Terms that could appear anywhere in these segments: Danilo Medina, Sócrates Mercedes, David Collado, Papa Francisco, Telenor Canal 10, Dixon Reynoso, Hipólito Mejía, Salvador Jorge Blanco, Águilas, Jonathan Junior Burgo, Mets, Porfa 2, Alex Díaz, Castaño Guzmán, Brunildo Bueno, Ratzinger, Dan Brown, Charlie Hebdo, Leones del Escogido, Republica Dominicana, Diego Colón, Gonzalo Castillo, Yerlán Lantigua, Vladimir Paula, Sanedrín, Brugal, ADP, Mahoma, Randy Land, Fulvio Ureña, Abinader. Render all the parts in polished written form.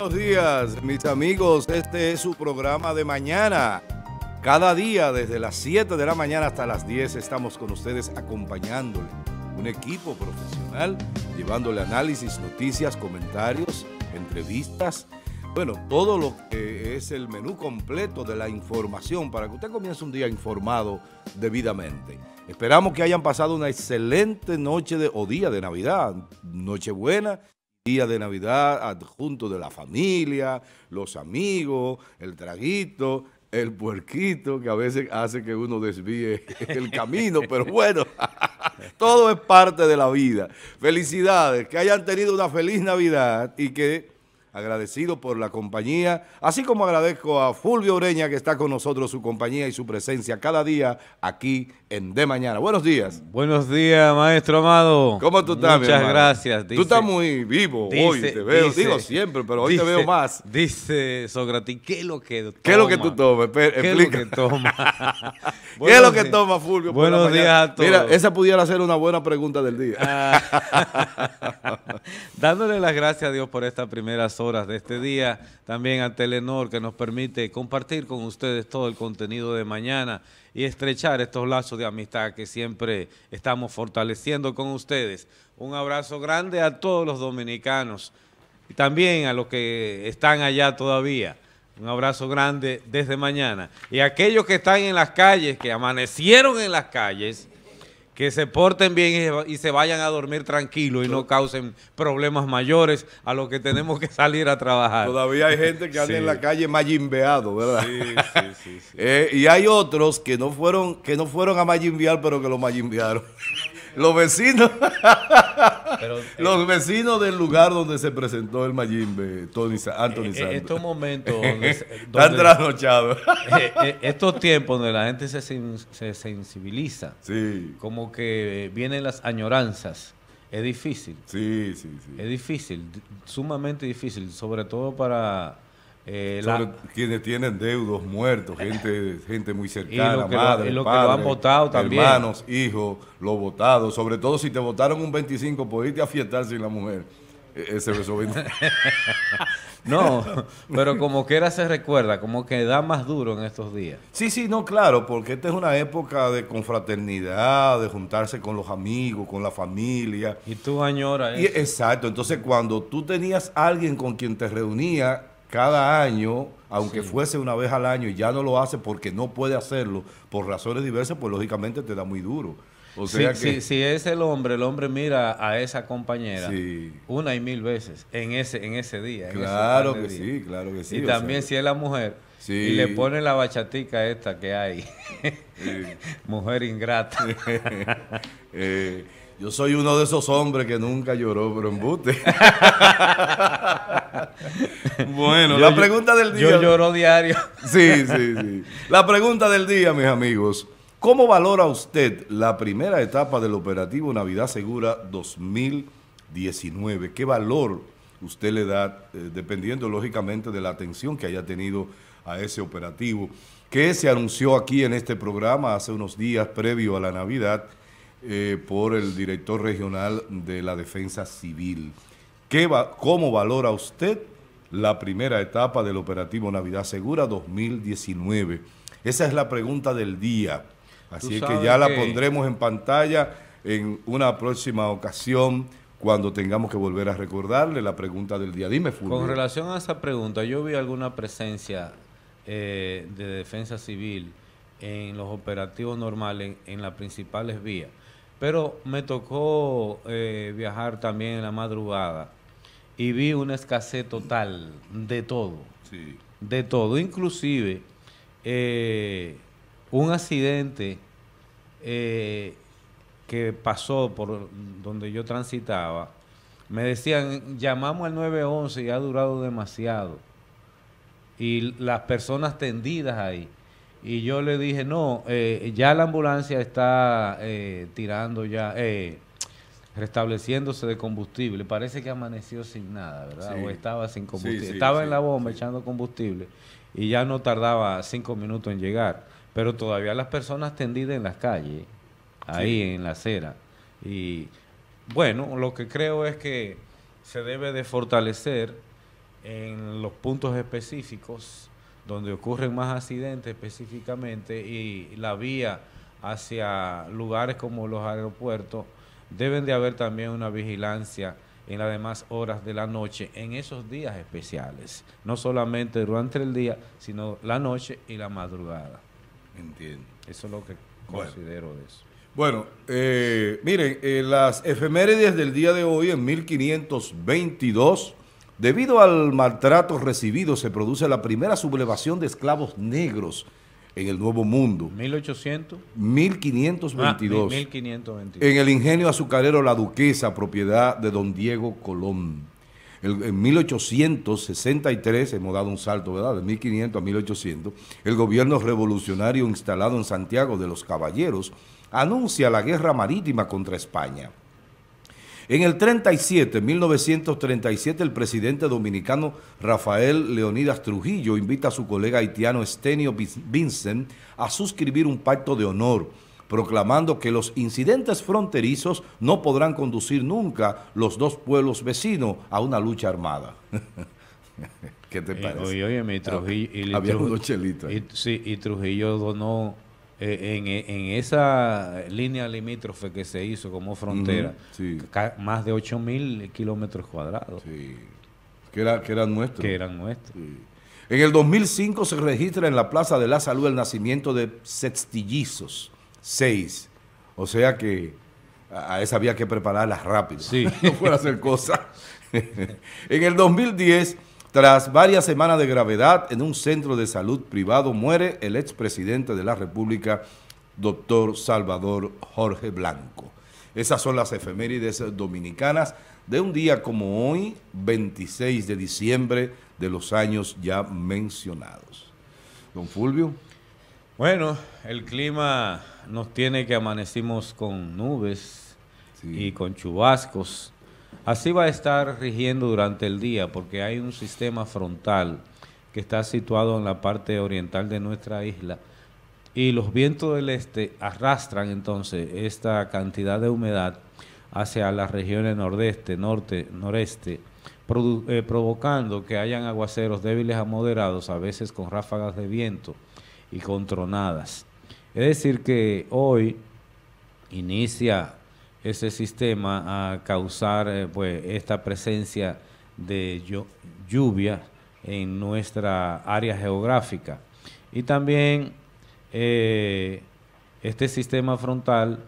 buenos días, mis amigos. Este es su programa de mañana. Cada día, desde las 7 de la mañana hasta las 10, estamos con ustedes acompañándole. Un equipo profesional, llevándole análisis, noticias, comentarios, entrevistas. Bueno, todo lo que es el menú completo de la información para que usted comience un día informado debidamente. Esperamos que hayan pasado una excelente noche o día de Navidad, Nochebuena. Día de Navidad, adjunto de la familia, los amigos, el traguito, el puerquito, que a veces hace que uno desvíe el camino, pero bueno, todo es parte de la vida. Felicidades, que hayan tenido una feliz Navidad y que, agradecido por la compañía, así como agradezco a Fulvio Ureña, que está con nosotros, su compañía y su presencia cada día aquí en De Mañana. Buenos días. Buenos días, maestro amado. ¿Cómo tú estás, mi hermano? Muchas gracias. Tú estás muy vivo hoy, te veo, digo siempre, pero hoy te veo más. Dice Sócrates, ¿qué es lo que tomas? ¿Qué es lo que tú tomas? ¿Qué es lo que tomas? ¿Qué es lo que tomas, Fulvio? Buenos días a todos. Mira, esa pudiera ser una buena pregunta del día. Dándole las gracias a Dios por estas primeras horas de este día, también a Telenor, que nos permite compartir con ustedes todo el contenido de mañana y estrechar estos lazos de amistad que siempre estamos fortaleciendo con ustedes. Un abrazo grande a todos los dominicanos y también a los que están allá todavía. Un abrazo grande desde mañana. Y a aquellos que están en las calles, que amanecieron en las calles, que se porten bien y se vayan a dormir tranquilos y no causen problemas mayores a los que tenemos que salir a trabajar. Todavía hay gente que anda en la calle mayimbeado, ¿verdad? Sí. Y hay otros que no fueron a mayimbear, pero que lo mayimbearon. Los vecinos, los vecinos del lugar donde se presentó el mayimbe, Anthony Santos. Estos momentos donde trasnochados. Estos tiempos donde la gente se sensibiliza, como que vienen las añoranzas, es difícil. Sí. Es difícil, sumamente difícil, sobre todo para... sobre quienes tienen deudos, muertos, gente muy cercana, madre, padre, hermanos, hijos, los votados, sobre todo si te votaron un 25, podiste afietar sin la mujer. Ese beso 20. No, pero como quiera se recuerda, como que da más duro en estos días. Sí, no, claro, porque esta es una época de confraternidad, de juntarse con los amigos, con la familia. Y tú añoras eso. Exacto, entonces cuando tú tenías a alguien con quien te reunías cada año, aunque fuese una vez al año, y ya no lo hace porque no puede hacerlo por razones diversas, pues lógicamente te da muy duro. O sea si es el hombre mira a esa compañera una y mil veces en ese día. Claro que sí, claro que sí. Y también si es la mujer y le pone la bachatica esta que hay. Mujer ingrata. Yo soy uno de esos hombres que nunca lloró, pero embuste. Bueno, la pregunta del día... Yo lloro diario. Sí. La pregunta del día, mis amigos. ¿Cómo valora usted la primera etapa del operativo Navidad Segura 2019? ¿Qué valor usted le da, dependiendo lógicamente de la atención que haya tenido a ese operativo, que se anunció aquí en este programa hace unos días previo a la Navidad, por el director regional de la Defensa Civil? ¿Cómo valora usted la primera etapa del operativo Navidad Segura 2019? Esa es la pregunta del día. Así es que ya la pondremos en pantalla en una próxima ocasión cuando tengamos que volver a recordarle la pregunta del día. Dime, Fulvio. Con relación a esa pregunta, yo vi alguna presencia de Defensa Civil en los operativos normales, en las principales vías. Pero me tocó viajar también en la madrugada y vi una escasez total de todo. De todo, inclusive un accidente que pasó por donde yo transitaba. Me decían, llamamos al 911 y ha durado demasiado. Y las personas tendidas ahí. Y yo le dije, no, ya la ambulancia está restableciéndose de combustible. Parece que amaneció sin nada, ¿verdad? O estaba sin combustible. Estaba en la bomba echando combustible y ya no tardaba 5 minutos en llegar. Pero todavía las personas tendidas en las calles, ahí en la acera. Y bueno, lo que creo es que se debe de fortalecer en los puntos específicos donde ocurren más accidentes específicamente, y la vía hacia lugares como los aeropuertos, deben de haber también una vigilancia en las demás horas de la noche, en esos días especiales, no solamente durante el día, sino la noche y la madrugada. Entiendo. Eso es lo que considero de eso. Bueno, miren, las efemérides del día de hoy, en 1522, debido al maltrato recibido, se produce la primera sublevación de esclavos negros en el Nuevo Mundo. 1800. 1522. 1522. En el ingenio azucarero La Duquesa, propiedad de don Diego Colón. En 1863, hemos dado un salto, ¿verdad? De 1500 a 1800, el gobierno revolucionario instalado en Santiago de los Caballeros anuncia la guerra marítima contra España. En el 1937, el presidente dominicano Rafael Leonidas Trujillo invita a su colega haitiano Estenio Vincent a suscribir un pacto de honor, proclamando que los incidentes fronterizos no podrán conducir nunca los dos pueblos vecinos a una lucha armada. ¿Qué te parece? Oye, mi Trujillo... había unos chelitos. Sí, y Trujillo donó... en esa línea limítrofe que se hizo como frontera, sí, más de 8.000 kilómetros cuadrados. Sí, que eran nuestros. Que eran nuestros. Sí. En el 2005 se registra en la Plaza de la Salud el nacimiento de sextillizos, 6. O sea que a esa había que prepararlas rápido. Sí. No fuera a hacer cosas. En el 2010... tras varias semanas de gravedad en un centro de salud privado, muere el expresidente de la República, doctor Salvador Jorge Blanco. Esas son las efemérides dominicanas de un día como hoy, 26 de diciembre de los años ya mencionados. Don Fulvio. Bueno, el clima nos tiene que amanecimos con nubes, sí, y con chubascos. Así va a estar rigiendo durante el día, porque hay un sistema frontal que está situado en la parte oriental de nuestra isla, y los vientos del este arrastran entonces esta cantidad de humedad hacia las regiones nordeste, norte, noreste, provocando que hayan aguaceros débiles a moderados, a veces con ráfagas de viento y con tronadas. Es decir que hoy inicia ese sistema a causar pues esta presencia de lluvia en nuestra área geográfica, y también este sistema frontal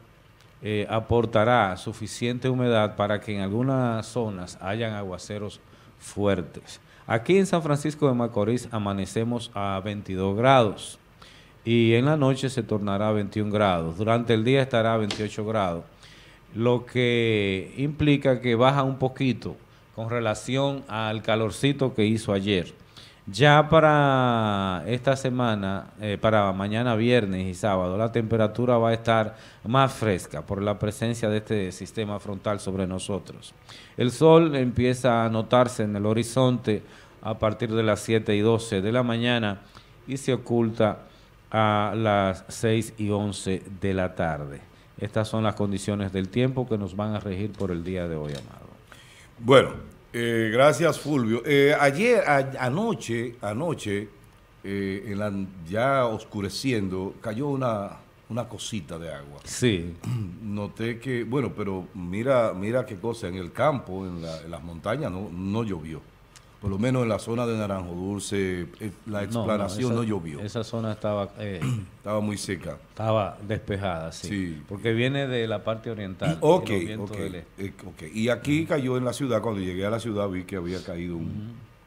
aportará suficiente humedad para que en algunas zonas hayan aguaceros fuertes. Aquí en San Francisco de Macorís amanecemos a 22 grados y en la noche se tornará a 21 grados, durante el día estará a 28 grados, lo que implica que baja un poquito con relación al calorcito que hizo ayer. Ya para esta semana, para mañana viernes y sábado, la temperatura va a estar más fresca por la presencia de este sistema frontal sobre nosotros. El sol empieza a notarse en el horizonte a partir de las 7:12 de la mañana y se oculta a las 6:11 de la tarde. Estas son las condiciones del tiempo que nos van a regir por el día de hoy, amado. Bueno, gracias, Fulvio. Anoche, ya oscureciendo, cayó una cosita de agua. Sí. Noté que, bueno, pero mira qué cosa, en el campo, en las montañas, no llovió. Por lo menos en la zona de Naranjo Dulce, la explanación no llovió. Esa zona estaba... estaba muy seca. Estaba despejada, sí. Porque viene de la parte oriental. Ok. Y aquí cayó en la ciudad. Cuando llegué a la ciudad vi que había caído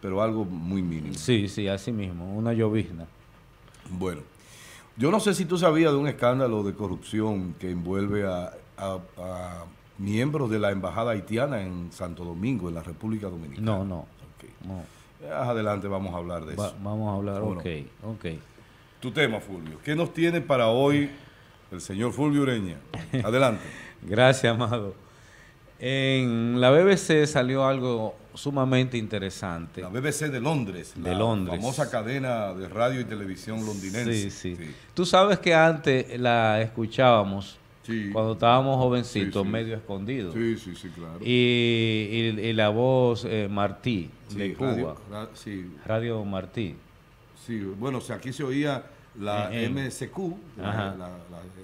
pero algo muy mínimo. Sí, así mismo, una llovizna. Bueno, yo no sé si tú sabías de un escándalo de corrupción que envuelve a miembros de la embajada haitiana en Santo Domingo, en la República Dominicana. No. Adelante vamos a hablar de eso. Vamos a hablar, ok. Tu tema, Fulvio. ¿Qué nos tiene para hoy el señor Fulvio Ureña? Adelante. Gracias, amado. En la BBC salió algo sumamente interesante. La BBC de Londres. La famosa cadena de radio y televisión londinense. Sí. Tú sabes que antes la escuchábamos sí, cuando estábamos jovencitos, sí, sí, medio escondidos. Sí, sí, sí, claro. Y la voz Martí, sí, de Cuba, Radio Martí. Sí, bueno, o sea, aquí se oía la MSQ,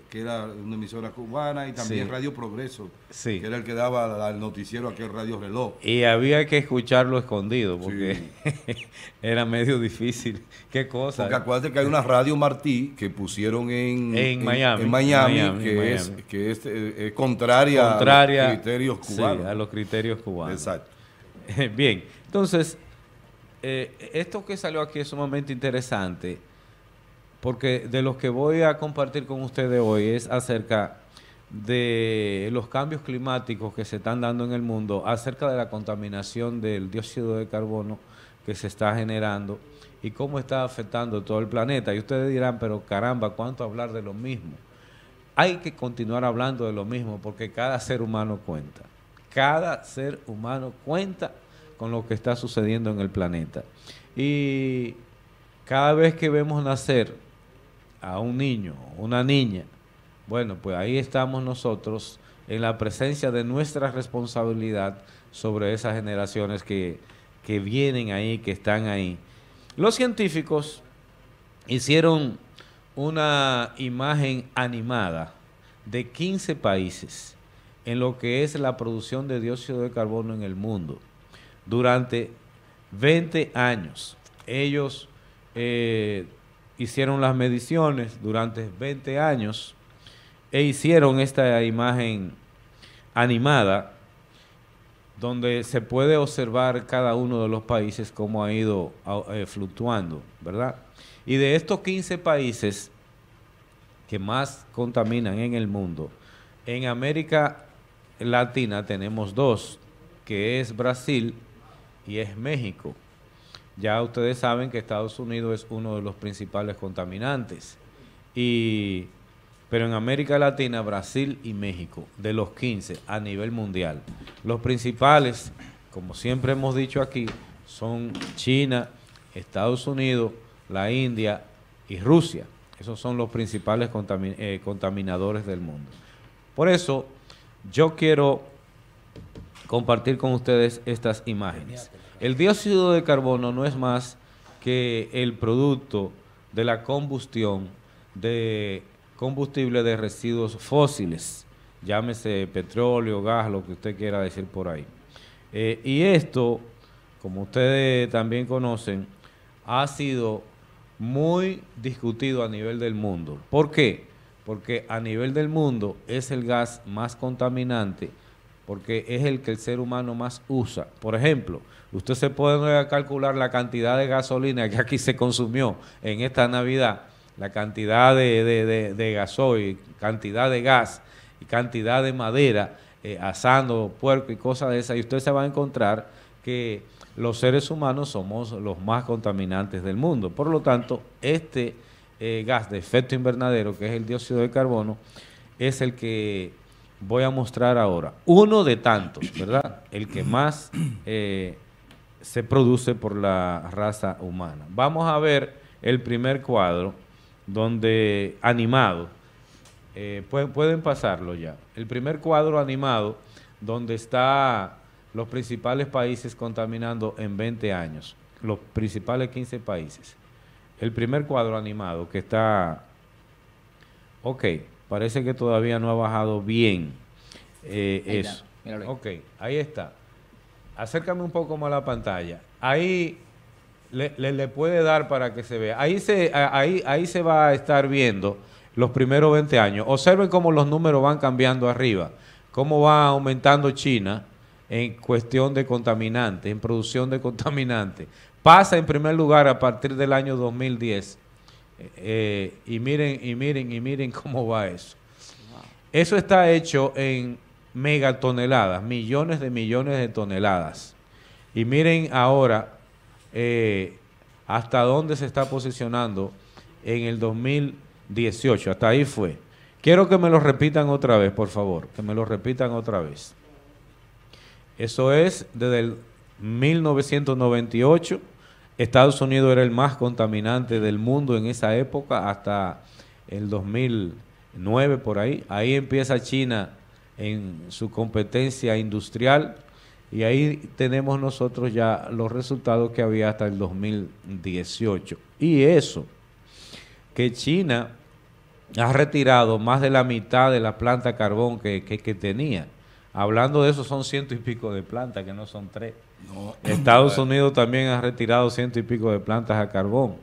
que era una emisora cubana, y también Radio Progreso, que era el que daba al noticiero aquel Radio Reloj. Y había que escucharlo escondido, porque era medio difícil. ¿Qué cosa? Porque acuérdate que hay una Radio Martí que pusieron en Miami, que es contraria a los criterios cubanos. Sí, a los criterios cubanos. Exacto. Bien, entonces, esto que salió aquí es sumamente interesante, porque de los que voy a compartir con ustedes hoy es acerca de los cambios climáticos que se están dando en el mundo, acerca de la contaminación del dióxido de carbono que se está generando y cómo está afectando todo el planeta. Y ustedes dirán, pero caramba, ¿cuánto hablar de lo mismo? Hay que continuar hablando de lo mismo, porque cada ser humano cuenta. Cada ser humano cuenta con lo que está sucediendo en el planeta. Y cada vez que vemos nacer a un niño, una niña, bueno, pues ahí estamos nosotros en la presencia de nuestra responsabilidad sobre esas generaciones que vienen ahí, que están ahí. Los científicos hicieron una imagen animada de 15 países en lo que es la producción de dióxido de carbono en el mundo. Durante 20 años, ellos hicieron las mediciones durante 20 años e hicieron esta imagen animada donde se puede observar cada uno de los países cómo ha ido fluctuando, ¿verdad? Y de estos 15 países que más contaminan en el mundo, en América Latina tenemos dos, que es Brasil y es México. Ya ustedes saben que Estados Unidos es uno de los principales contaminantes, pero en América Latina, Brasil y México, de los 15 a nivel mundial. Los principales, como siempre hemos dicho aquí, son China, Estados Unidos, la India y Rusia. Esos son los principales contaminadores del mundo. Por eso, yo quiero compartir con ustedes estas imágenes. El dióxido de carbono no es más que el producto de la combustión de combustible de residuos fósiles, llámese petróleo, gas, lo que usted quiera decir por ahí. Y esto, como ustedes también conocen, ha sido muy discutido a nivel del mundo. ¿Por qué? Porque a nivel del mundo es el gas más contaminante, porque es el que el ser humano más usa. Por ejemplo, usted se puede calcular la cantidad de gasolina que aquí se consumió en esta Navidad, la cantidad de gasoil, cantidad de gas y cantidad de madera, asando puerco y cosas de esas, y usted se va a encontrar que los seres humanos somos los más contaminantes del mundo. Por lo tanto, este gas de efecto invernadero, que es el dióxido de carbono, es el que voy a mostrar ahora, uno de tantos, ¿verdad? El que más se produce por la raza humana. Vamos a ver el primer cuadro, donde animado, pueden pasarlo ya. El primer cuadro animado, donde están los principales países contaminando en 20 años, los principales 15 países. El primer cuadro animado que está... Ok. Parece que todavía no ha bajado bien eso. Míralo. Ok, ahí está. Acércame un poco más a la pantalla. Ahí le puede dar para que se vea. Ahí se va a estar viendo los primeros 20 años. Observen cómo los números van cambiando arriba, cómo va aumentando China en cuestión de contaminantes, en producción de contaminantes. Pasa en primer lugar a partir del año 2010. Y miren cómo va eso. Eso está hecho en megatoneladas, millones de toneladas. Y miren ahora hasta dónde se está posicionando en el 2018. Hasta ahí fue. Quiero que me lo repitan otra vez, por favor. Que me lo repitan otra vez. Eso es desde el 1998. Estados Unidos era el más contaminante del mundo en esa época hasta el 2000, 9 por ahí. Ahí empieza China en su competencia industrial y ahí tenemos nosotros ya los resultados que había hasta el 2018. Y eso, que China ha retirado más de la mitad de la planta carbón que tenía. Hablando de eso, son 100 y pico de plantas, que no son 3. No. Estados Unidos también ha retirado 100 y pico de plantas a carbón.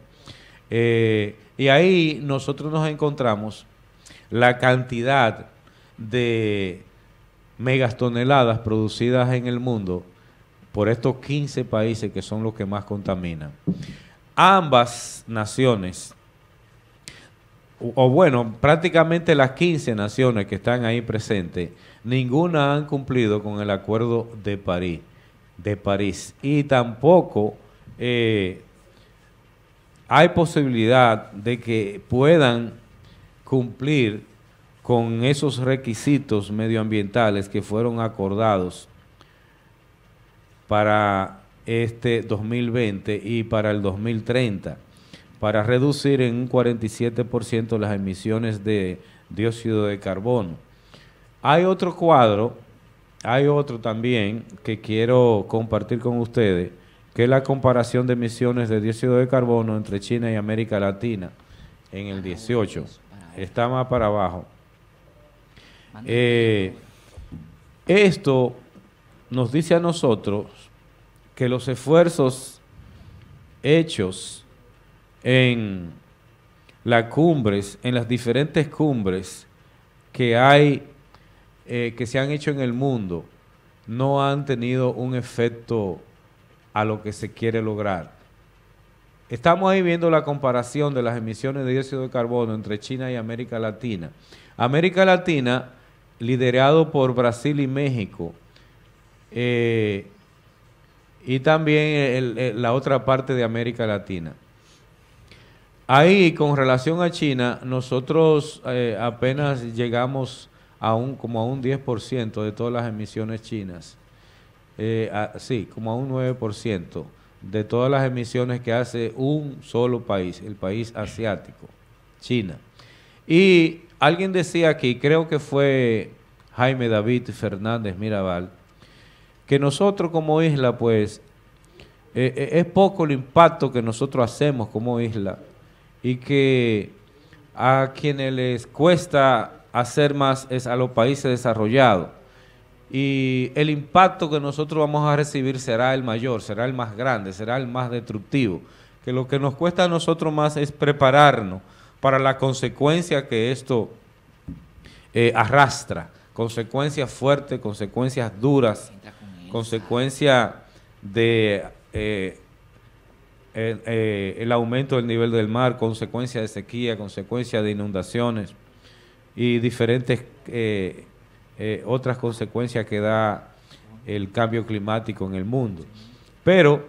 Y ahí nosotros nos encontramos la cantidad de megatoneladas producidas en el mundo por estos 15 países que son los que más contaminan. Ambas naciones, o bueno, prácticamente las 15 naciones que están ahí presentes, ninguna han cumplido con el Acuerdo de París, y tampoco hay posibilidad de que puedan cumplir con esos requisitos medioambientales que fueron acordados para este 2020 y para el 2030, para reducir en un 47% las emisiones de dióxido de carbono. Hay otro cuadro, hay otro también que quiero compartir con ustedes, que es la comparación de emisiones de dióxido de carbono entre China y América Latina en el 18. Está más para abajo. Esto nos dice a nosotros que los esfuerzos hechos en las cumbres, en las diferentes cumbres que hay, que se han hecho en el mundo, no han tenido un efecto a lo que se quiere lograr. Estamos ahí viendo la comparación de las emisiones de dióxido de carbono entre China y América Latina. América Latina, liderado por Brasil y México, y también la otra parte de América Latina. Ahí, con relación a China, nosotros apenas llegamos a como a un 10% de todas las emisiones chinas, como a un 9% de todas las emisiones que hace un solo país, el país asiático, China. Y alguien decía aquí, creo que fue Jaime David Fernández Mirabal, que nosotros como isla, pues, es poco el impacto que nosotros hacemos como isla y que a quienes les cuesta hacer más es a los países desarrollados. Y el impacto que nosotros vamos a recibir será el mayor, será el más grande, será el más destructivo, que lo que nos cuesta a nosotros más es prepararnos para la consecuencia que esto arrastra, consecuencias fuertes, consecuencias duras, consecuencias de el aumento del nivel del mar, consecuencias de sequía, consecuencias de inundaciones y diferentes otras consecuencias que da el cambio climático en el mundo. Pero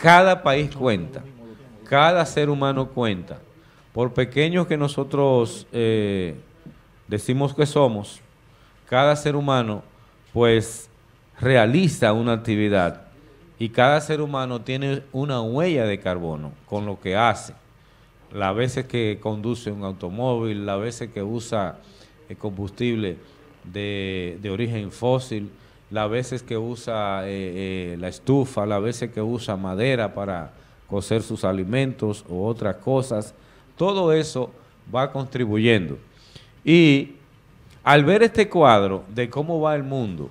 cada país cuenta, cada ser humano cuenta. Por pequeños que nosotros decimos que somos, cada ser humano pues realiza una actividad y cada ser humano tiene una huella de carbono con lo que hace. Las veces que conduce un automóvil, las veces que usa combustible de origen fósil, las veces que usa la estufa, las veces que usa madera para cocer sus alimentos o otras cosas. Todo eso va contribuyendo. Y al ver este cuadro de cómo va el mundo,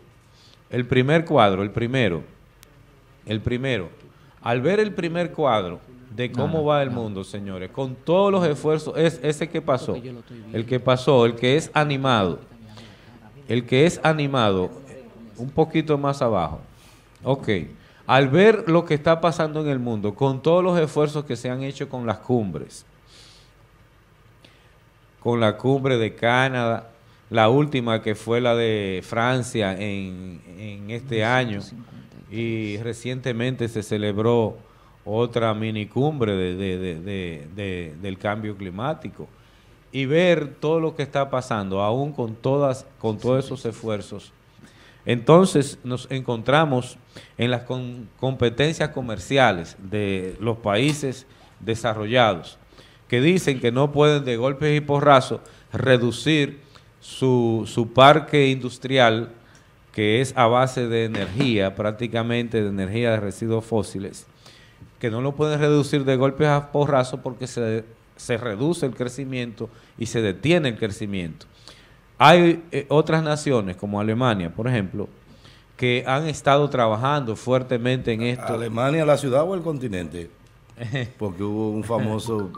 el primer cuadro, el primero, al ver el primer cuadro de cómo va el mundo, señores, con todos los esfuerzos, ese que pasó, el que es animado, un poquito más abajo. Ok. Al ver lo que está pasando en el mundo, con todos los esfuerzos que se han hecho con las cumbres, con la cumbre de Canadá, la última que fue la de Francia en este año, y recientemente se celebró otra mini cumbre del cambio climático, y ver todo lo que está pasando, aún con todos esos esfuerzos. Entonces nos encontramos en las competencias comerciales de los países desarrollados, que dicen que no pueden de golpes y porrazos reducir su parque industrial, que es a base de energía, prácticamente de energía de residuos fósiles, que no lo pueden reducir de golpes a porrazos porque se reduce el crecimiento y se detiene el crecimiento. Hay otras naciones, como Alemania, por ejemplo, que han estado trabajando fuertemente en esto. ¿Alemania, la ciudad o el continente? Porque hubo un famoso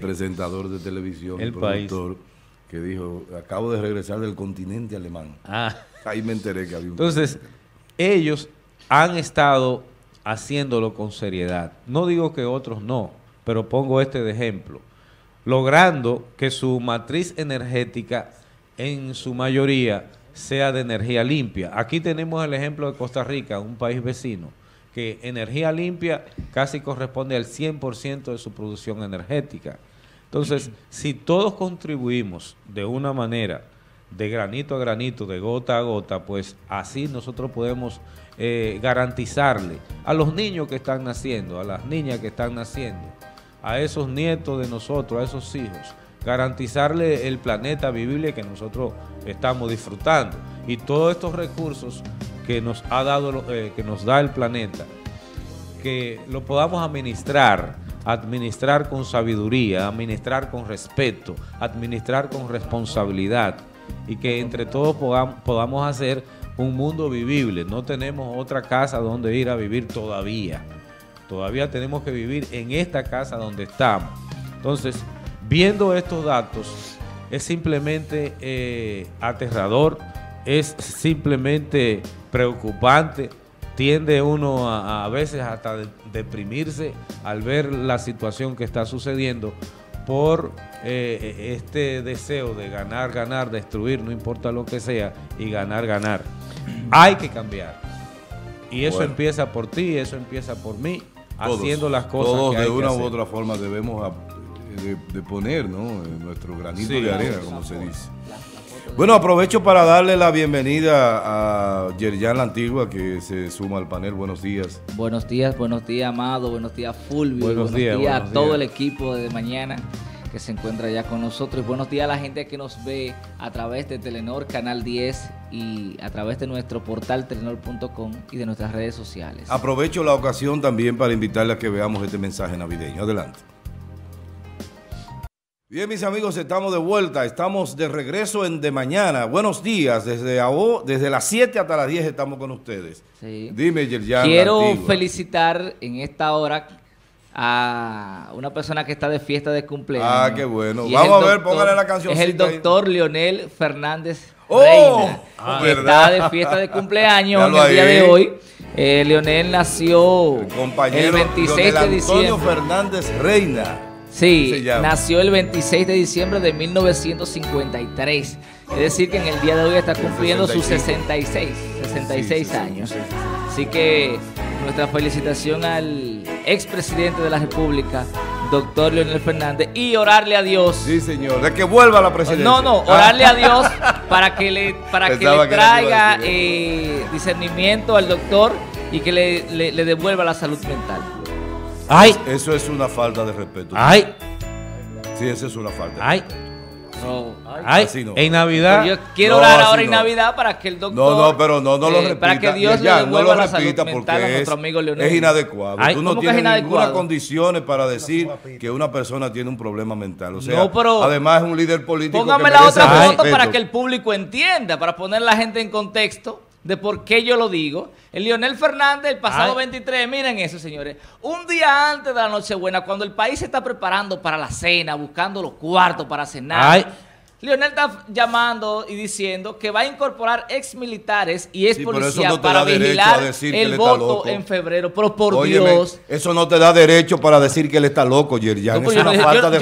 presentador de televisión, el productor, país, que dijo, acabo de regresar del continente alemán. Ah. Ahí me enteré que había un... Entonces, ellos han estado haciéndolo con seriedad. No digo que otros no, pero pongo este de ejemplo. Logrando que su matriz energética, en su mayoría, sea de energía limpia. Aquí tenemos el ejemplo de Costa Rica, un país vecino, que energía limpia casi corresponde al 100% de su producción energética. Entonces, si todos contribuimos de una manera, de granito a granito, de gota a gota, pues así nosotros podemos garantizarle a los niños que están naciendo, a las niñas que están naciendo, a esos nietos de nosotros, a esos hijos, garantizarle el planeta vivible que nosotros estamos disfrutando. Y todos estos recursos que nos ha dado, que nos da el planeta, que lo podamos administrar con sabiduría, administrar con respeto, administrar con responsabilidad, y que entre todos podamos hacer un mundo vivible. No tenemos otra casa donde ir a vivir todavía. Todavía tenemos que vivir en esta casa donde estamos. Entonces, viendo estos datos, es simplemente aterrador, es simplemente preocupante. Tiende uno a veces hasta deprimirse al ver la situación que está sucediendo por este deseo de ganar, ganar, destruir, no importa lo que sea, y ganar, ganar. Hay que cambiar. Y eso empieza por ti, eso empieza por mí, todos, haciendo las cosas todos que hay de una que hacer. U otra forma debemos de poner, ¿no?, nuestro granito de arena, como se dice. Bueno, aprovecho para darle la bienvenida a Yerlán Lantigua, que se suma al panel. Buenos días. Buenos días, Amado. Buenos días, Fulvio. Buenos días a todo el equipo de mañana que se encuentra ya con nosotros. Y buenos días a la gente que nos ve a través de Telenor Canal 10 y a través de nuestro portal telenor.com y de nuestras redes sociales. Aprovecho la ocasión también para invitarles a que veamos este mensaje navideño. Adelante. Bien, mis amigos, estamos de vuelta, estamos de regreso en De Mañana. Buenos días, desde las 7 hasta las 10 estamos con ustedes. Sí. Dime, Yerlán. Quiero felicitar en esta hora a una persona que está de fiesta de cumpleaños. Ah, qué bueno. Y vamos a ver, póngale la cancioncita. Es el doctor ahí. Leonel Fernández Reina, que está de fiesta de cumpleaños en el día de hoy. Leonel nació el 26 de diciembre. Antonio Fernández Reina. Sí, nació el 26 de diciembre de 1953, es decir que en el día de hoy está cumpliendo sus 66 años. Así que nuestra felicitación al expresidente de la República, doctor Leonel Fernández, y orarle a Dios. Sí, señor, de que vuelva a la presidencia. No, orarle a Dios para que le traiga discernimiento al doctor y que le devuelva la salud mental. Ay. Eso es una falta de respeto. Ay. Sí, eso es una falta. Ay. No. Ay. Así no. En Navidad. Pero yo quiero orar ahora en Navidad para que el doctor. No, lo repita. Para que Dios le devuelva la salud mental a nuestro amigo Leonel. Es inadecuado. Ay, tú no tienes ninguna condiciones para decir que una persona tiene un problema mental. O sea, no, pero además es un líder político. Póngame la otra foto para que el público entienda, para poner a la gente en contexto de por qué yo lo digo. El Leonel Fernández, el pasado 23, miren eso, señores, un día antes de la Nochebuena, cuando el país se está preparando para la cena, buscando los cuartos para cenar, Leonel está llamando y diciendo que va a incorporar ex militares y ex policías para vigilar el voto en febrero. Pero por Dios. Eso no te da derecho para decir que él está loco, Yerlán. No, yo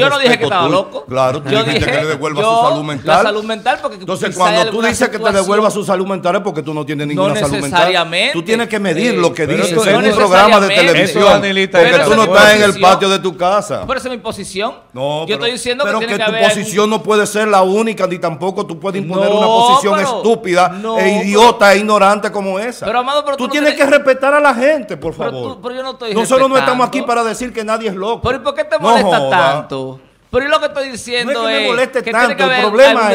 no dije que estaba loco. Claro, tú dijiste que le devuelva su salud mental. La salud mental, porque entonces, cuando tú dices que te devuelva su salud mental es porque tú no tienes ninguna salud mental. Tú tienes que medir lo que dices en un programa de televisión. Porque tú no estás en el patio de tu casa. Pero esa es mi posición. No, yo estoy diciendo que tiene que haber. Pero que tu posición no puede ser la única, ni tampoco tú puedes imponer una posición estúpida e idiota e ignorante como esa. Pero, amado, pero tú tienes que respetar a la gente, por favor. Pero yo no estoy respetando. Nosotros no estamos aquí para decir que nadie es loco. Pero ¿y por qué te molesta tanto? Pero lo que estoy diciendo no es que me moleste tanto, el problema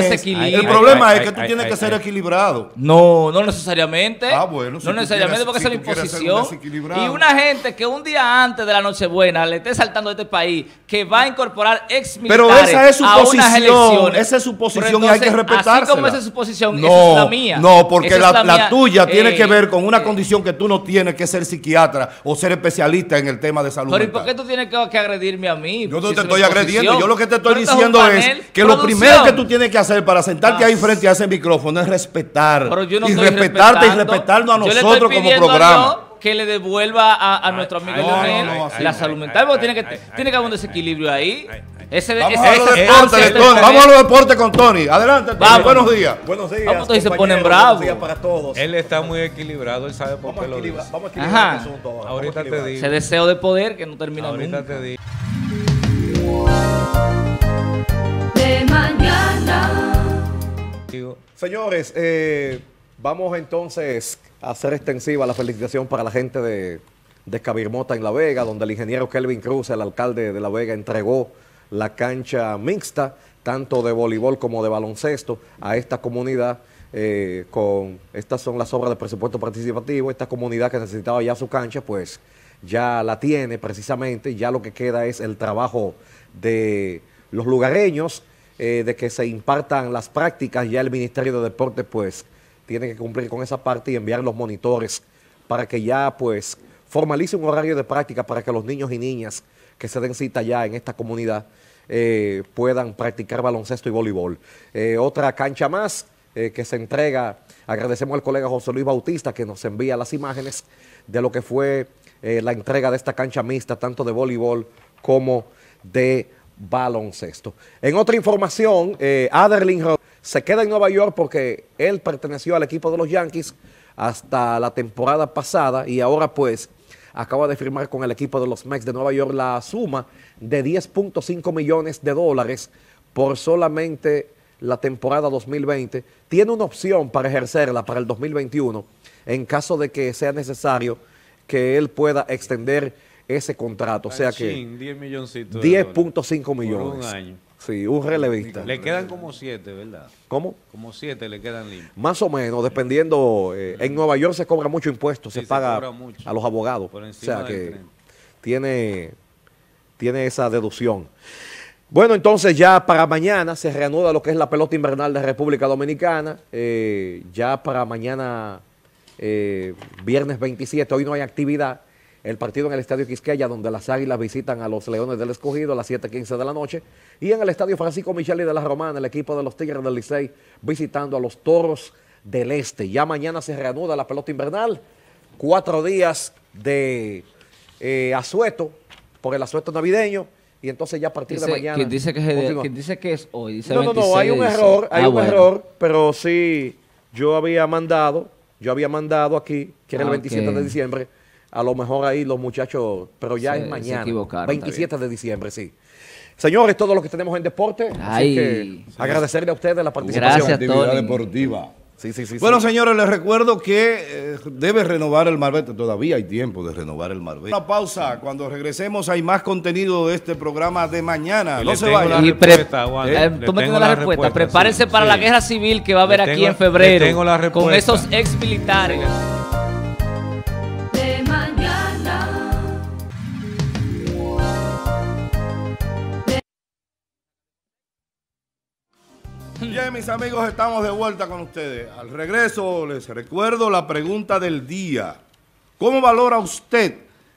es que tú tienes que ser equilibrado. No necesariamente. Ah, bueno, si no necesariamente, porque esa es mi posición. Y una gente que un día antes de la Nochebuena le esté saltando de este país, que va a incorporar exmilitares a unas elecciones. Esa es su posición entonces, y hay que respetársela. Así como esa es su posición, esa es la mía. No, porque la tuya tiene que ver con una condición que tú no tienes, que ser psiquiatra o ser especialista en el tema de salud mental. Pero ¿y por qué tú tienes que agredirme a mí? Yo no te estoy agrediendo. Yo lo que te estoy diciendo es que lo primero que tú tienes que hacer para sentarte ahí frente a ese micrófono es respetar. Pero yo no estoy respetando. Y respetarnos a nosotros como programa. Que le devuelva a nuestro amigo Leonel la salud mental, porque tiene que haber un desequilibrio ahí. Vamos a los deportes con Tony. Adelante, Tony. Buenos días. Buenos días. Vamos, se ponen bravos. Buenos días para todos. Él está muy equilibrado, él sabe por qué lo dice. Vamos a equilibrar el asunto. Ahorita te digo. Ese deseo de poder que no termina nunca. Ahorita te digo. De mañana. Señores, vamos entonces a hacer extensiva la felicitación para la gente de Cabirmota en La Vega, donde el ingeniero Kelvin Cruz, el alcalde de La Vega, entregó la cancha mixta, tanto de voleibol como de baloncesto, a esta comunidad. Estas son las obras de presupuesto participativo. Esta comunidad que necesitaba ya su cancha, pues ya la tiene precisamente, y ya lo que queda es el trabajo de los lugareños, de que se impartan las prácticas. Ya el Ministerio de Deportes pues tiene que cumplir con esa parte y enviar los monitores para que ya pues formalice un horario de práctica para que los niños y niñas que se den cita ya en esta comunidad puedan practicar baloncesto y voleibol. Otra cancha más que se entrega. Agradecemos al colega José Luis Bautista que nos envía las imágenes de lo que fue la entrega de esta cancha mixta, tanto de voleibol como de baloncesto. En otra información, Aderlin se queda en Nueva York porque él perteneció al equipo de los Yankees hasta la temporada pasada y ahora pues acaba de firmar con el equipo de los Mets de Nueva York la suma de 10.5 millones de dólares por solamente la temporada 2020. Tiene una opción para ejercerla para el 2021 en caso de que sea necesario que él pueda extender ese contrato, o sea que 10.5 millones. Por un año. Sí, un relevista. Le quedan como 7, ¿verdad? ¿Cómo? Como 7 le quedan limpios. Más o menos, dependiendo. En Nueva York se cobra mucho impuesto, sí, se paga mucho a los abogados. O sea que tiene esa deducción. Bueno, entonces ya para mañana se reanuda lo que es la pelota invernal de República Dominicana. Ya para mañana, viernes 27, hoy no hay actividad. El partido en el Estadio Quisqueya, donde las Águilas visitan a los Leones del Escogido a las 7:15 de la noche. Y en el Estadio Francisco Micheli de la Romana, el equipo de los Tigres del Licey visitando a los Toros del Este. Ya mañana se reanuda la pelota invernal. 4 días de asueto, por el asueto navideño. Y entonces ya a partir de mañana... ¿Quién dice que es hoy? Dice no, hay un error, hay un error, pero sí, yo había mandado aquí, que era el 27 de diciembre. A lo mejor ahí los muchachos, pero ya es mañana, 27 de diciembre, sí. Señores, todo lo que tenemos en deporte, así que agradecerle a ustedes la participación. Gracias, actividad deportiva. Sí. Bueno, señores, les recuerdo que debe renovar el marbete. Todavía hay tiempo de renovar el marbete. Una pausa. Cuando regresemos hay más contenido de este programa de mañana. No se vayan. Tú me tienes la respuesta. Prepárense para la guerra civil que va a haber aquí en febrero con esos ex militares. Bien, mis amigos, estamos de vuelta con ustedes. Al regreso les recuerdo la pregunta del día. ¿Cómo valora usted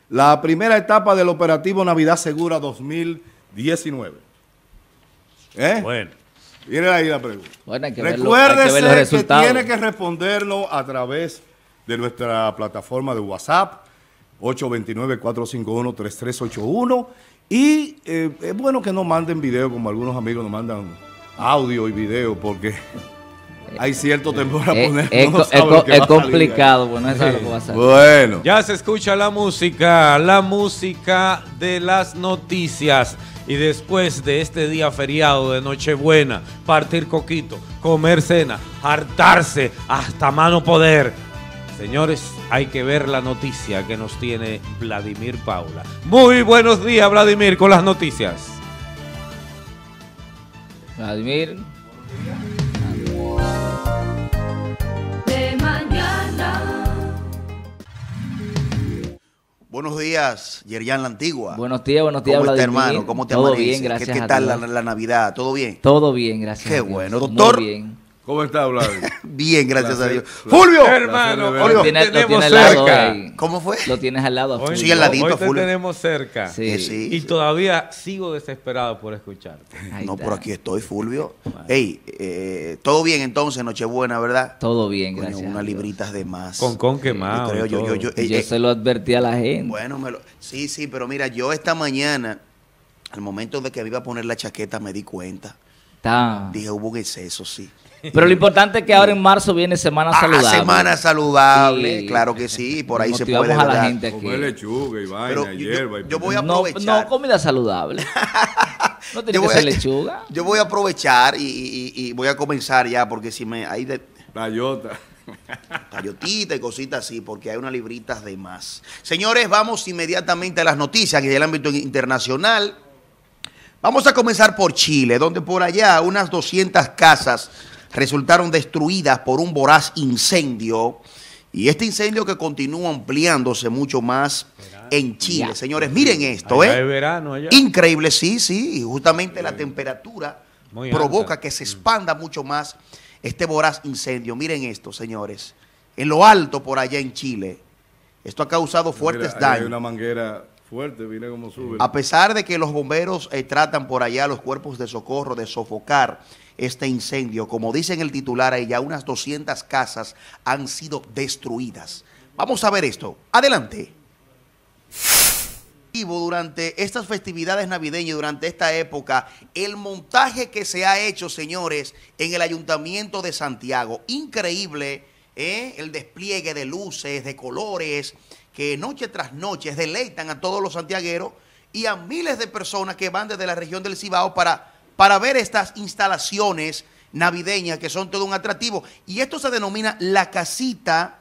la primera etapa del operativo Navidad Segura 2019? Bueno. Miren ahí la pregunta. Bueno, recuérdese que tiene que respondernos a través de nuestra plataforma de WhatsApp, 829-451-3381. Y es bueno que no manden video como algunos amigos nos mandan... audio y video, porque Hay cierto temor a poner. Es complicado, bueno, es algo que va a salir. Bueno. Ya se escucha la música de las noticias. Y después de este día feriado de Nochebuena, partir coquito, comer cena, hartarse hasta mano poder. Señores, hay que ver la noticia que nos tiene Vladimir Paula. Muy buenos días, Vladimir, con las noticias. Vladimir. De mañana. Buenos días, Yerlán Lantigua. Buenos días, ¿cómo Vladimir? Está, hermano? ¿Cómo te amanece? Todo bien, gracias. ¿Qué tal la Navidad? ¿Todo bien? Todo bien, gracias. Qué bueno, doctor. Muy bien. ¿Cómo está, Vladimir? Bien, gracias a Dios. ¡Fulvio! Hermano, Fulvio. Lo tienes al lado ahí. ¿Cómo fue? Lo tienes al lado. Hoy, sí, al ladito, hoy te Fulvio. Tenemos cerca. Sí. Sí, y sí. Todavía sigo desesperado por escucharte. Ahí no, está. Pero aquí estoy, Fulvio. Vale. Ey, todo bien entonces, Nochebuena, ¿verdad? Todo bien, gracias. Con unas libritas de más. Con quemado. Creo, yo se lo advertí a la gente. Bueno, sí, sí, pero mira, yo esta mañana, al momento de que me iba a poner la chaqueta, me di cuenta. Está. Dije, hubo un exceso, sí. Pero lo importante es que ahora en marzo viene Semana Saludable. Semana Saludable, sí. Claro que sí, por ahí se puede a la gente aquí. Lechuga y vaina, hierba. Yo voy a aprovechar. No, no comida saludable. No tiene que ser lechuga. Yo voy a aprovechar y voy a comenzar ya, porque si me... Hay de... Tallotita y cositas así, porque hay unas libritas de más. Señores, vamos inmediatamente a las noticias que del ámbito internacional. Vamos a comenzar por Chile, donde por allá unas 200 casas resultaron destruidas por un voraz incendio, y este incendio que continúa ampliándose mucho más en Chile. Ya. Señores, miren esto, allá es verano, allá. Increíble, sí, sí, y justamente la temperatura muy provoca alta. Que se expanda mucho más este voraz incendio. Miren esto, señores, en lo alto por allá en Chile, esto ha causado fuertes daños. Hay una manguera fuerte, mira cómo sube. A pesar de que los bomberos tratan por allá los cuerpos de socorro de sofocar este incendio, como dice en el titular, ya unas 200 casas han sido destruidas. Vamos a ver esto. Adelante. Durante estas festividades navideñas, durante esta época, el montaje que se ha hecho, señores, en el Ayuntamiento de Santiago. Increíble, ¿eh? El despliegue de luces, de colores, que noche tras noche deleitan a todos los santiagueros y a miles de personas que van desde la región del Cibao para ver estas instalaciones navideñas que son todo un atractivo. Y esto se denomina la casita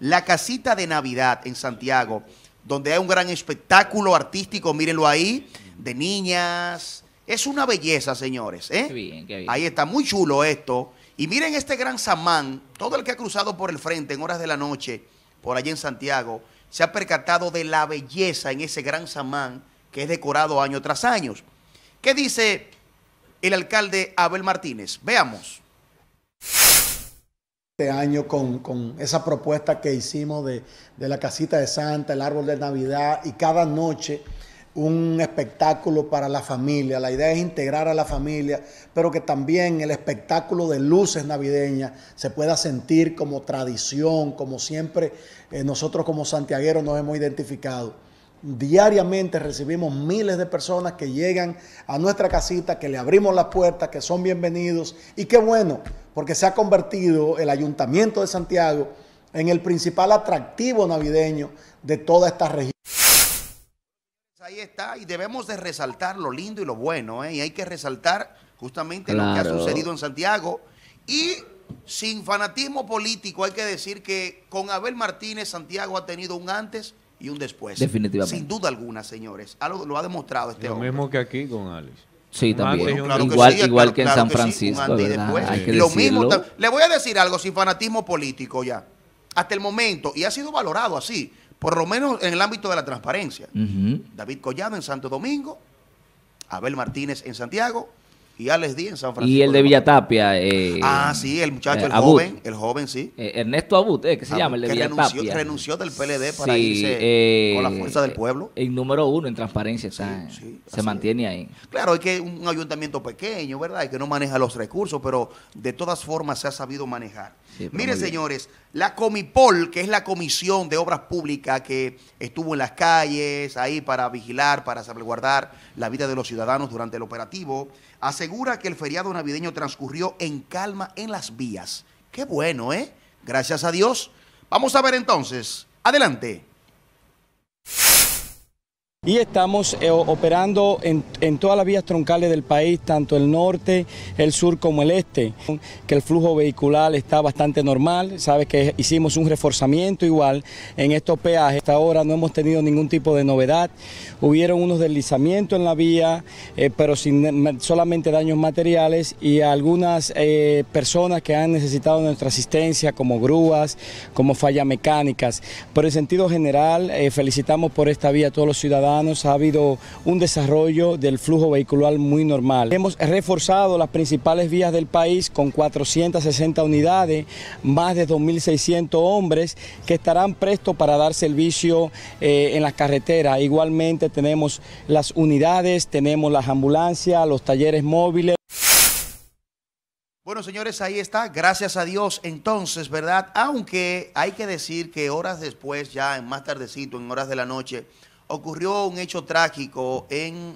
de Navidad en Santiago, donde hay un gran espectáculo artístico, mírenlo ahí, de niñas. Es una belleza, señores. ¿Eh? Qué bien, qué bien. Ahí está, muy chulo esto. Y miren este gran samán, todo el que ha cruzado por el frente en horas de la noche, por allá en Santiago, se ha percatado de la belleza en ese gran samán que es decorado año tras año. ¿Qué dice el alcalde Abel Martínez? Veamos. Este año con esa propuesta que hicimos de la casita de Santa, el árbol de Navidad y cada noche un espectáculo para la familia. La idea es integrar a la familia, pero que también el espectáculo de luces navideñas se pueda sentir como tradición, como siempre nosotros como santiagueros nos hemos identificado. Diariamente recibimos miles de personas que llegan a nuestra casita, que le abrimos las puertas, que son bienvenidos. Y qué bueno, porque se ha convertido el Ayuntamiento de Santiago en el principal atractivo navideño de toda esta región. Ahí está, y debemos de resaltar lo lindo y lo bueno, ¿eh? Y hay que resaltar justamente claro. Lo que ha sucedido en Santiago. Y sin fanatismo político hay que decir que con Abel Martínez Santiago ha tenido un antes y un después. Definitivamente. Sin duda alguna, señores. Algo lo ha demostrado este hombre. Lo mismo que aquí con Alex. Sí, también. Igual que en San Francisco, ¿verdad? Lo mismo. Le voy a decir algo sin fanatismo político ya. Hasta el momento, y ha sido valorado así, por lo menos en el ámbito de la transparencia. David Collado en Santo Domingo, Abel Martínez en Santiago y Alex Díaz en San Francisco. Y el de Villatapia. Sí, el muchacho, el joven, sí. Ernesto Abud, ¿qué se llama? El de Villatapia. Renunció del PLD para irse con la fuerza del pueblo. El número uno en transparencia está, se mantiene ahí. Claro, es que un ayuntamiento pequeño, ¿verdad? Y que no maneja los recursos, pero de todas formas se ha sabido manejar. Sí, mire, señores, la Comipol, que es la Comisión de Obras Públicas que estuvo en las calles ahí para vigilar, para salvaguardar la vida de los ciudadanos durante el operativo, asegura que el feriado navideño transcurrió en calma en las vías Qué bueno, ¿eh? Gracias a Dios. Vamos a ver entonces. Adelante. Y estamos operando en todas las vías troncales del país, tanto el norte, el sur como el este, que el flujo vehicular está bastante normal. Sabes que hicimos un reforzamiento igual en estos peajes. Hasta ahora no hemos tenido ningún tipo de novedad. Hubieron unos deslizamientos en la vía, pero sin solamente daños materiales, y algunas personas que han necesitado nuestra asistencia, como grúas, como fallas mecánicas. Pero en sentido general, felicitamos por esta vía a todos los ciudadanos. Ha habido un desarrollo del flujo vehicular muy normal. Hemos reforzado las principales vías del país con 460 unidades, más de 2.600 hombres que estarán prestos para dar servicio en las carreteras. Igualmente tenemos las unidades, tenemos las ambulancias, los talleres móviles. Bueno, señores, ahí está, gracias a Dios entonces, ¿verdad? Aunque hay que decir que horas después, ya más tardecito, en horas de la noche, ocurrió un hecho trágico en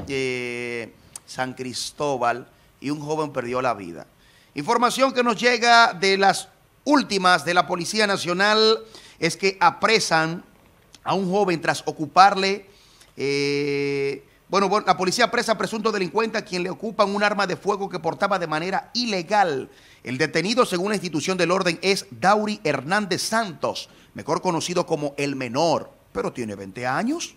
San Cristóbal y un joven perdió la vida. Información que nos llega de las últimas de la Policía Nacional es que apresan a un joven tras ocuparle... la policía apresa a presunto delincuente a quien le ocupan un arma de fuego que portaba de manera ilegal. El detenido, según la institución del orden, es Dauri Hernández Santos, mejor conocido como El Menor, pero tiene 20 años.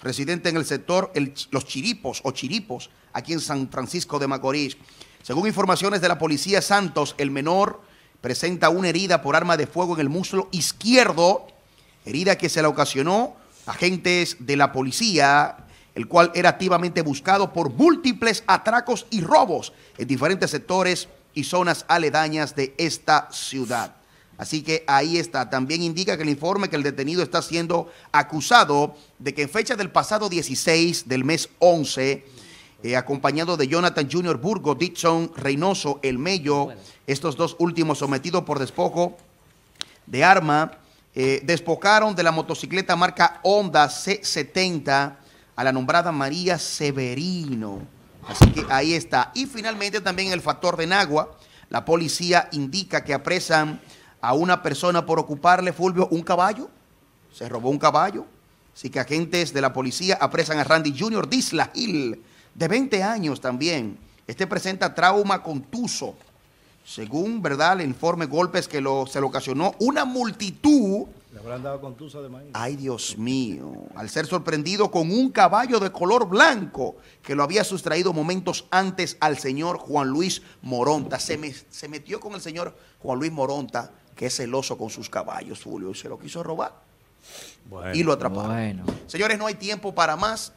Residente en el sector Los Chiripos o Chiripos, aquí en San Francisco de Macorís. Según informaciones de la policía, Santos, el menor, presenta una herida por arma de fuego en el muslo izquierdo, herida que se la ocasionó agentes de la policía, el cual era activamente buscado por múltiples atracos y robos en diferentes sectores y zonas aledañas de esta ciudad. Así que ahí está. También indica que el informe que el detenido está siendo acusado de que en fecha del pasado 16 del mes 11, acompañado de Jonathan Junior Burgo, Dixon Reynoso, El Mello, estos dos últimos sometidos por despojo de arma, despojaron de la motocicleta marca Honda C70 a la nombrada María Severino. Así que ahí está. Y finalmente también el factor de Nagua, la policía indica que apresan a una persona por ocuparle, Fulvio, un caballo. Se robó un caballo. Así que agentes de la policía apresan a Randy Junior Disla Hill, de 20 años también. Este presenta trauma contuso. Según, ¿verdad?, el informe, golpes que se le ocasionó una multitud. Le habrán dado contuso de maíz. Ay, Dios mío. Al ser sorprendido con un caballo de color blanco que lo había sustraído momentos antes al señor Juan Luis Moronta. Se metió con el señor Juan Luis Moronta, que es celoso con sus caballos, Julio, y se lo quiso robar, bueno, y lo atraparon. Bueno. Señores, no hay tiempo para más.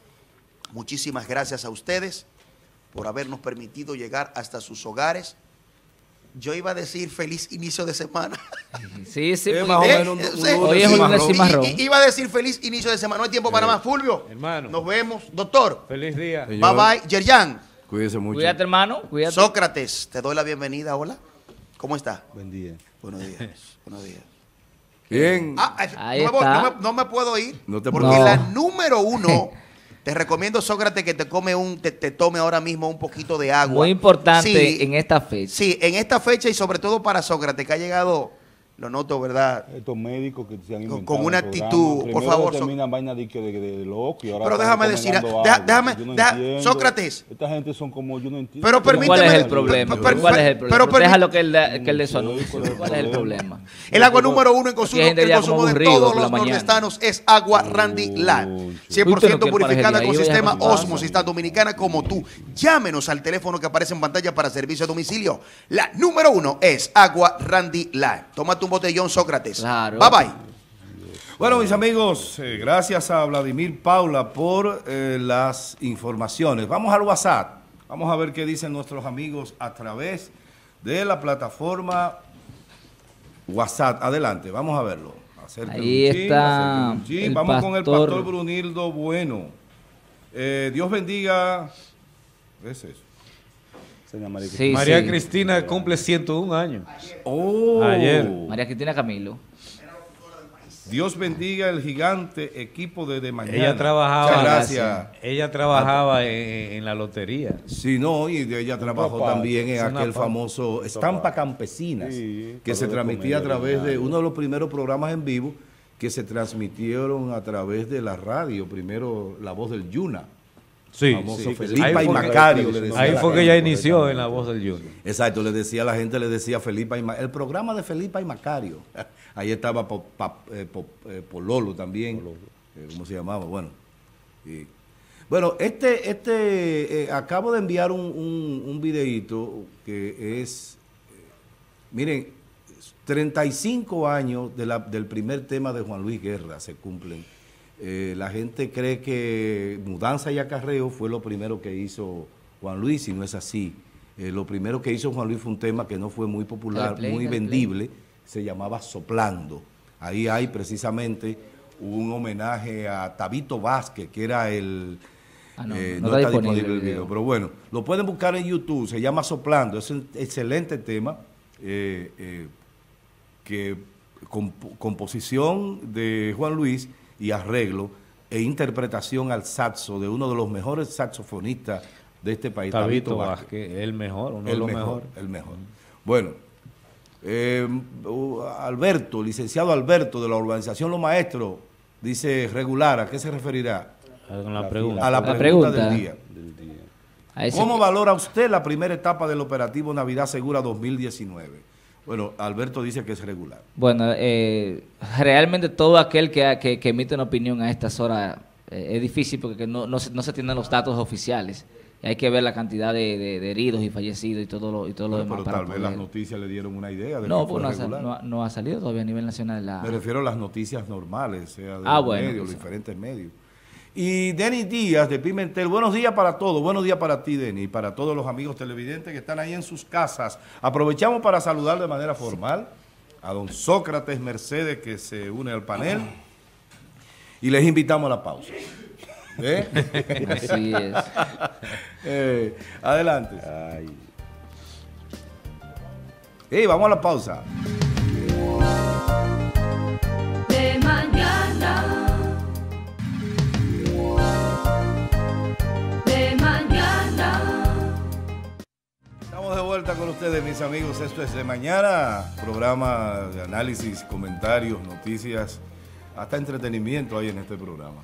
Muchísimas gracias a ustedes por habernos permitido llegar hasta sus hogares. Yo iba a decir feliz inicio de semana. Sí, sí. Hoy es un cimarrón. Iba a decir feliz inicio de semana. No hay tiempo para más, Fulvio. Hermano. Nos vemos. Doctor. Feliz día. Señor, bye bye. Yerlán. Cuídese mucho. Cuídate, hermano. Cuídate. Sócrates, te doy la bienvenida. Hola. ¿Cómo está? Buen día. Buenos días. Buenos días. Bien. No me puedo ir. No te puedo. Porque la número uno, te recomiendo, Sócrates, que te tome ahora mismo un poquito de agua. Muy importante, sí, en esta fecha. Sí, en esta fecha y sobre todo para Sócrates, que ha llegado, lo noto, ¿verdad?, estos médicos que se han inventado. Con una actitud, por favor. Pero déjame decir, Sócrates. Esta gente son como, yo no entiendo. Pero permíteme. ¿Cuál es el problema? Déjalo que él le sonó. ¿Cuál es el problema? El agua número uno en consumo de todos los nordestanos es agua Randy Land. 100% purificada con sistema Osmosis, tan dominicana como tú. Llámenos al teléfono que aparece en pantalla para servicio a domicilio. La número uno es agua Randy Land. Toma un botellón, Sócrates. Claro. Bye bye. Bueno, mis amigos, gracias a Vladimir Paula por las informaciones. Vamos al WhatsApp. Vamos a ver qué dicen nuestros amigos a través de la plataforma WhatsApp. Adelante, vamos a verlo. Acérquenle. Ahí está. Vamos con el pastor Brunildo Bueno. Dios bendiga. ¿Qué es eso? María, sí, Cristina. María, sí. Cristina cumple 101 años. Ayer. María Cristina Camilo. Dios bendiga el gigante equipo de mañana. Ella trabajaba, gracias. Ella trabajaba en la lotería. Sí, no, y ella trabajó también en aquel famoso Estampa Campesinas, que se transmitía a través de uno de los primeros programas en vivo que se transmitieron a través de la radio. Primero, La Voz del Yuna. Sí, sí, Felipa y Macario. Ahí fue que ella inició en La Voz del Junior. Exacto, le decía a la gente, le decía Felipa y Macario. El programa de Felipa y Macario. Ahí estaba Pololo también. Pololo. ¿Cómo se llamaba? Bueno, y, bueno, acabo de enviar un videíto que es, miren, 35 años del primer tema de Juan Luis Guerra se cumplen. La gente cree que mudanza y acarreo fue lo primero que hizo Juan Luis, y no es así. Lo primero que hizo Juan Luis fue un tema que no fue muy popular, muy vendible, se llamaba Soplando. Ahí hay precisamente un homenaje a Tabito Vázquez, que era el... no está disponible el video, pero bueno, lo pueden buscar en YouTube, se llama Soplando. Es un excelente tema que composición de Juan Luis y arreglo e interpretación al saxo de uno de los mejores saxofonistas de este país, Tabito Vázquez, el mejor, uno de los mejores. El mejor. Bueno, Alberto, licenciado Alberto de la urbanización Los Maestros, dice regular, ¿a qué se referirá? A la pregunta del día. ¿Cómo valora usted la primera etapa del operativo Navidad Segura 2019? Bueno, Alberto dice que es regular. Bueno, realmente todo aquel que emite una opinión a estas horas es difícil porque no se tienen los datos oficiales. Hay que ver la cantidad de heridos y fallecidos y todo lo demás. Pero tal vez las noticias le dieron una idea de que fue regular. No ha salido todavía a nivel nacional. Me refiero a las noticias normales, sea de los medios, los diferentes medios. Y Denis Díaz de Pimentel, buenos días para todos, buenos días para ti, Denis, y para todos los amigos televidentes que están ahí en sus casas. Aprovechamos para saludar de manera formal a don Sócrates Mercedes, que se une al panel, y les invitamos a la pausa. Así es. Adelante. Vamos a la pausa. De mañana. De vuelta con ustedes, mis amigos. Esto es De Mañana, programa de análisis, comentarios, noticias, hasta entretenimiento hay en este programa.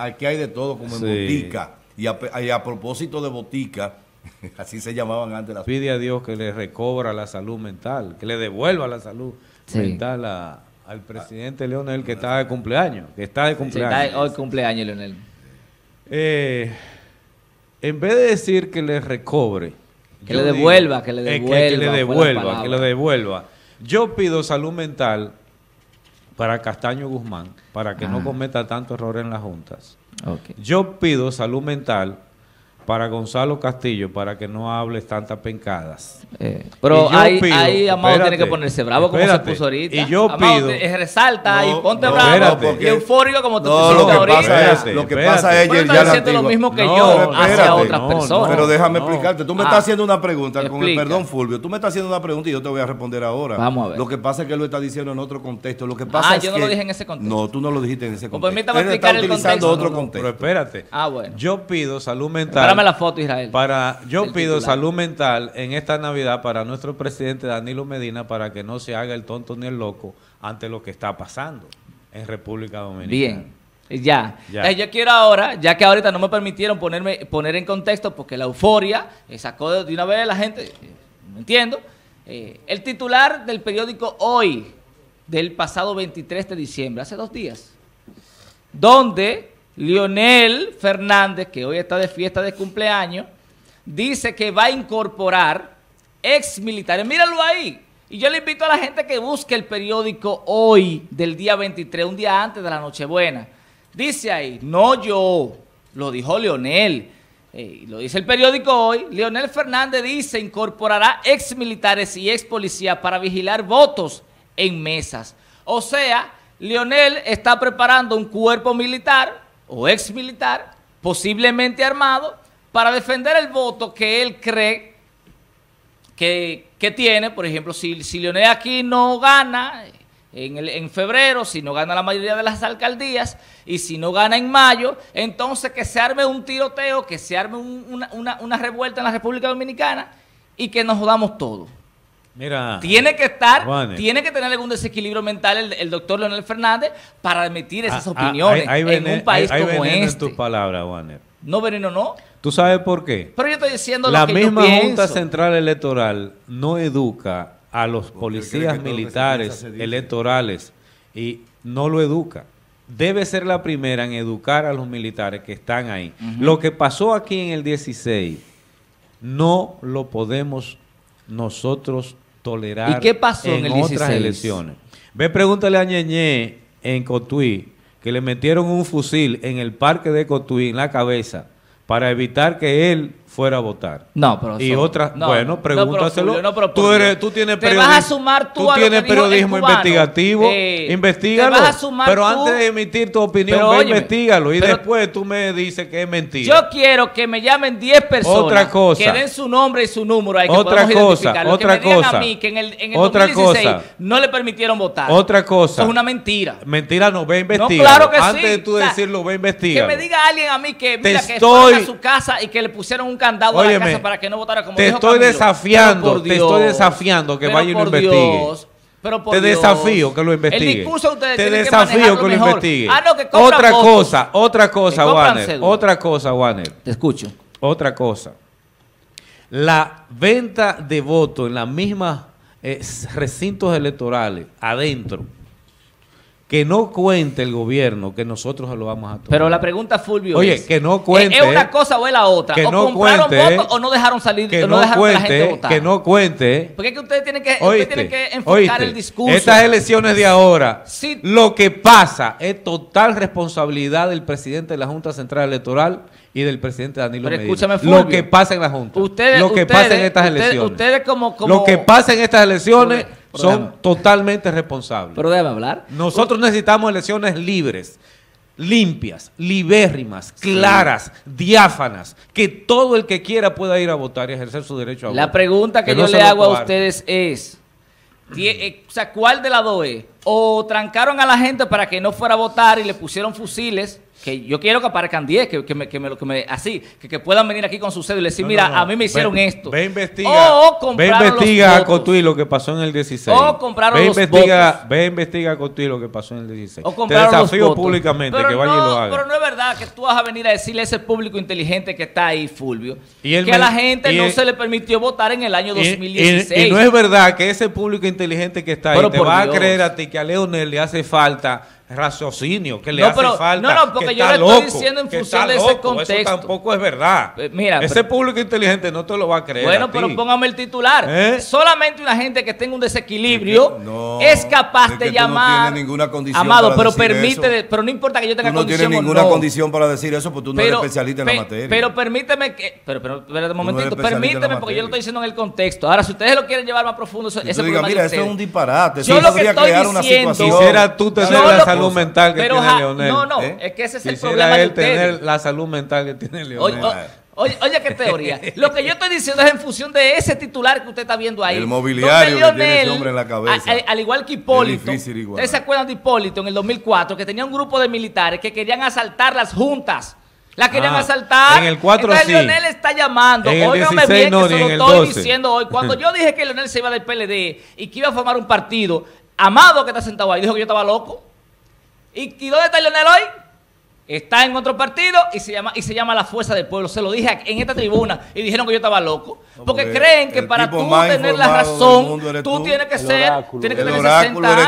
Aquí hay de todo, como en botica. Y a propósito de botica, así se llamaban antes las... Pide a Dios que le recobra la salud mental, que le devuelva la salud mental al presidente Leonel, que está de cumpleaños. Está hoy cumpleaños, Leonel. En vez de decir que le recobre, que le devuelva. Yo pido salud mental para Castaño Guzmán, para que no cometa tanto error en las juntas. Yo pido salud mental para Gonzalo Castillo, para que no hables tantas pencadas. Pero ahí Amado tiene que ponerse bravo, como se puso ahorita. Y yo pido... resalta ahí, ponte bravo, porque eufórico como tú te sientes ahorita. Lo que pasa es que él ya siente lo mismo que yo hacia otras personas. Pero déjame explicarte. Tú me estás haciendo una pregunta, con el perdón, Fulvio. Tú me estás haciendo una pregunta y yo te voy a responder ahora. Vamos a ver. Lo que pasa es que él lo está diciendo en otro contexto. Lo que pasa es que... yo no lo dije en ese contexto. No, tú no lo dijiste en ese contexto. Permítame explicar el contexto. Pero espérate. Yo pido salud mental... la foto, Israel. Yo pido salud mental en esta Navidad para nuestro presidente Danilo Medina, para que no se haga el tonto ni el loco ante lo que está pasando en República Dominicana. Bien. Ya. Yo quiero ahora, ya que ahorita no me permitieron poner en contexto porque la euforia sacó de una vez a la gente, no entiendo, el titular del periódico Hoy del pasado 23 de diciembre, hace 2 días, donde... Leonel Fernández, que hoy está de fiesta de cumpleaños, dice que va a incorporar ex militares. Míralo ahí. Y yo le invito a la gente que busque el periódico Hoy del día 23, un día antes de la Nochebuena. Dice ahí, no yo, lo dijo Leonel. Lo dice el periódico Hoy. Leonel Fernández dice, incorporará ex militares y ex policías para vigilar votos en mesas. O sea, Leonel está preparando un cuerpo militar o ex militar, posiblemente armado, para defender el voto que él cree que tiene. Por ejemplo, si Leonel aquí no gana, en febrero, si no gana la mayoría de las alcaldías y si no gana en mayo, entonces que se arme un tiroteo, que se arme una revuelta en la República Dominicana y que nos jodamos todos. Mira, tiene que estar, Juanes, tiene que tener algún desequilibrio mental el doctor Leonel Fernández para admitir esas opiniones en un país como este. En tus palabras, Juanes. No, veneno no. ¿Tú sabes por qué? Pero yo estoy diciendo lo que yo pienso. La misma Junta Central Electoral no educa a los policías militares electorales y no lo educa. Debe ser la primera en educar a los militares que están ahí. Lo que pasó aquí en el 16 no lo podemos nosotros tolerar. ¿Y qué pasó en el 16? Otras elecciones. Ve, pregúntale a Ñeñé en Cotuí, que le metieron un fusil en el parque de Cotuí en la cabeza para evitar que él fuera a votar. No, pero y otras, no, bueno, pregúntaselo. No, pero tú tienes periodismo. Vas a sumar tú a tienes periodismo investigativo, investígalo. Pero antes de emitir tu opinión, investígalo y después tú me dices que es mentira. Yo quiero que me llamen 10 personas, otra cosa, que den su nombre y su número ahí, que otra cosa, otra que me cosa, a mí que en el otra 2016 cosa, no le permitieron votar. Otra cosa. Eso es una mentira. Mentira no, ve a investigar. No, claro que antes sí, de tú decirlo, ve a investigar. Que me diga alguien a mí que mira que fue a su casa y que le pusieron un candado a la casa para que no votara como dijo Camilo. Te estoy desafiando que vaya y lo investigue. Te desafío que lo investigue. El discurso de ustedes tienen que manejarlo mejor. Te desafío que lo investigue. Ah, no, que compran votos. Otra cosa, Warner. Te escucho. Otra cosa. La venta de votos en las mismas recintos electorales adentro. Que no cuente el gobierno, que nosotros lo vamos a tomar. Pero la pregunta, Fulvio, es, que no cuente, ¿es una cosa o es la otra? Que o no compraron cuente, votos o no dejaron salir, que no dejaron cuente, que la gente votara. Que no cuente. Porque es que ustedes tienen que, enfocar el discurso. Estas elecciones de ahora, sí, lo que pasa es total responsabilidad del presidente de la Junta Central Electoral y del presidente Danilo Medina. Escúchame, Fulvio, lo que pasa en la Junta, lo que pasa en estas elecciones, son totalmente responsables. Pero debe hablar. Nosotros necesitamos elecciones libres, limpias, libérrimas, claras, diáfanas, que todo el que quiera pueda ir a votar y ejercer su derecho a votar. La pregunta que yo le hago a ustedes es, ¿cuál de las dos es? O trancaron a la gente para que no fuera a votar y le pusieron fusiles, que yo quiero que aparezcan 10, que puedan venir aquí con su cédula y decir, mira, a mí me hicieron esto. Ve, investiga. O compraron los votos. Cotuí lo que pasó en el 16. O compraron votos. Ve, investiga a Cotuí lo que pasó en el 16. O compraron los votos. Te desafío públicamente que vaya y lo haga. Pero no es verdad que tú vas a venir a decirle a ese público inteligente que está ahí, Fulvio, que a la gente no se le permitió votar en el año 2016. Y no es verdad que ese público inteligente que está ahí te va a creer a ti que a Leonel le hace falta raciocinio, que le hace falta. No, porque yo le estoy diciendo en función de ese contexto. Eso tampoco es verdad. Mira, ese público inteligente no te lo va a creer. Bueno, pero póngame el titular. Solamente una gente que tenga un desequilibrio es capaz de llamar. No tiene ninguna condición. Amado, pero permíteme, pero no importa que yo tenga condición. No tiene ninguna condición para decir eso porque tú no eres especialista en la materia. Pero permíteme que. Pero un momentito, permíteme porque yo lo estoy diciendo en el contexto. Ahora, si ustedes lo quieren llevar más profundo, eso es un disparate. Yo lo que estoy diciendo. Quisiera tú tener la salud mental que tiene Leonel. Es que ese es el problema de ustedes. Tener la salud mental que tiene Leonel. Oye, qué teoría. Lo que yo estoy diciendo es en función de ese titular que usted está viendo ahí. El mobiliario Leonel, que tiene ese hombre en la cabeza. Al igual que Hipólito. ¿Ustedes se acuerdan de Hipólito en el 2004? Que tenía un grupo de militares que querían asaltar las juntas. La querían asaltar. En el 4 entonces, sí. Leonel está llamando. Óigame bien, que se lo estoy diciendo hoy. Cuando yo dije que Leonel se iba del PLD y que iba a formar un partido, Amado, que está sentado ahí, dijo que yo estaba loco. ¿Y dónde está Leonel hoy? Está en otro partido y se llama la Fuerza del Pueblo. Se lo dije en esta tribuna y dijeron que yo estaba loco. Porque creen que para tú tener la razón, tú tienes que ser. Tienes que tener 60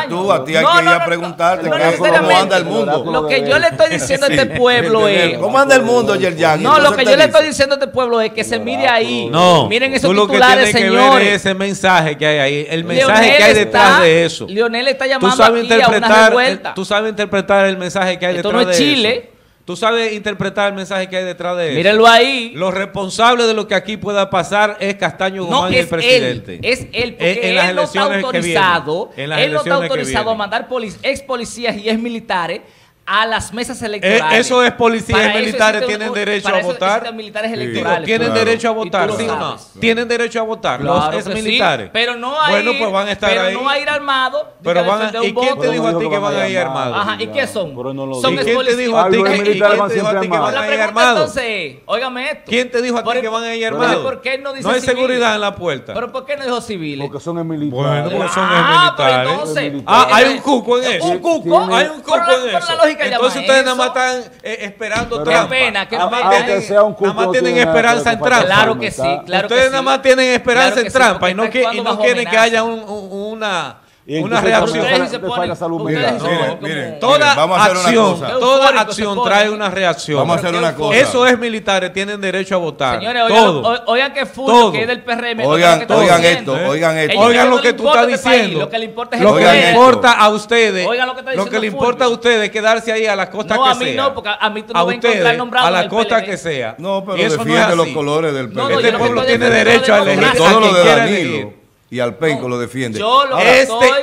años. Tú, a ti hay que ir a preguntarte cómo anda el mundo. Lo que yo le estoy diciendo a este pueblo es. ¿Cómo anda el mundo, Yerlán? No, lo que yo le estoy diciendo a este pueblo es que se mire ahí. No. Miren esos titulares, señores. Ese mensaje que hay ahí. El mensaje que hay detrás de eso. Leonel está llamando aquí a una revuelta. Tú sabes interpretar el mensaje que hay detrás de eso. Esto no es Chile. Tú sabes interpretar el mensaje que hay detrás de él. Mírenlo ahí. Los responsables de lo que aquí pueda pasar es Castaño Guzmán y el presidente. Es él, porque él no está autorizado a mandar ex policías y ex militares a las mesas electorales. Eso es policías militares, tienen derecho a votar. Militares electorales. Tienen derecho a votar, ¿sí o no? Tienen derecho a votar los exmilitares. Pero no hay. Bueno, pues van a estar ahí. Pero no va a ir armado. Pero van a. ¿Y quién te dijo a ti que van a ir armados? Ajá, ¿y qué son? Son expolicías. ¿Quién te dijo a ti que van a ir armados? Entonces, óigame esto. ¿Quién te dijo a ti que van a ir armados? ¿Por qué no dice civiles? No hay seguridad en la puerta. ¿Pero por qué no dijo civiles? Porque son militares. Bueno, porque son militares. Entonces. Ah, hay un cuco en eso. ¿Un cuco? Hay un cuco en eso. Entonces ustedes nada más están esperando trampa. Nada más tienen esperanza en trampa. Claro que sí, claro que sí. Ustedes nada más tienen esperanza en trampa y no quieren que haya una reacción. Miren, toda acción trae una reacción. Vamos a hacer una cosa. Eso es militares, tienen derecho a votar. Señores, oigan que Fulvio, que es del PRM. Oigan esto, oigan esto. Oigan lo que tú estás diciendo. Lo que le importa es el país. Lo que le importa a ustedes. Lo que le importa a ustedes es quedarse ahí a las costas que sea. No, a mí no, porque a mí tú no vas a encontrar nombrado. A la costa que sea. No, pero defiende los colores del PRM. Este pueblo tiene derecho a elegir a quien quiera elegir. Y al penco lo defiende.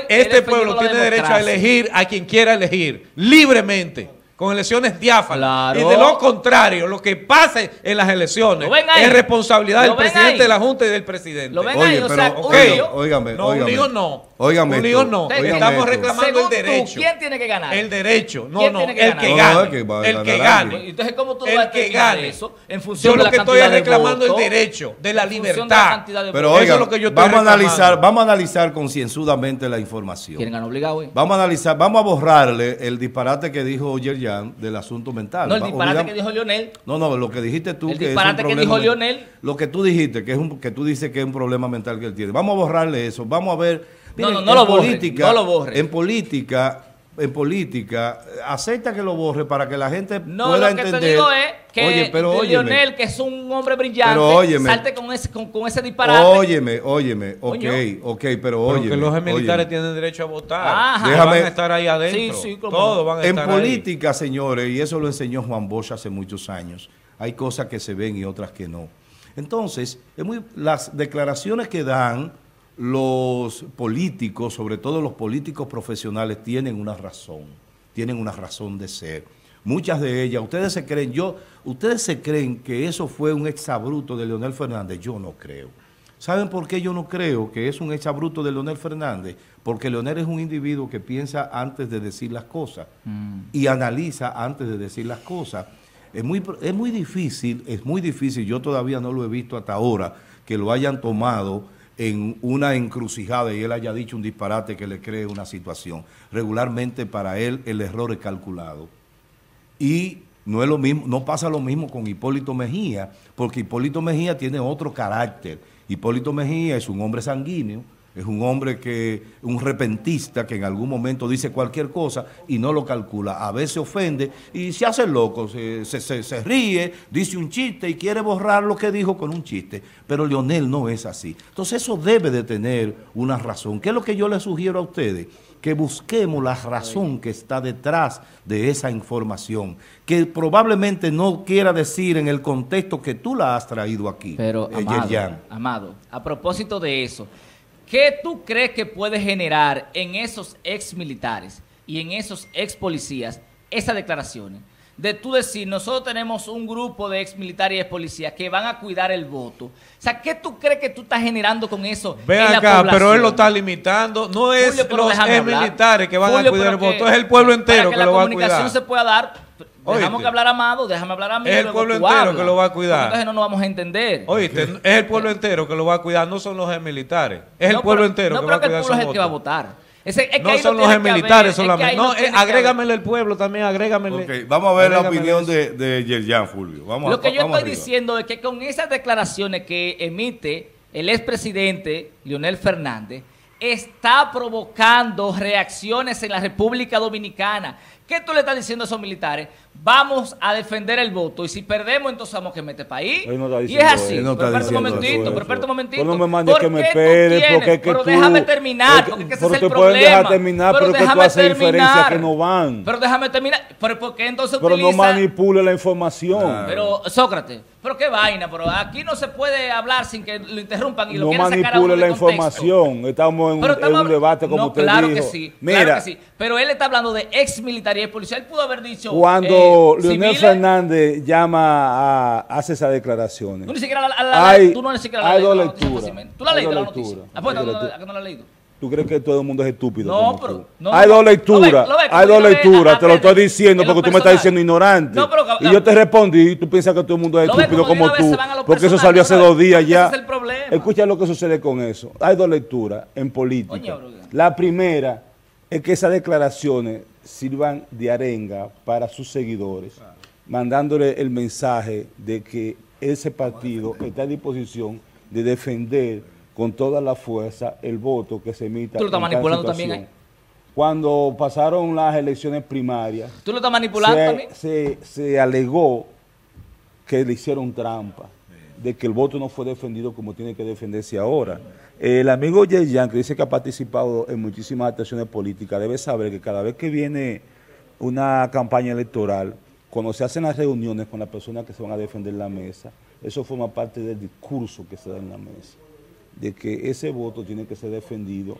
Este pueblo tiene derecho a elegir a quien quiera elegir, libremente, con elecciones diáfanas. Claro. Y de lo contrario, lo que pase en las elecciones es responsabilidad del presidente de la Junta y del presidente. Oye, pero, óigame, no. Estamos reclamando el derecho. ¿Quién tiene que ganar? El derecho. No, no, el que gane. El que gane. Entonces, ¿cómo tú vas a ganar eso? En función de la cantidad de votos. Yo lo que estoy reclamando el derecho de la libertad. Pero, oigan, vamos a analizar concienzudamente la información. ¿Quieren ganar obligado hoy? Vamos a analizar, vamos a borrarle el disparate que dijo Yerlán del asunto mental. No, el disparate que dijo Leonel. No, no, lo que dijiste tú. El disparate que dijo Leonel. Lo que tú dijiste, que tú dices que es un problema mental que él tiene. Vamos a borrarle eso. Vamos a ver. Miren, no lo borre. En política, acepta que lo borre para que la gente pueda entender. No, lo que te digo es que Leonel, que es un hombre brillante, salte con ese disparate. Óyeme, pero que los militares tienen derecho a votar. Ajá. Van a estar ahí adentro. Sí, todos van a estar ahí. En política, señores, y eso lo enseñó Juan Bosch hace muchos años, hay cosas que se ven y otras que no. Entonces, las declaraciones que dan los políticos, sobre todo los políticos profesionales, tienen una razón de ser. Muchas de ellas, ustedes se creen que eso fue un exabrupto de Leonel Fernández. Yo no creo. ¿Saben por qué yo no creo que es un exabrupto de Leonel Fernández? Porque Leonel es un individuo que piensa antes de decir las cosas y analiza antes de decir las cosas. Es muy difícil, yo todavía no lo he visto hasta ahora, que lo hayan tomado en una encrucijada y él haya dicho un disparate que le cree una situación. Regularmente para él el error es calculado. Y no es lo mismo, no pasa lo mismo con Hipólito Mejía, porque Hipólito Mejía tiene otro carácter. Hipólito Mejía es un hombre sanguíneo, es un hombre un repentista que en algún momento dice cualquier cosa y no lo calcula. A veces ofende y se hace loco, se ríe, dice un chiste y quiere borrar lo que dijo con un chiste. Pero Leonel no es así. Entonces eso debe de tener una razón. ¿Qué es lo que yo les sugiero a ustedes? Que busquemos la razón que está detrás de esa información, que probablemente no quiera decir en el contexto que tú la has traído aquí. Pero, Amado, a propósito de eso, ¿qué tú crees que puede generar en esos ex militares y en esos ex policías esas declaraciones? De tú decir, nosotros tenemos un grupo de ex militares y ex policías que van a cuidar el voto. O sea, ¿qué tú crees que tú estás generando con eso? Ve acá, pero él lo está limitando. No es los ex militares que van a cuidar el voto, es el pueblo entero que lo va a cuidar. Para que la comunicación se pueda dar. Dejamos que hablar a Amado, déjame hablar a mí. Es el pueblo entero que lo va a cuidar. Entonces no nos vamos a entender. Oíste, es el pueblo entero que lo va a cuidar, no son los exmilitares. Es el pueblo entero que va a cuidar. No, pero el pueblo es el que va a votar. No son los exmilitares solamente. No, agrégamelo el pueblo también, agrégamelo. Ok, vamos a ver la opinión de Yerlán, Fulvio. Lo que yo estoy diciendo es que con esas declaraciones que emite el expresidente Leonel Fernández, está provocando reacciones en la República Dominicana. ¿Qué tú le estás diciendo a esos militares? Vamos a defender el voto y si perdemos entonces vamos a quemar este país. No, y es así. No, pero espérate un momentito, No me mandes que me esperes, porque es que tú... déjame terminar, porque ese es el problema. Pero déjame terminar, porque tú haces inferencias que no van. Pero déjame terminar, pero porque entonces utilizan... Pero no manipule la información. Claro. Pero Sócrates, pero qué vaina, pero aquí no se puede hablar sin que lo interrumpan y lo quieran sacar a uno de contexto. No manipule la información, estamos en un debate como usted dijo. Claro que sí, pero él está hablando de ex militares secretaría policial pudo haber dicho... Cuando Leonel Fernández llama hace esas declaraciones. Tú ni siquiera la lectura. ¿Tú la leíste? ¿Tú crees que todo el mundo es estúpido? No, pero... No, hay dos lecturas, te lo estoy diciendo porque tú me estás diciendo ignorante. No, pero, y yo te respondí y tú piensas que todo el mundo es estúpido como tú, porque eso salió hace 2 días ya. Ese es el problema. Escucha lo que sucede con eso. Hay dos lecturas en política. Oye, la primera es que esas declaraciones sirvan de arenga para sus seguidores, claro, mandándole el mensaje de que ese partido está a disposición de defender con toda la fuerza el voto que se emita. Tú lo estás manipulando también ahí. Cuando pasaron las elecciones primarias... ¿Tú lo estás manipulando también? Se alegó que le hicieron trampa, de que el voto no fue defendido como tiene que defenderse ahora. El amigo Yerlán, que dice que ha participado en muchísimas actuaciones políticas, debe saber que cada vez que viene una campaña electoral, cuando se hacen las reuniones con las personas que se van a defender la mesa, eso forma parte del discurso que se da en la mesa, de que ese voto tiene que ser defendido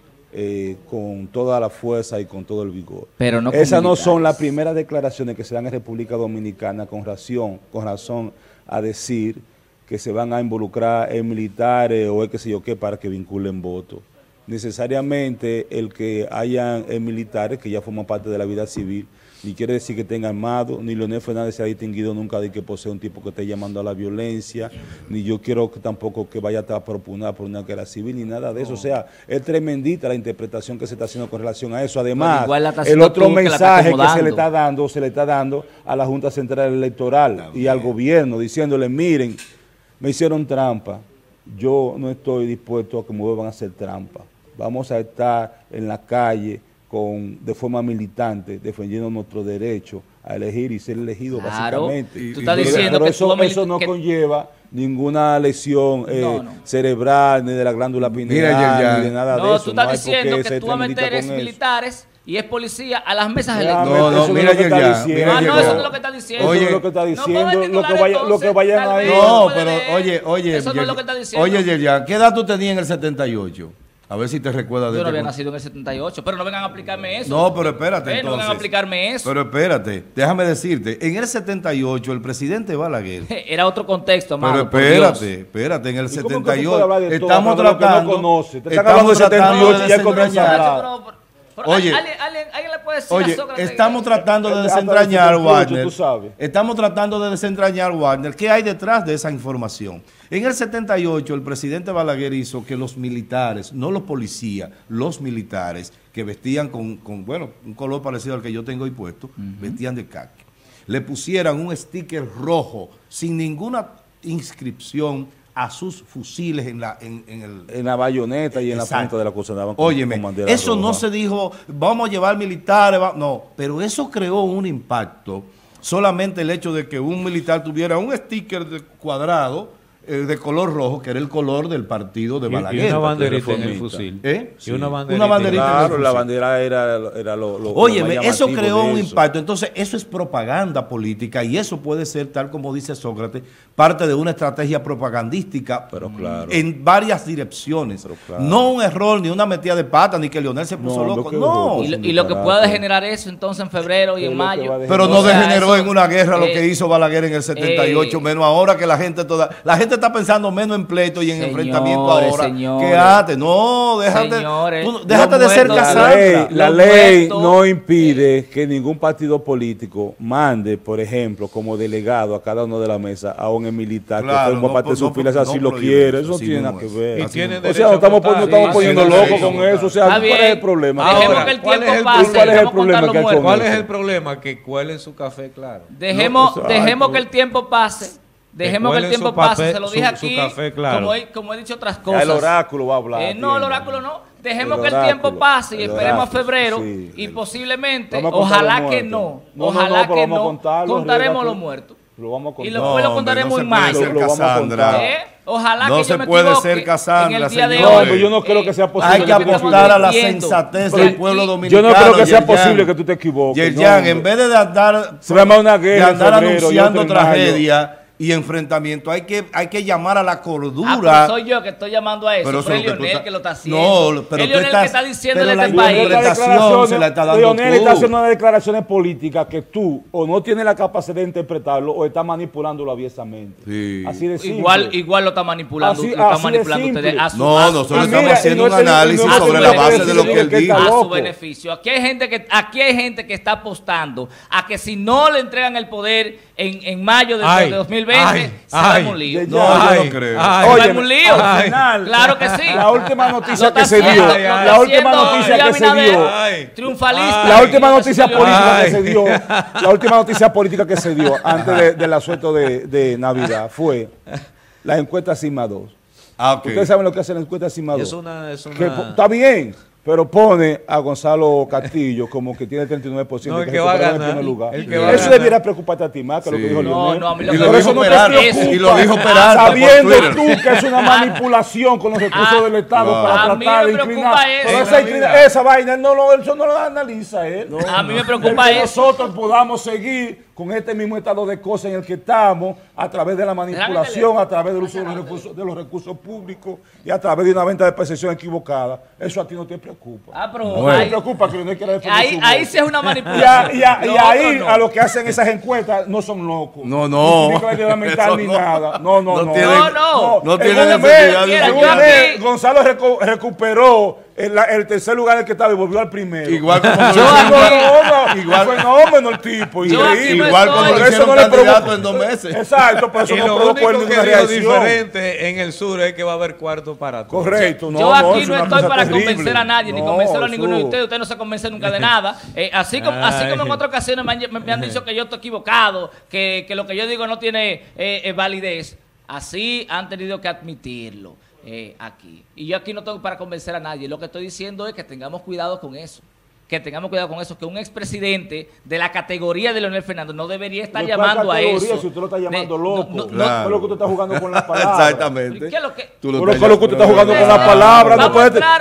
con toda la fuerza y con todo el vigor. Pero no esas no son las primeras declaraciones que se dan en República Dominicana con razón a decir que se van a involucrar en militares o qué sé yo qué para que vinculen votos. Necesariamente el que hayan militares que ya forman parte de la vida civil, ni quiere decir que tenga armado, ni Leonel Fernández se ha distinguido nunca de que posee un tipo que esté llamando a la violencia, ni yo quiero que tampoco que vaya a proponer por una guerra civil, ni nada de eso. O sea, es tremendita la interpretación que se está haciendo con relación a eso. Además, el otro mensaje que se le está dando a la Junta Central Electoral y al gobierno, diciéndole, miren, me hicieron trampa, yo no estoy dispuesto a que me vuelvan a hacer trampa. Vamos a estar en la calle de forma militante, defendiendo nuestro derecho a elegir y ser elegido, claro, básicamente. Y, pero eso no conlleva ninguna lesión cerebral, ni de la glándula pineal, ni de nada de eso. Tú estás diciendo que tú vas a meter militares y es policía a las mesas electorales. No, mira, eso no es lo que está diciendo. Oye, eso es lo que está diciendo. Lo que vayan a ver. No, pero oye. Eso no es lo que está diciendo. Oye, Yerlán, ¿qué edad tú tenías en el 78? A ver si te recuerdas de... Yo no había nacido en el 78, pero no vengan a aplicarme eso. No, pero espérate, entonces. No vengan a aplicarme eso. Pero espérate, déjame decirte, en el 78 el presidente Balaguer... Era otro contexto, amado. Pero espérate, en el 78 estamos tratando... Estamos tratando de desentrañar... Oye, estamos tratando de desentrañar, Wagner. Estamos tratando de desentrañar, Wagner. ¿Qué hay detrás de esa información? En el 78 el presidente Balaguer hizo que los militares, no los policías, los militares que vestían con un color parecido al que yo tengo hoy puesto, vestían de khaki, le pusieran un sticker rojo sin ninguna inscripción a sus fusiles en la bayoneta y en la punta de la cosa. Óyeme, eso no se dijo, vamos a llevar militares, no, pero eso creó un impacto. Solamente el hecho de que un militar tuviera un sticker de cuadrado de color rojo, que era el color del partido de Balaguer. Y una banderita en el fusil. ¿Eh? Sí. Y una banderita, claro, en el fusil. La bandera era lo... Óyeme, eso creó un impacto. Entonces, eso es propaganda política y eso puede ser, tal como dice Sócrates, parte de una estrategia propagandística, pero claro, en varias direcciones. Pero claro, no un error, ni una metida de pata, ni que Leonel se puso loco. No. Y lo que pueda degenerar eso, entonces, en febrero y en mayo. Pero no degeneró en una guerra lo que hizo Balaguer en el 78, menos ahora que la gente está pensando menos en pleito y en enfrentamiento ahora. Que ate, no, déjate de ser casado. La ley no impide que ningún partido político mande, por ejemplo, como delegado a cada uno de la mesa a un militar que forma parte de sus filas, así lo quiere. Eso no tiene nada que ver. O sea, no estamos poniendo locos con eso. O sea, ¿cuál es el problema? ¿Cuál es el problema que hay con eso? ¿Cuál es el problema? Que cuelen su café, claro. Dejemos que el tiempo pase. Dejemos que el tiempo pase, se lo dije aquí, como he dicho otras cosas. Ya el oráculo va a hablar. No, el oráculo no. Dejemos que el tiempo pase y esperemos febrero y posiblemente, ojalá que no, ojalá que no, contaremos los muertos. Y después lo contaremos en mayo. Ojalá que yo me equivoque. No se puede ser Casandra, señor. Yo no creo que sea posible. Hay que apostar a la sensatez del pueblo dominicano. Yo no creo que sea posible que tú te equivoques. Yerlán, en vez de andar anunciando tragedia y enfrentamiento. Hay que llamar a la cordura. Ah, pues soy yo que estoy llamando a eso. Pero es Leonel que lo está haciendo. No, pero Leonel que está diciendo en este país. Leonel está haciendo unas declaraciones políticas que tú o no tienes la capacidad de interpretarlo o estás manipulándolo aviesamente. Sí. Así de simple. Igual lo está manipulando. Ustedes. No, nosotros estamos haciendo un análisis sobre la base de lo que él dijo. A su beneficio. Aquí hay gente que está apostando a que si no le entregan el poder en mayo de 2020 se va un lío. No, yo no creo. Claro que sí. La última noticia que se dio. La última noticia que se dio. Triunfalista. La última noticia política que se dio. La última noticia política que se dio antes del asueto de Navidad fue la encuesta Sisma 2. Ustedes saben lo que hace la encuesta Sisma 2. Está bien. Pero pone a Gonzalo Castillo como que tiene el 39%, no, que va a ganar, en primer lugar. Eso debiera preocuparte a ti más que lo que dijo Leonel. No, a mí lo dijo Peralta. Sabiendo tú que es una manipulación con los recursos del Estado para tratar de inclinar. Pero esa vaina eso no lo analiza él. No, a mí me preocupa eso. Que nosotros podamos seguir con este mismo estado de cosas en el que estamos, a través de la manipulación, a través del uso de los recursos públicos y a través de una venta de percepción equivocada. Eso a ti no te preocupa. No te preocupa que no quiera defender su voz. Ahí sí es una manipulación. Y ahí a los que hacen esas encuestas no son locos. No. Ni claridad mental ni nada. No tienen necesidad de seguridad. Gonzalo recuperó el tercer lugar en el que estaba y volvió al primero. Igual como no le provocó en 2 meses. Exacto, por eso no provocó ninguna reacción. Lo diferente en el sur es que va a haber cuarto para todos. Correcto. Yo aquí no estoy para convencer a nadie, ni convencer a ninguno de ustedes. Ustedes no se convencen nunca de nada. Así como en otras ocasiones me han dicho que yo estoy equivocado, que lo que yo digo no tiene validez. Así han tenido que admitirlo. Aquí. Y yo aquí no tengo para convencer a nadie. Lo que estoy diciendo es que tengamos cuidado con eso. Que un expresidente de la categoría de Leonel Fernández no debería estar llamando a eso. Si usted lo está llamando loco. No es lo que tú estás jugando con las palabras. Exactamente.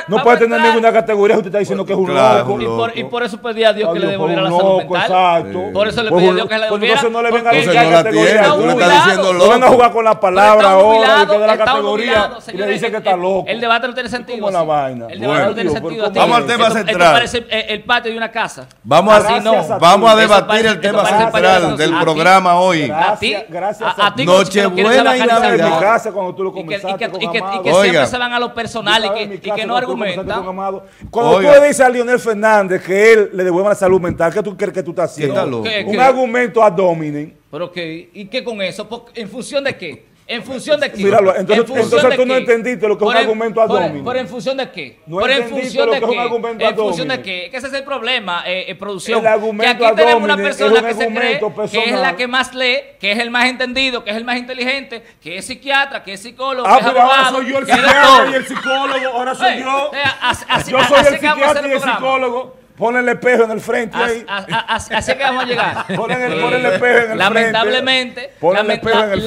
No puede tener ninguna categoría si usted está diciendo que es un loco. Y por eso pedí a Dios que le devolviera la salud mental. Exacto. Por eso le pedí a Dios que la devolviera. Entonces no le venga a decir que la categoría. Tú le estás diciendo loco. No venga a jugar con las palabras ahora. Que de la categoría. Y le dice que está loco. El debate no tiene sentido. Vamos al tema central. El patio de una casa. Vamos a debatir el tema central del programa hoy. A ti, Nochebuena y Navidad. Y que siempre se van a lo personal y que no argumentan. Cuando tú le dices a Leonel Fernández que él le devuelva la salud mental, ¿qué tú crees que tú estás haciendo? Un argumento ad hominem. ¿Y qué con eso? ¿En función de qué? ¿En función de qué? Míralo, entonces tú no entendiste lo que es un argumento ad hominem. ¿Pero en función de qué? ¿En función de qué? Que ese es el problema, producción. Que aquí tenemos una persona que se cree que es la que más lee, que es el más entendido, que es el más inteligente, que es psiquiatra, que es psicólogo, que es abogado. Ahora soy yo el psiquiatra y el psicólogo, ahora soy yo. Yo soy el psiquiatra y el psicólogo. Pon el espejo en el frente ahí. Así que vamos a llegar. Pon el espejo en el frente.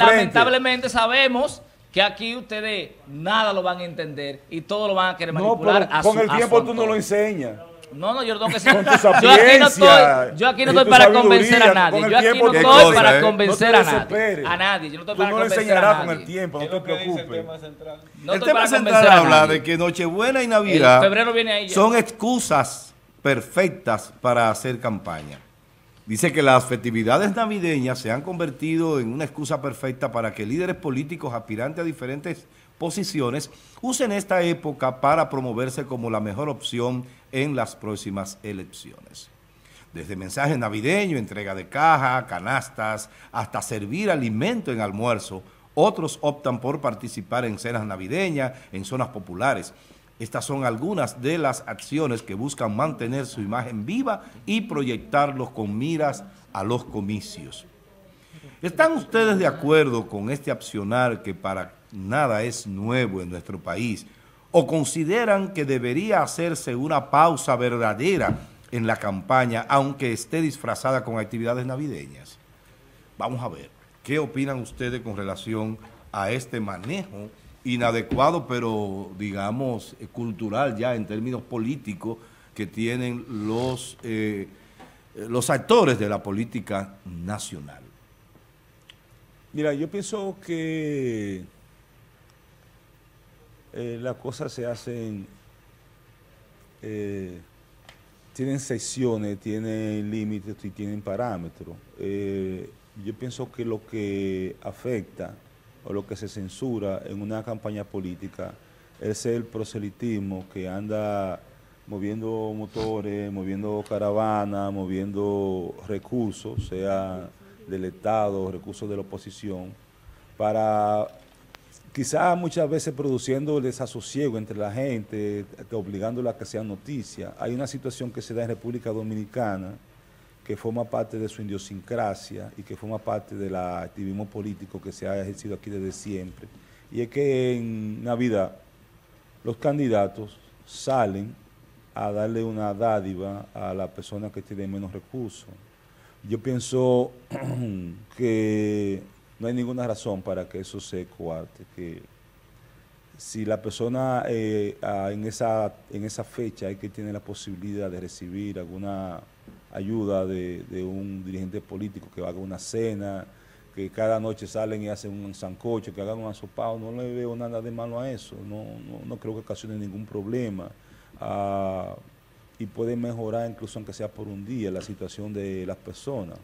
Lamentablemente sabemos que aquí ustedes nada lo van a entender y todo lo van a querer manipular. Con el tiempo tú no lo enseñas. No, yo tengo que ser. Yo aquí no estoy para convencer a nadie. Yo no estoy para convencer a nadie. Tú no con el tiempo, no te preocupes. El tema central habla de que Nochebuena y Navidad son excusas perfectas para hacer campaña. Dice que las festividades navideñas se han convertido en una excusa perfecta para que líderes políticos aspirantes a diferentes posiciones usen esta época para promoverse como la mejor opción en las próximas elecciones. Desde mensajes navideños, entrega de caja, canastas, hasta servir alimento en almuerzo, otros optan por participar en cenas navideñas, en zonas populares. Estas son algunas de las acciones que buscan mantener su imagen viva y proyectarlos con miras a los comicios. ¿Están ustedes de acuerdo con este accionar que para nada es nuevo en nuestro país? ¿O consideran que debería hacerse una pausa verdadera en la campaña, aunque esté disfrazada con actividades navideñas? Vamos a ver, ¿qué opinan ustedes con relación a este manejo inadecuado, pero digamos cultural ya en términos políticos que tienen los actores de la política nacional? Mira, yo pienso que las cosas se hacen, tienen secciones, tienen límites y tienen parámetros. Yo pienso que lo que afecta o lo que se censura en una campaña política es el proselitismo que anda moviendo motores, moviendo caravanas, moviendo recursos, sea del Estado, recursos de la oposición, para quizás muchas veces produciendo el desasosiego entre la gente, obligándola a que sea noticia. Hay una situación que se da en República Dominicana que forma parte de su idiosincrasia y que forma parte del activismo político que se ha ejercido aquí desde siempre. Y es que en Navidad los candidatos salen a darle una dádiva a la persona que tiene menos recursos. Yo pienso que no hay ninguna razón para que eso se coarte, que si la persona en esa fecha hay que tener la posibilidad de recibir alguna ayuda de un dirigente político que haga una cena, que cada noche salen y hacen un sancocho, que hagan un asopado, no le veo nada de malo a eso, no creo que ocasione ningún problema. Y puede mejorar incluso aunque sea por un día la situación de las personas.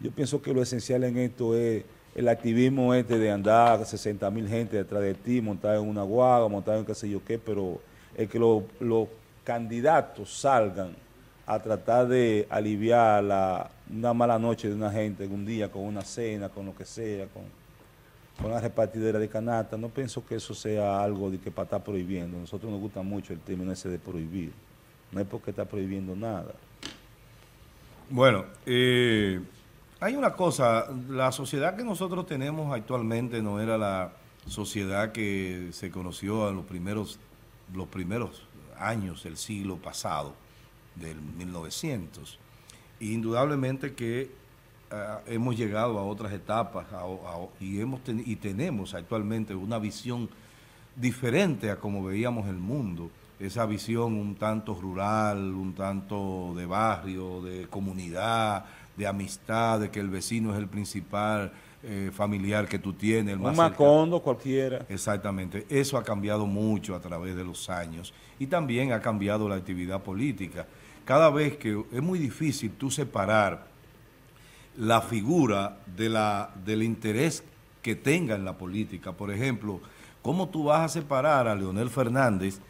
Yo pienso que lo esencial en esto es el activismo este de andar 60.000 gente detrás de ti, montar en una guagua, montar en qué sé yo qué, pero es que los candidatos salgan a tratar de aliviar una mala noche de una gente, un día con una cena, con lo que sea, con la repartidera de canasta. No pienso que eso sea algo de que para estar prohibiendo. A nosotros nos gusta mucho el término ese de prohibir. No es porque está prohibiendo nada. Bueno, hay una cosa. La sociedad que nosotros tenemos actualmente no era la sociedad que se conoció en los primeros años del siglo pasado, del 1900. Indudablemente que hemos llegado a otras etapas y tenemos actualmente una visión diferente a como veíamos el mundo. Esa visión un tanto rural, un tanto de barrio, de comunidad, de amistad, de que el vecino es el principal familiar que tú tienes. El más macondo cualquiera. Exactamente. Eso ha cambiado mucho a través de los años y también ha cambiado la actividad política. Cada vez que es muy difícil tú separar la figura de del interés que tenga en la política. Por ejemplo, ¿cómo tú vas a separar a Leonel Fernández?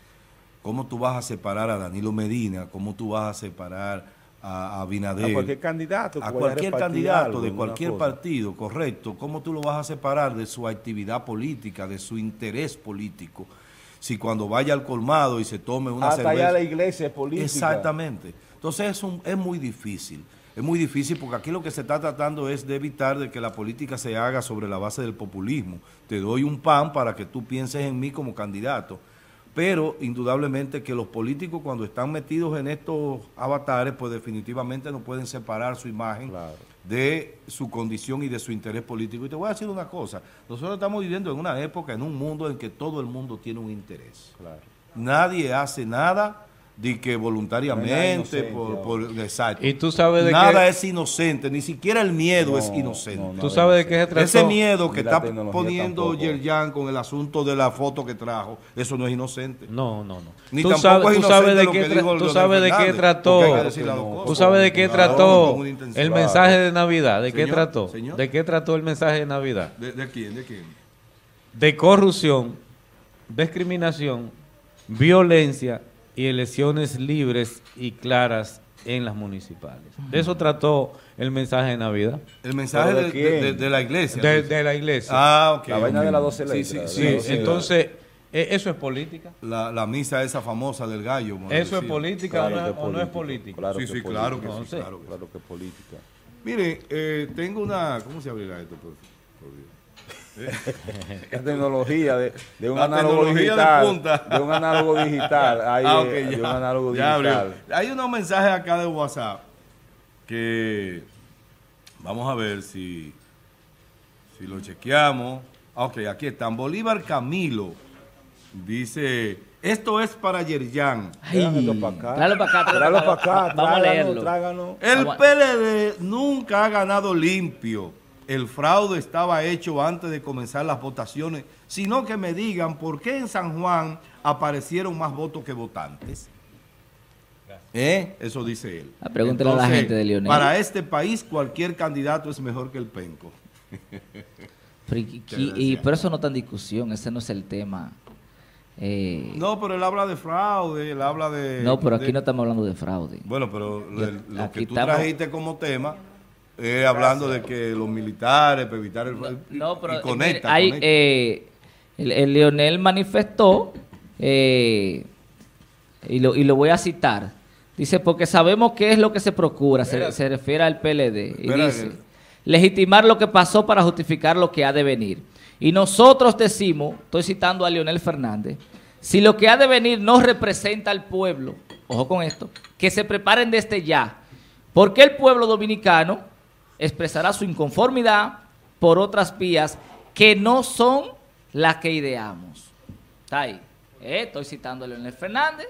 ¿Cómo tú vas a separar a Danilo Medina? ¿Cómo tú vas a separar a Abinader? A cualquier candidato. A cualquier candidato de cualquier partido, correcto. ¿Cómo tú lo vas a separar de su actividad política, de su interés político? Si cuando vaya al colmado y se tome una cerveza... Hasta allá la iglesia es política. Exactamente. Entonces es muy difícil. Es muy difícil porque aquí lo que se está tratando es de evitar de que la política se haga sobre la base del populismo. Te doy un pan para que tú pienses en mí como candidato. Pero indudablemente que los políticos cuando están metidos en estos avatares, pues definitivamente no pueden separar su imagen, claro, de su condición y de su interés político. Y te voy a decir una cosa, nosotros estamos viviendo en una época, en un mundo en que todo el mundo tiene un interés. Claro. Nadie hace nada de que voluntariamente, exacto. ¿Y tú sabes de nada que... es inocente, ni siquiera el miedo es inocente. ¿Tú sabes de qué se trata? Ese miedo que está poniendo Yerlán con el asunto de la foto que trajo, eso no es inocente. No. Ni ¿tú tampoco es inocente lo que dijo Leonel Fernández? ¿Tú sabes de qué trató? ¿Tú sabes de qué trató el mensaje de Navidad? ¿De qué trató? ¿De qué trató el mensaje de Navidad? ¿De quién? ¿De quién? De corrupción, discriminación, violencia y elecciones libres y claras en las municipales. De eso trató el mensaje de Navidad. El mensaje de la iglesia. De la iglesia. Ah, ok. La vaina de las 12 letras. Sí. Entonces, ¿eso es política? La misa esa famosa del gallo. ¿Eso es política, claro, o no es política? Claro, sí, claro que sí. Claro que es política. Mire, tengo una... ¿Cómo se abrirá esto, por Dios? La tecnología de un análogo digital, de un análogo digital. De un análogo digital. Hay unos mensajes acá de WhatsApp que vamos a ver si lo chequeamos. Ok, aquí están. Bolívar Camilo dice: esto es para Yerlán. Tráelo para acá. Vamos a leerlo. El PLD nunca ha ganado limpio. el fraude estaba hecho antes de comenzar las votaciones, sino que me digan por qué en San Juan aparecieron más votos que votantes. Eso dice él. Pregúntale a la gente de Leonel. Para este país cualquier candidato es mejor que el penco. Pero eso no está en discusión, ese no es el tema. No, pero él habla de fraude, él habla de... No, pero aquí no estamos hablando de fraude. Bueno, pero lo que tú trajiste como tema... hablando de que los militares, para evitar el fraude, pero conecta. El Leonel manifestó, y lo voy a citar, dice, porque sabemos qué es lo que se procura, se refiere al PLD, y dice, legitimar lo que pasó para justificar lo que ha de venir. Y nosotros decimos, estoy citando a Leonel Fernández, si lo que ha de venir no representa al pueblo, ojo con esto, que se preparen desde ya, porque el pueblo dominicano expresará su inconformidad por otras vías que no son las que ideamos. Está ahí. Estoy citando a Leonel Fernández.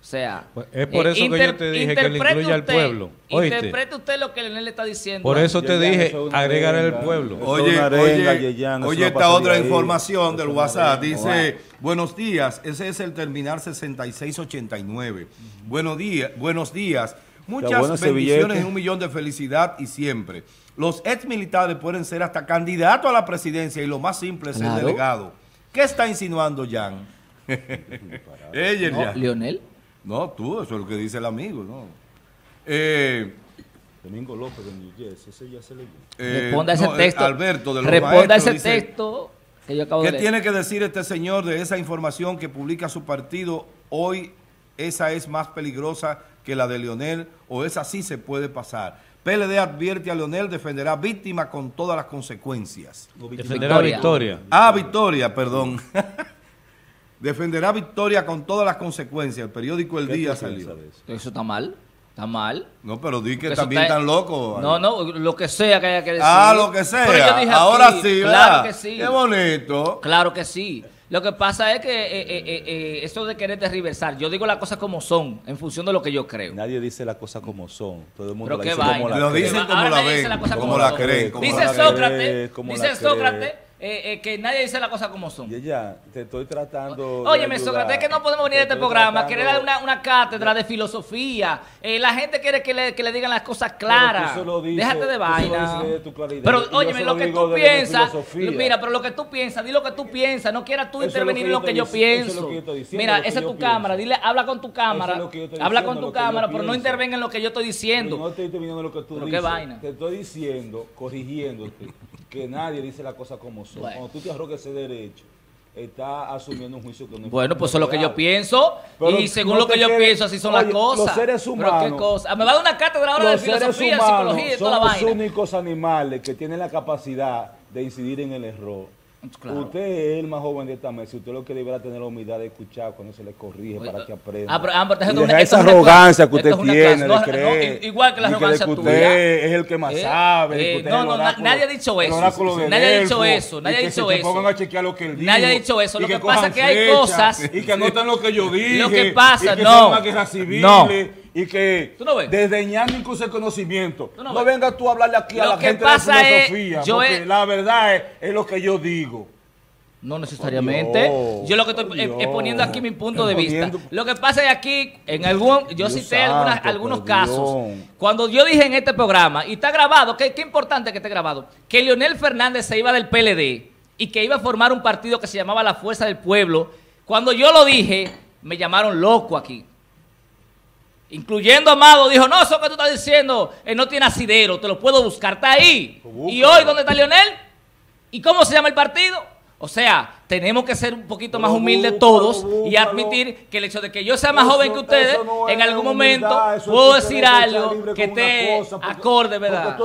O sea... Pues es por eso que yo te dije que le incluya al pueblo. ¿Oíste? Interprete usted lo que Leonel le está diciendo. Por eso te dije, agregar al pueblo. Oye, esta otra información del WhatsApp. Dice, buenos días, ese es el terminal 6689. Buenos días. Muchas bendiciones y 1 millón de felicidad y siempre. Los ex militares pueden ser hasta candidatos a la presidencia y lo más simple es el delegado. ¿Qué está insinuando Jan? ¿Leonel? No, tú, eso es lo que dice el amigo. Domingo López de New Jersey, ese ya se leyó. Responda ese texto. Alberto de los Responda ese dice, texto que yo acabo de leer. ¿Qué tiene que decir este señor de esa información que publica su partido hoy? Esa es más peligrosa que la de Leonel, o esa sí se puede pasar. PLD advierte a Leonel, defenderá víctima con todas las consecuencias. Defenderá victoria. Victoria, perdón. Defenderá victoria con todas las consecuencias. El periódico El Día salió. Eso está mal. Está mal. No, pero di que porque también están locos. No, lo que sea que haya que decir. Lo que sea. Pero yo dije ahora aquí, sí, ¿verdad? Claro que sí. Qué bonito. Claro que sí. Lo que pasa es que eso de querer tergiversar, yo digo las cosas como son, en función de lo que yo creo. Nadie dice las cosas como son. Todo el mundo la dice como la creen. Como la creen. Dice Sócrates. Que nadie dice las cosas como son. Ya, te estoy tratando. Óyeme, Sócrates, es que no podemos venir a este programa, querer dar una cátedra de filosofía. La gente quiere que le digan las cosas claras. Déjate de vaina. Pero, óyeme, lo que tú piensas. Mira, pero lo que tú piensas, di lo que tú piensas. No quieras tú intervenir en lo que yo pienso. Mira, esa es tu cámara. Dile, habla con tu cámara. Habla con tu cámara, pero no intervenga en lo que yo estoy diciendo. No estoy interviniendo en lo que tú dices. Te estoy diciendo, corrigiéndote, que nadie dice las cosas como son. Cuando tú te arrogas ese derecho, estás asumiendo un juicio que no es. Bueno, pues eso es lo que yo pienso, pero y según lo que yo pienso, así son las cosas. Los seres humanos. ¿Pero qué cosa? Me va a dar una cátedra ahora de filosofía, psicología y toda la vaina. Son los únicos animales que tienen la capacidad de incidir en el error. Claro. Usted es el más joven de esta mesa. Usted lo que deberá tener la humildad de escuchar cuando se le corrige. Oye, para que aprenda. Esa arrogancia que usted tiene, igual que la arrogancia tuya. Usted es el que más sabe. Nadie ha dicho eso. Nadie ha dicho eso. Nadie ha dicho eso. Nadie ha dicho eso. Lo que pasa es que hay cosas. Y que anotan lo que yo dije. Lo que pasa, no. Y que desdeñando incluso el conocimiento. No vengas tú a hablarle aquí a la gente de filosofía, porque la verdad es lo que yo digo. No necesariamente. Yo lo que estoy exponiendo aquí mi punto de vista. Lo que pasa es aquí, yo cité algunos casos. Cuando yo dije en este programa, y está grabado, qué importante que esté grabado, que Leonel Fernández se iba del PLD y que iba a formar un partido que se llamaba La Fuerza del Pueblo. Cuando yo lo dije, me llamaron loco aquí. Incluyendo Amado, dijo, no, eso que tú estás diciendo no tiene asidero, te lo puedo buscar, está ahí. ¿Y hoy dónde está Leonel? ¿Y cómo se llama el partido? O sea, tenemos que ser un poquito más humildes todos y admitir que el hecho de que yo sea más joven que ustedes, en algún momento puedo decir algo que esté acorde, ¿verdad?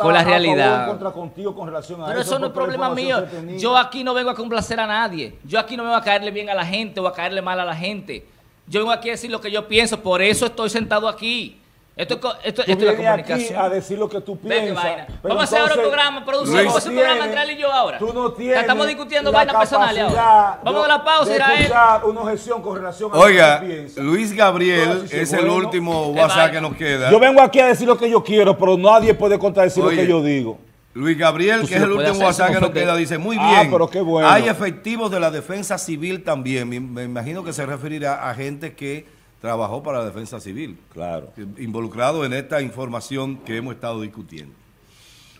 Con la realidad. Pero eso no es problema mío. Yo aquí no vengo a complacer a nadie. Yo aquí no vengo a caerle bien a la gente o a caerle mal a la gente. Yo vengo aquí a decir lo que yo pienso, por eso estoy sentado aquí. Esto es la comunicación. Aquí a decir lo que tú piensas. Vamos a hacer ahora un programa, producimos un programa entre él y yo ahora. Tú no tienes. Estamos discutiendo vainas personales ahora. Vamos a la pausa, Israel. Una objeción con relación a lo que piensa. Luis Gabriel es el último WhatsApp que nos queda. Yo vengo aquí a decir lo que yo quiero, pero nadie puede contradecir lo que yo digo. Luis Gabriel, que es el último WhatsApp que nos queda, dice, muy bien, pero qué bueno. Hay efectivos de la defensa civil también. Me imagino que se referirá a gente que trabajó para la defensa civil. Claro. Involucrado en esta información que hemos estado discutiendo.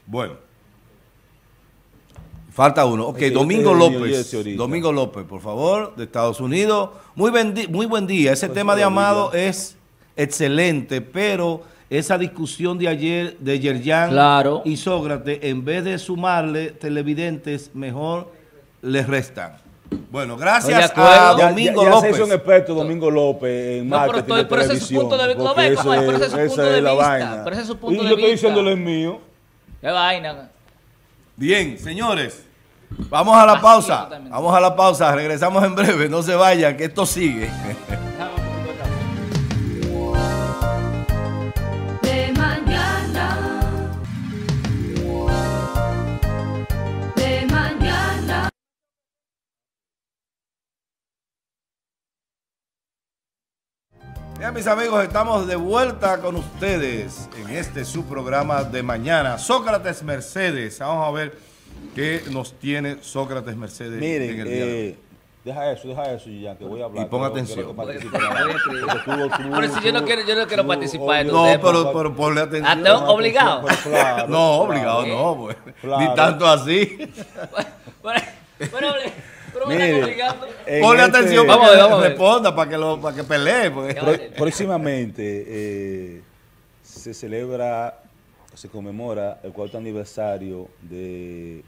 Bueno. Falta uno. Ok, Domingo López. Domingo López, por favor, de Estados Unidos. Muy buen día. Ese tema de Amado es excelente, pero... esa discusión de ayer de Yerlán y Sócrates, en vez de sumarle televidentes, mejor les restan. Bueno, gracias a Domingo López. Ya se hizo un experto Domingo López en marketing de televisión. Pero ese es su punto de vista. Y yo estoy diciéndole el mío. Qué vaina. Bien, señores, vamos a la pausa. Vamos a la pausa. Regresamos en breve. No se vayan, que esto sigue. Bien, mis amigos, estamos de vuelta con ustedes en este su programa de mañana. Sócrates Mercedes, vamos a ver qué nos tiene Sócrates Mercedes. Miren, en el día de hoy. Deja eso, ya que voy a hablar. Y pon atención. Pero si yo no quiero participar. No, pero ponle atención. ¿Obligado? No, obligado no, pues. Ni tanto así. Mire, ponle atención, vamos a responda para que pelee. Porque. Próximamente se celebra, se conmemora el 4º aniversario de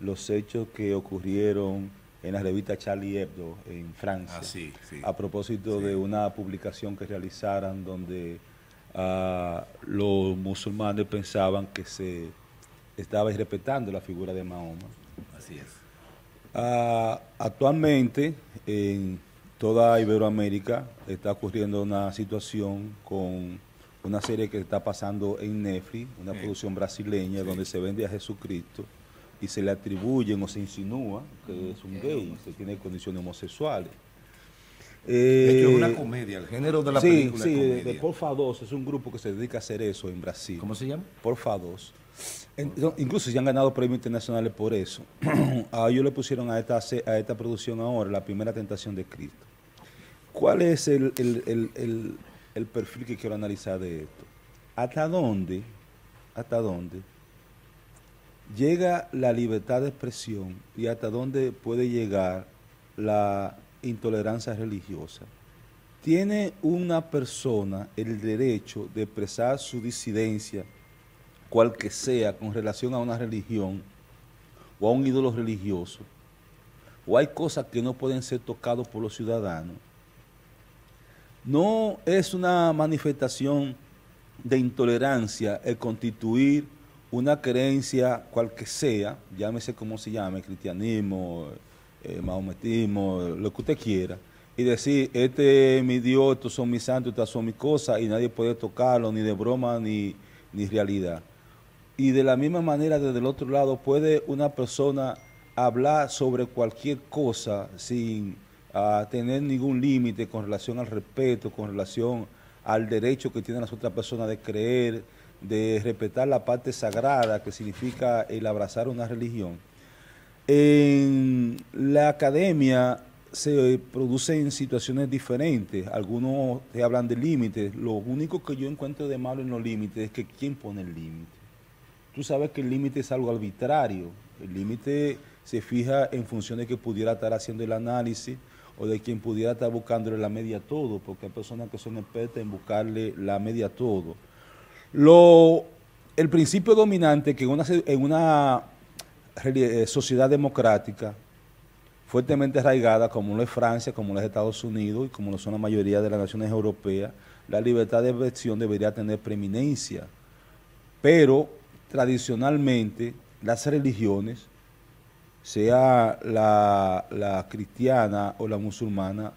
los hechos que ocurrieron en la revista Charlie Hebdo en Francia. A propósito de una publicación que realizaran donde los musulmanes pensaban que se estaba irrespetando la figura de Mahoma. Así es. Actualmente en toda Iberoamérica está ocurriendo una situación con una serie que está pasando en Netflix, una producción brasileña donde se vende a Jesucristo y se le atribuyen o se insinúa que es un gay, que tiene condiciones homosexuales. Es que es una comedia, el género de la película. Sí, de Porfa 2, es un grupo que se dedica a hacer eso en Brasil. ¿Cómo se llama? Porfa 2. Incluso ya han ganado premios internacionales por eso. Ellos le pusieron a esta producción ahora La Primera Tentación de Cristo. ¿Cuál es el perfil que quiero analizar de esto? ¿Hasta dónde llega la libertad de expresión y hasta dónde puede llegar la intolerancia religiosa? ¿Tiene una persona el derecho de expresar su disidencia, cual que sea, con relación a una religión o a un ídolo religioso, o hay cosas que no pueden ser tocadas por los ciudadanos? ¿No es una manifestación de intolerancia el constituir una creencia, cual que sea, llámese como se llame, cristianismo, mahometismo, lo que usted quiera, y decir, este es mi Dios, estos son mis santos, estas son mis cosas, y nadie puede tocarlo, ni de broma, ni realidad? Y de la misma manera, desde el otro lado, puede una persona hablar sobre cualquier cosa sin tener ningún límite con relación al respeto, con relación al derecho que tienen las otras personas de creer, de respetar la parte sagrada que significa el abrazar una religión. En la academia se producen situaciones diferentes. Algunos te hablan de límites. Lo único que yo encuentro de malo en los límites es que ¿quién pone el límite? Tú sabes que el límite es algo arbitrario. El límite se fija en función de que pudiera estar haciendo el análisis o de quien pudiera estar buscándole la media a todo, porque hay personas que son expertas en buscarle la media a todo. El principio dominante que en una sociedad democrática fuertemente arraigada, como lo es Francia, como lo es Estados Unidos y como lo son la mayoría de las naciones europeas, la libertad de expresión debería tener preeminencia. Pero tradicionalmente las religiones, sea la cristiana o la musulmana,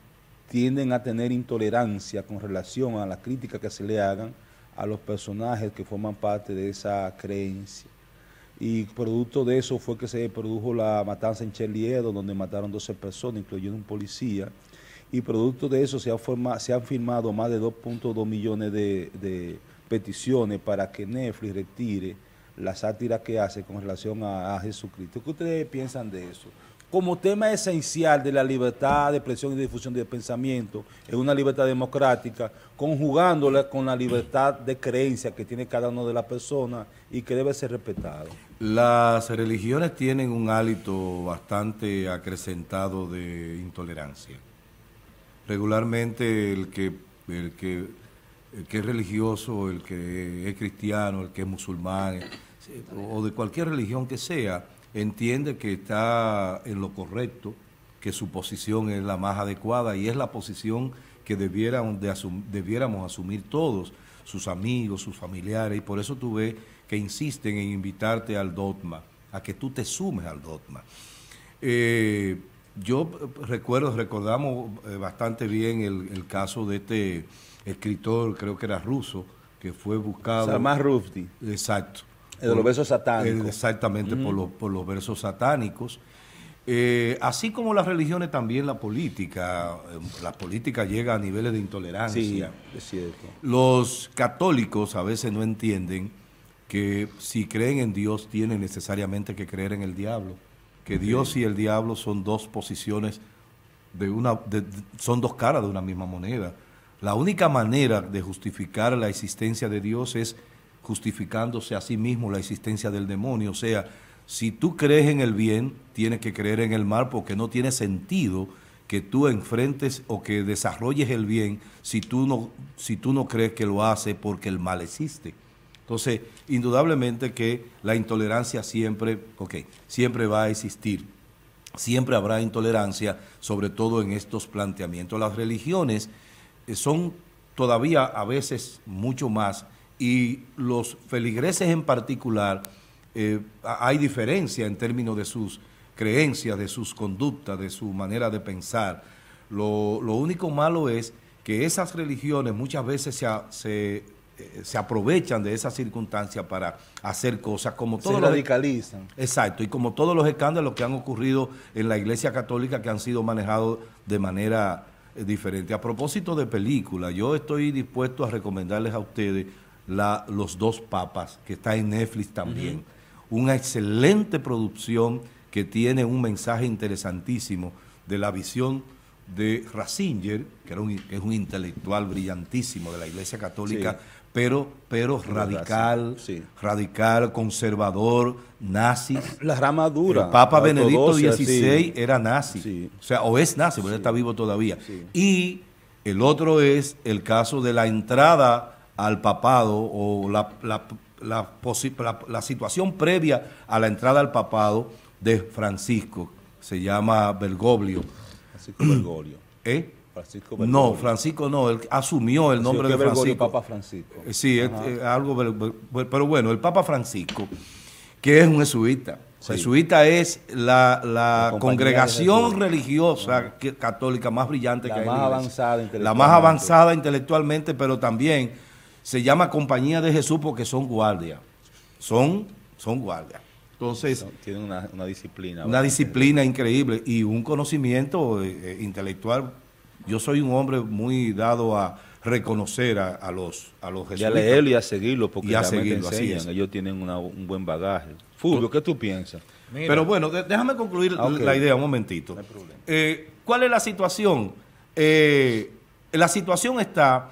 tienden a tener intolerancia con relación a las críticas que se le hagan a los personajes que forman parte de esa creencia. Y producto de eso fue que se produjo la matanza en Charlie Hebdo, donde mataron 12 personas, incluyendo un policía. Y producto de eso se han firmado más de 2.2 millones de peticiones para que Netflix retire la sátira que hace con relación a Jesucristo. ¿Qué ustedes piensan de eso? Como tema esencial de la libertad de expresión y de difusión de pensamiento, es una libertad democrática, conjugándola con la libertad de creencia que tiene cada una de las personas y que debe ser respetado. Las religiones tienen un hálito bastante acrecentado de intolerancia. Regularmente el que es religioso, el que es cristiano, el que es musulmán, o de cualquier religión que sea, entiende que está en lo correcto, que su posición es la más adecuada y es la posición que debiéramos asumir todos, sus amigos, sus familiares, y por eso tú ves que insisten en invitarte al dogma, a que tú te sumes al dogma. Yo recordamos bastante bien el caso de este escritor, creo que era ruso, que fue buscado... Salman Rushdie. Exacto. De los versos satánicos. Exactamente, por los versos satánicos. Así como las religiones, también la política llega a niveles de intolerancia. Sí, es cierto. Los católicos a veces no entienden que si creen en Dios tienen necesariamente que creer en el diablo, que Dios y el diablo son dos posiciones, son dos caras de una misma moneda. La única manera de justificar la existencia de Dios es justificándose a sí mismo la existencia del demonio. O sea, si tú crees en el bien, tienes que creer en el mal, porque no tiene sentido que tú enfrentes o que desarrolles el bien si tú no crees que lo hace porque el mal existe. Entonces, indudablemente que la intolerancia siempre va a existir. Siempre habrá intolerancia, sobre todo en estos planteamientos. Las religiones son todavía a veces mucho más, y los feligreses en particular, hay diferencia en términos de sus creencias, de sus conductas, de su manera de pensar. Lo único malo es que esas religiones muchas veces se aprovechan de esa circunstancia para hacer cosas como todos. Se radicalizan. Exacto, y como todos los escándalos que han ocurrido en la Iglesia Católica, que han sido manejados de manera diferente. A propósito de película, yo estoy dispuesto a recomendarles a ustedes Los dos papas, que está en Netflix también, una excelente producción que tiene un mensaje interesantísimo de la visión de Ratzinger, que es un intelectual brillantísimo de la Iglesia Católica, sí, pero radical, sí, radical, conservador, nazi. La rama dura. El Papa Benedicto XVI, sí, era nazi, sí, o sea, o es nazi, pero sí, está vivo todavía. Sí. Y el otro es el caso de la entrada al papado, o la situación previa a la entrada al papado de Francisco. Se llama Bergoglio. Francisco Bergoglio. ¿Eh? Francisco Bergoglio. No, Francisco no, él asumió el nombre de Francisco. Bergoglio, Papa Francisco. Sí, pero bueno, el Papa Francisco, que es un jesuita. Sí. Jesuita es la congregación religiosa católica más brillante que hay. La más avanzada intelectualmente, pero también se llama Compañía de Jesús porque son guardias. Son guardias. Entonces, tienen una disciplina. Una disciplina increíble y un conocimiento intelectual. Yo soy un hombre muy dado a reconocer a los jesuitas. Y a leerlo y a seguirlo, porque ya enseñan. Ellos tienen un buen bagaje. Fulvio, ¿qué tú piensas? Mira. Pero bueno, déjame concluir la idea un momentito. No hay problema. ¿Cuál es la situación? La situación está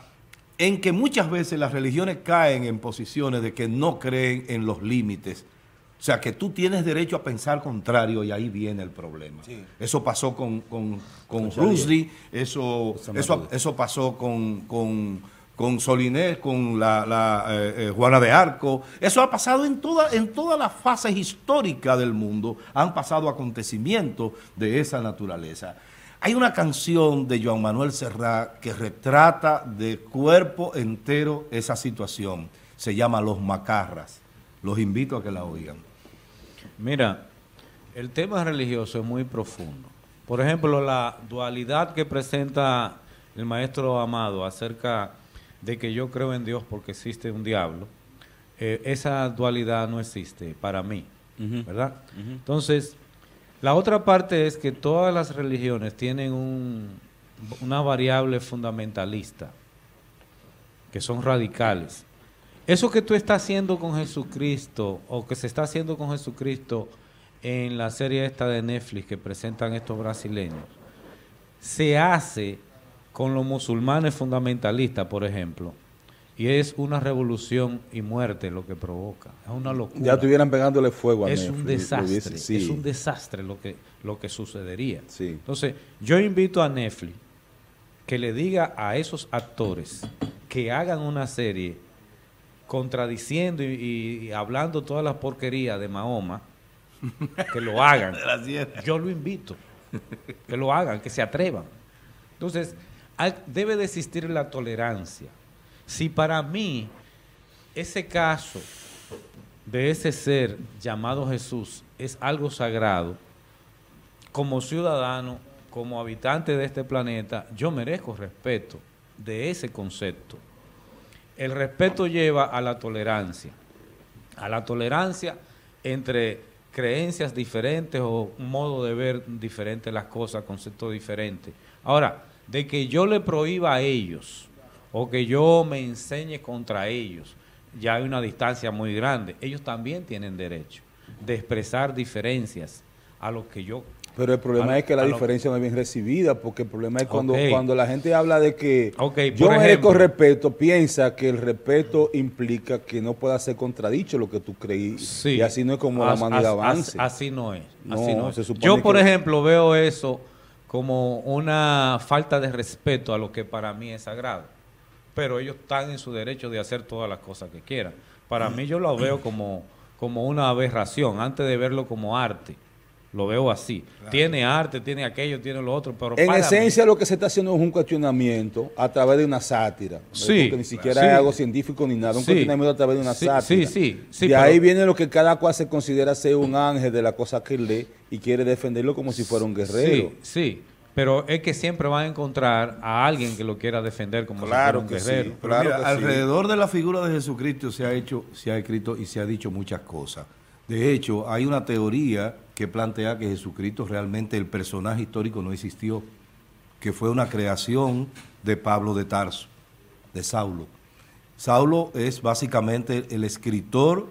en que muchas veces las religiones caen en posiciones de que no creen en los límites. O sea, que tú tienes derecho a pensar contrario, y ahí viene el problema. Sí. Eso pasó con Rushdie, eso pasó con Solinés, con la Juana de Arco. Eso ha pasado en todas las fases históricas del mundo. Han pasado acontecimientos de esa naturaleza. Hay una canción de Joan Manuel Serrat que retrata de cuerpo entero esa situación. Se llama Los Macarras. Los invito a que la oigan. Mira, el tema religioso es muy profundo. Por ejemplo, la dualidad que presenta el maestro Amado acerca de que yo creo en Dios porque existe un diablo, esa dualidad no existe para mí, ¿verdad? Entonces, la otra parte es que todas las religiones tienen una variable fundamentalista, que son radicales. Eso que tú estás haciendo con Jesucristo, o que se está haciendo con Jesucristo en la serie esta de Netflix que presentan estos brasileños, se hace con los musulmanes fundamentalistas, por ejemplo, y es una revolución y muerte lo que provoca. Es una locura. Ya estuvieran pegándole fuego a Netflix. Es un desastre, sí. Es un desastre lo que sucedería. Sí. Entonces, yo invito a Netflix que le diga a esos actores que hagan una serie contradiciendo y hablando todas las porquerías de Mahoma, que lo hagan. Yo lo invito, que lo hagan, que se atrevan. Entonces, debe de existir la tolerancia. Si para mí ese caso de ese ser llamado Jesús es algo sagrado, como ciudadano, como habitante de este planeta, yo merezco respeto de ese concepto. El respeto lleva a la tolerancia entre creencias diferentes o un modo de ver diferente las cosas, conceptos diferentes. Ahora, de que yo le prohíba a ellos o que yo me enseñe contra ellos, ya hay una distancia muy grande. Ellos también tienen derecho de expresar diferencias a lo que yo... Pero el problema es que la diferencia no es bien recibida, porque el problema es cuando la gente habla de que yo merezco respeto, piensa que el respeto implica que no pueda ser contradicho lo que tú creí, sí, y así no es como la humanidad avance. Así no es. Así no es. Yo, por ejemplo, veo eso como una falta de respeto a lo que para mí es sagrado, pero ellos están en su derecho de hacer todas las cosas que quieran. Para mí yo lo veo como una aberración, antes de verlo como arte. Lo veo así. Claro. Tiene arte, tiene aquello, tiene lo otro, pero en esencia lo que se está haciendo es un cuestionamiento a través de una sátira. Sí. Porque ni siquiera es algo científico ni nada, un cuestionamiento a través de una sátira. Sí, de ahí viene lo que cada cual se considera ser un ángel de la cosa que lee y quiere defenderlo como si fuera un guerrero. Sí, pero es que siempre va a encontrar a alguien que lo quiera defender como si fuera un guerrero. Sí, claro, mira, alrededor de la figura de Jesucristo se ha escrito y se ha dicho muchas cosas. De hecho, hay una teoría que plantea que Jesucristo realmente, el personaje histórico, no existió, que fue una creación de Pablo de Tarso, de Saulo. Saulo es básicamente el escritor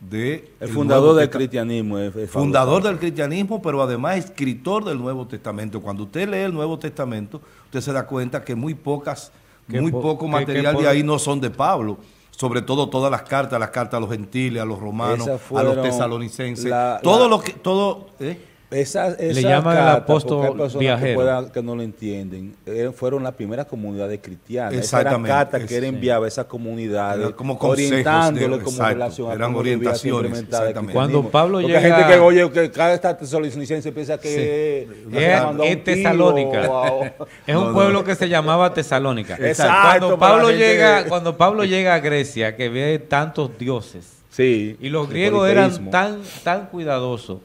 de... El fundador del cristianismo. Fundador del cristianismo, pero además escritor del Nuevo Testamento. Cuando usted lee el Nuevo Testamento, usted se da cuenta que muy poco material de ahí no son de Pablo. Sobre todo todas las cartas a los gentiles, a los romanos, a los tesalonicenses, le llaman el apóstol viajero. Que no lo entienden, fueron las primeras comunidades cristianas. Exactamente. Esas cartas que él enviaba a esas comunidades, como orientándole como relación. Eran orientaciones. Cuando Pablo llega... Hay gente que oye, que cada tesalonicense piensa que es Tesalónica. Es un pueblo que se llamaba Tesalónica. Exacto. Cuando Pablo llega a Grecia, que ve tantos dioses, y los griegos eran tan cuidadosos.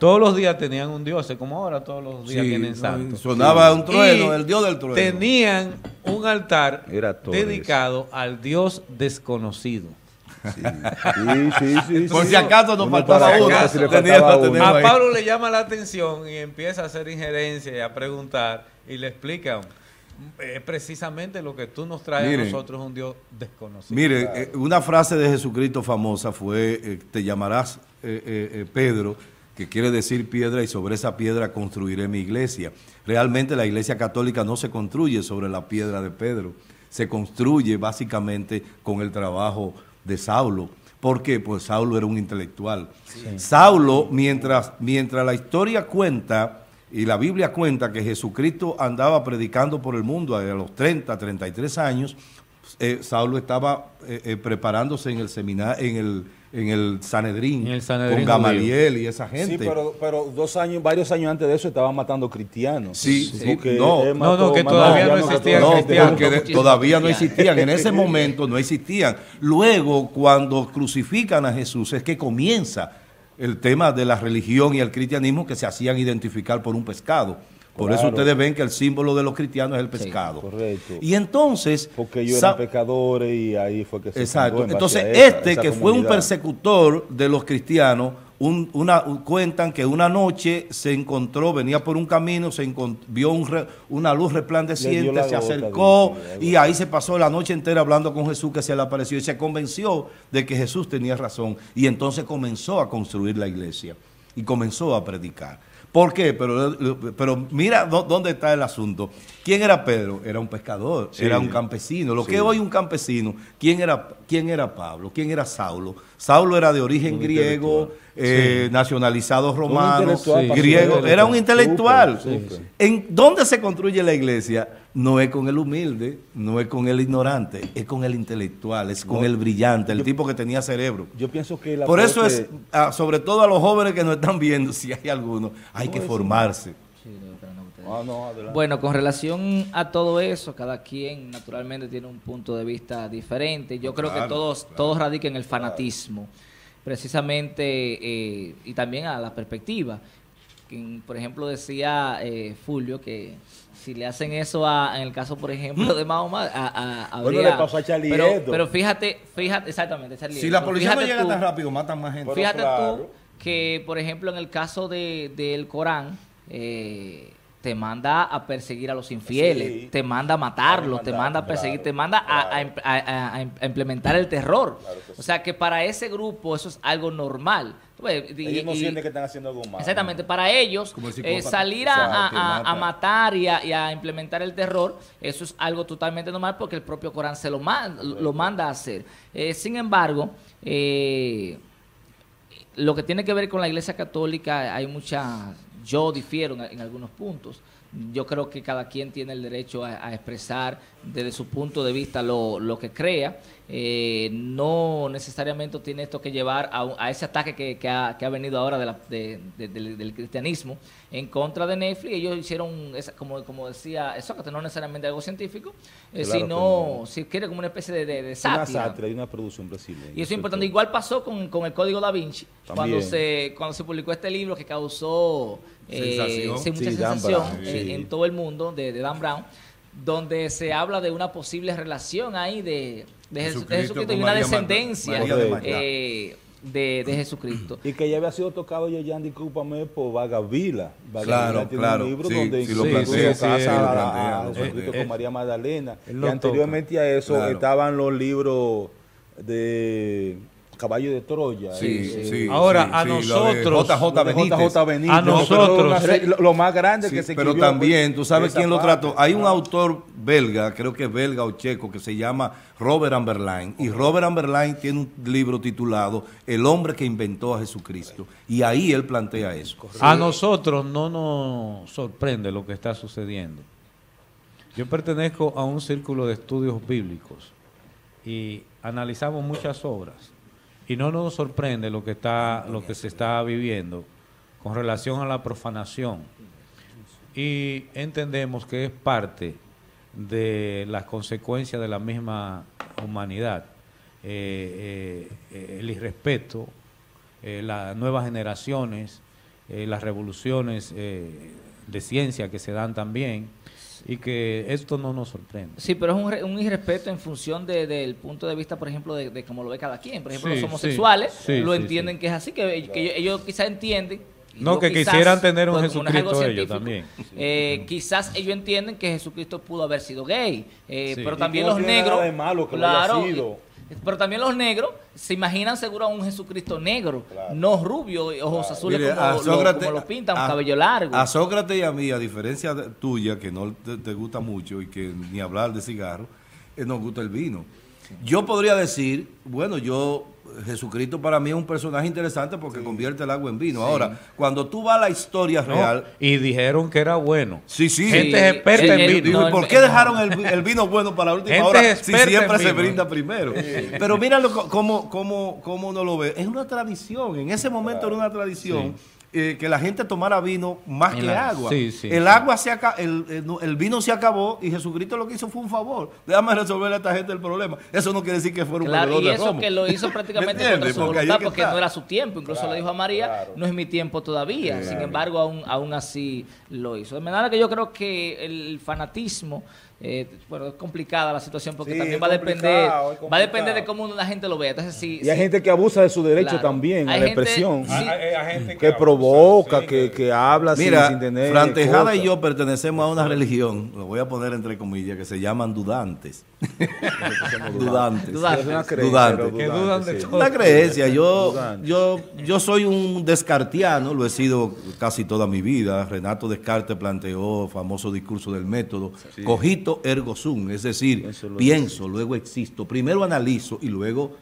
Todos los días tenían un dios, como ahora todos los días tienen santos. Sonaba un trueno, el dios del trueno. Tenían un altar dedicado al dios desconocido. Por si acaso nos faltaba uno. A Pablo le llama la atención y empieza a hacer injerencia y a preguntar y le explican. Es precisamente lo que tú nos traes a nosotros, un Dios desconocido. Mire, una frase de Jesucristo famosa fue, te llamarás Pedro, que quiere decir piedra, y sobre esa piedra construiré mi iglesia. Realmente la iglesia católica no se construye sobre la piedra de Pedro, se construye básicamente con el trabajo de Saulo. ¿Por qué? Pues Saulo era un intelectual. Sí. Saulo, mientras la historia cuenta y la Biblia cuenta que Jesucristo andaba predicando por el mundo a los 30, 33 años, Saulo estaba preparándose en el seminario, en el Sanedrín con Gamaliel y esa gente. Sí, pero varios años antes de eso estaban matando cristianos. Que todavía no existían cristianos. Todavía no existían, en ese momento no existían. Luego, cuando crucifican a Jesús, es que comienza el tema de la religión y el cristianismo, que se hacían identificar por un pescado. Por eso ustedes ven que el símbolo de los cristianos es el pescado. Correcto. Y entonces... Porque ellos eran pecadores y ahí fue que se... Exacto. Entonces, que fue un persecutor de los cristianos, cuentan que una noche se encontró, venía por un camino, vio una luz resplandeciente, se acercó y ahí se pasó la noche entera hablando con Jesús, que se le apareció, y se convenció de que Jesús tenía razón, y entonces comenzó a construir la iglesia y comenzó a predicar. ¿Por qué? Pero mira dónde está el asunto. ¿Quién era Pedro? Era un pescador, sí, era un campesino. Lo sí. que hoy un campesino. ¿Quién era Pablo? ¿Quién era Saulo? Saulo era de origen griego, sí. nacionalizado romano, sí. griego. Era un intelectual. Sí. ¿En dónde se construye la iglesia? No es con el humilde, no es con el ignorante, es con el intelectual, es con el brillante, el tipo que tenía cerebro. Yo pienso que por eso es, sobre todo a los jóvenes que nos están viendo, si hay algunos, hay que formarse. Sí, bueno, con relación a todo eso, cada quien naturalmente tiene un punto de vista diferente. Yo creo que todos radica en el fanatismo, precisamente, y también a la perspectiva. Quien, por ejemplo, decía Fulvio que si le hacen eso en el caso, por ejemplo, de Mahoma, bueno, le pasó a Charlie Hebdo. Pero fíjate, exactamente, Charlie Hebdo. Si la policía no llega tan rápido, matan más gente. Fíjate tú que, por ejemplo, en el caso del Corán, te manda a perseguir a los infieles, sí, te manda a matarlos, te manda a perseguir, te manda a implementar el terror. Claro sí. O sea que para ese grupo eso es algo normal. Ellos no sienten que están haciendo algo mal. Exactamente, ¿no? Para ellos salir a matar y a implementar el terror, eso es algo totalmente normal porque el propio Corán se lo manda a hacer. Sin embargo, lo que tiene que ver con la Iglesia Católica, hay muchas... Yo difiero en algunos puntos. Yo creo que cada quien tiene el derecho a expresar desde su punto de vista lo que crea. No necesariamente tiene esto que llevar a ese ataque que ha venido ahora del cristianismo en contra de Netflix. Ellos hicieron, como decía Sócrates, no necesariamente algo científico, claro, sino, si quiere, como una especie de sátira. Una sátira y una producción brasileña. Y eso es importante. Igual pasó con el Código Da Vinci, cuando se publicó este libro que causó... mucha sensación en todo el mundo, de Dan Brown, donde se habla de una posible relación ahí de Jesucristo y una descendencia de Jesucristo. Y que ya había sido tocado, Yerlán, discúlpame, por Vagavila. Claro, tiene un libro donde casa a Jesucristo con María Magdalena. Y anteriormente a eso estaban los libros de... Caballo de Troya. Ahora, a nosotros... JJ Benítez. A nosotros. Lo más grande que se escribió. Pero también, tú sabes quién lo trató. Hay un autor belga, creo que es belga o checo, que se llama Robert Ambelain. Y Robert Ambelain tiene un libro titulado El hombre que inventó a Jesucristo. Y ahí él plantea eso. A nosotros no nos sorprende lo que está sucediendo. Yo pertenezco a un círculo de estudios bíblicos y analizamos muchas obras. Y no nos sorprende lo que se está viviendo con relación a la profanación. Y entendemos que es parte de las consecuencias de la misma humanidad. El irrespeto, las nuevas generaciones, las revoluciones de ciencia que se dan también. Y que esto no nos sorprende. Sí, pero es un irrespeto en función del punto de vista, por ejemplo, de cómo lo ve cada quien. Por ejemplo, los homosexuales entienden que es así, que ellos quizás entienden. No, que quisieran tener un Jesucristo ellos también. Quizás ellos entienden que Jesucristo pudo haber sido gay, pero también los negros... De malo que claro, lo haya sido. Pero también los negros se imaginan seguro a un Jesucristo negro, no rubio, ojos azules. Mire, como lo pintan, un cabello largo. A Sócrates y a mí, a diferencia tuya, que no te gusta mucho y que ni hablar de cigarro, nos gusta el vino. Yo podría decir, bueno, Jesucristo para mí es un personaje interesante porque convierte el agua en vino. Ahora, cuando tú vas a la historia real... Y dijeron que era bueno. Gente experta en vino. ¿Por qué dejaron el vino bueno para la última hora si siempre se brinda primero? Pero mira cómo uno lo ve. Es una tradición. En ese momento era una tradición que la gente tomara vino más que agua. El agua el vino se acabó y Jesucristo lo que hizo fue un favor. Déjame resolver a esta gente el problema. Eso no quiere decir que fuera un perdedor de Roma. Y eso que lo hizo prácticamente contra su voluntad porque no era su tiempo. Incluso le dijo a María, no es mi tiempo todavía. Sin embargo, aún así lo hizo. De manera que yo creo que el fanatismo Bueno, es complicada la situación porque sí, también va a depender de cómo la gente lo vea. Entonces, sí, y hay gente que abusa de su derecho también a la expresión, que provoca, que habla sin tener. Fran Tejada y yo pertenecemos a una religión, lo voy a poner entre comillas, que se llaman dudantes. Una creencia. Yo soy un descartiano, lo he sido casi toda mi vida. Renato Descartes planteó el famoso discurso del método, cogito ergo sum, es decir, pienso, luego existo, primero analizo y luego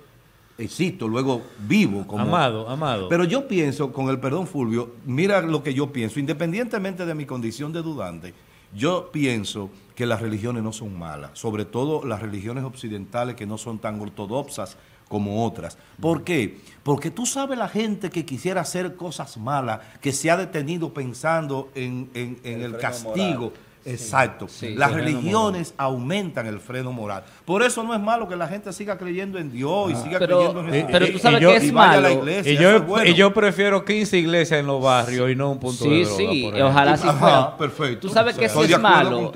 existo, luego vivo. Como... Amado. Pero yo pienso, con el perdón Fulvio, mira lo que yo pienso, independientemente de mi condición de dudante, yo pienso que las religiones no son malas, sobre todo las religiones occidentales que no son tan ortodoxas como otras. ¿Por qué? Porque tú sabes la gente que quisiera hacer cosas malas, que se ha detenido pensando en el castigo moral. Exacto. Sí, las religiones aumentan el freno moral. Por eso no es malo que la gente siga creyendo en Dios y siga creyendo en Jesucristo. Pero tú sabes que es malo. La iglesia, y yo prefiero 15 iglesias en los barrios y no un punto de droga. Sí, ojalá sí fuera. Perfecto. Tú sabes que eso es malo,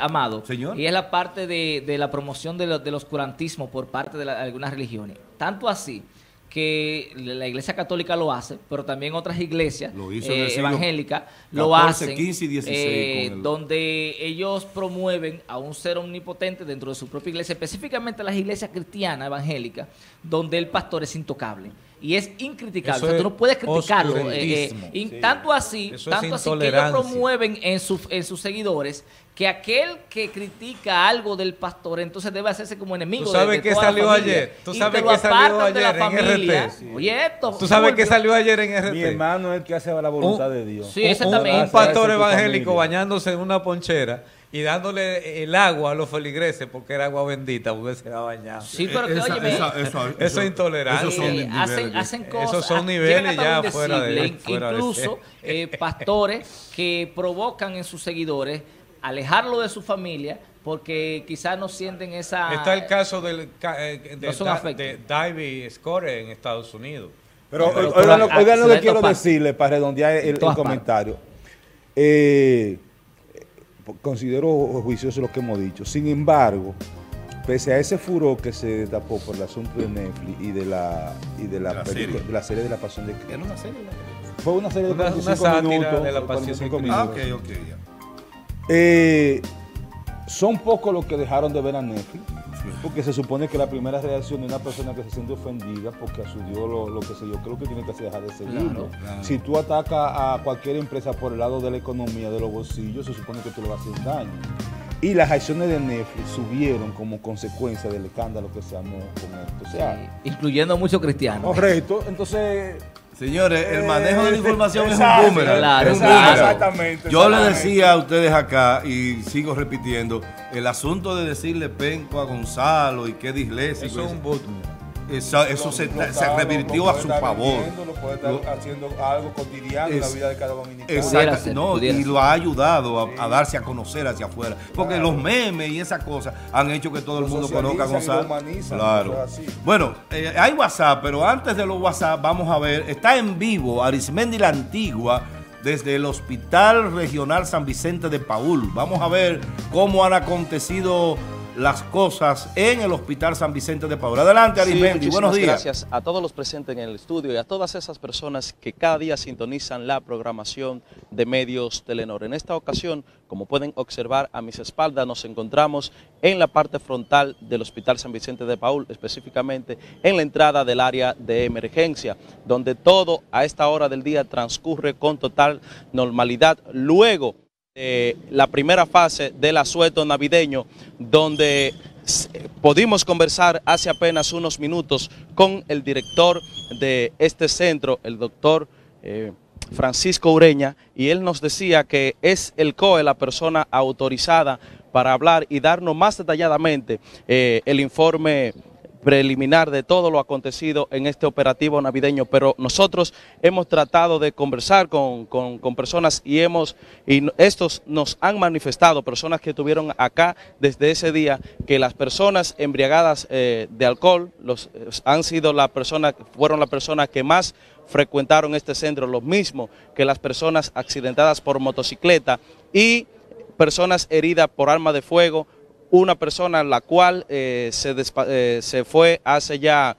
Amado. ¿Señor? Y es la parte de la promoción del oscurantismo por parte de algunas religiones. Tanto así que la Iglesia Católica lo hace, pero también otras iglesias evangélicas lo hacen, 15 y 16, donde ellos promueven a un ser omnipotente dentro de su propia iglesia, específicamente las iglesias cristianas evangélicas, donde el pastor es intocable y es incriticable. Eso, o sea, tú no puedes criticarlo. Tanto así que ellos promueven en sus seguidores que aquel que critica algo del pastor entonces debe hacerse como enemigo. ¿Tú sabes qué salió ayer? ¿Tú sabes qué salió ayer en RT? Oye, ¿tú sabes qué salió ayer en RT? Mi hermano es el que hace la voluntad de Dios. Sí, exactamente. Un pastor evangélico bañándose en una ponchera y dándole el agua a los feligreses porque era agua bendita, porque se va a bañar. Sí, pero que oye, eso es intolerante. Hacen cosas. Esos son niveles ya fuera de incluso pastores que provocan en sus seguidores alejarlo de su familia porque quizás no sienten esa... Está el caso de Davy Score en Estados Unidos. Pero oigan lo que quiero decirle para redondear el comentario. Considero juicioso lo que hemos dicho. Sin embargo, pese a ese furor que se destapó por el asunto de Netflix y de la serie de La Pasión de Cristo. ¿Era una serie? Fue una serie de 45 minutos. De La Pasión de Cristo. Ah, ok, ok, ya. Son pocos los que dejaron de ver a Netflix, porque se supone que la primera reacción de una persona que se siente ofendida porque a su Dios lo que sé yo, creo que tiene que dejar de seguirlo. Claro. Si tú atacas a cualquier empresa por el lado de la economía, de los bolsillos, se supone que tú le vas a hacer daño. Y las acciones de Netflix subieron como consecuencia del escándalo que se armó con esto. O sea, incluyendo muchos cristianos. Correcto, entonces... Señores, el manejo de la información es un boomerang. Claro, es un boomerang. Exactamente. Yo le decía a ustedes acá, y sigo repitiendo, el asunto de decirle penco a Gonzalo y qué disléxico. Eso es un boomerang. Eso se revirtió a su favor. Puede estar haciendo algo cotidiano en la vida de cada dominicano. Exacto. No, y lo ha ayudado a darse a conocer hacia afuera. Porque los memes y esas cosas han hecho que todo el mundo conozca a Gonzalo. Claro. Bueno, hay WhatsApp, pero antes de los WhatsApp, vamos a ver. Está en vivo Arismendi Lantigua desde el Hospital Regional San Vicente de Paúl. Vamos a ver cómo han acontecido las cosas en el Hospital San Vicente de Paúl. Adelante, Arismendi, buenos días. Gracias a todos los presentes en el estudio y a todas esas personas que cada día sintonizan la programación de medios Telenor. En esta ocasión, como pueden observar a mis espaldas, nos encontramos en la parte frontal del Hospital San Vicente de Paúl, específicamente en la entrada del área de emergencia, donde todo a esta hora del día transcurre con total normalidad. Luego, la primera fase del asueto navideño, donde pudimos conversar hace apenas unos minutos con el director de este centro, el doctor Francisco Ureña, y él nos decía que es el COE la persona autorizada para hablar y darnos más detalladamente el informe preliminar de todo lo acontecido en este operativo navideño, pero nosotros hemos tratado de conversar con personas y estos nos han manifestado, personas que estuvieron acá desde ese día, que las personas embriagadas de alcohol fueron las personas que más frecuentaron este centro, lo mismo que las personas accidentadas por motocicleta y personas heridas por arma de fuego, una persona la cual se fue hace ya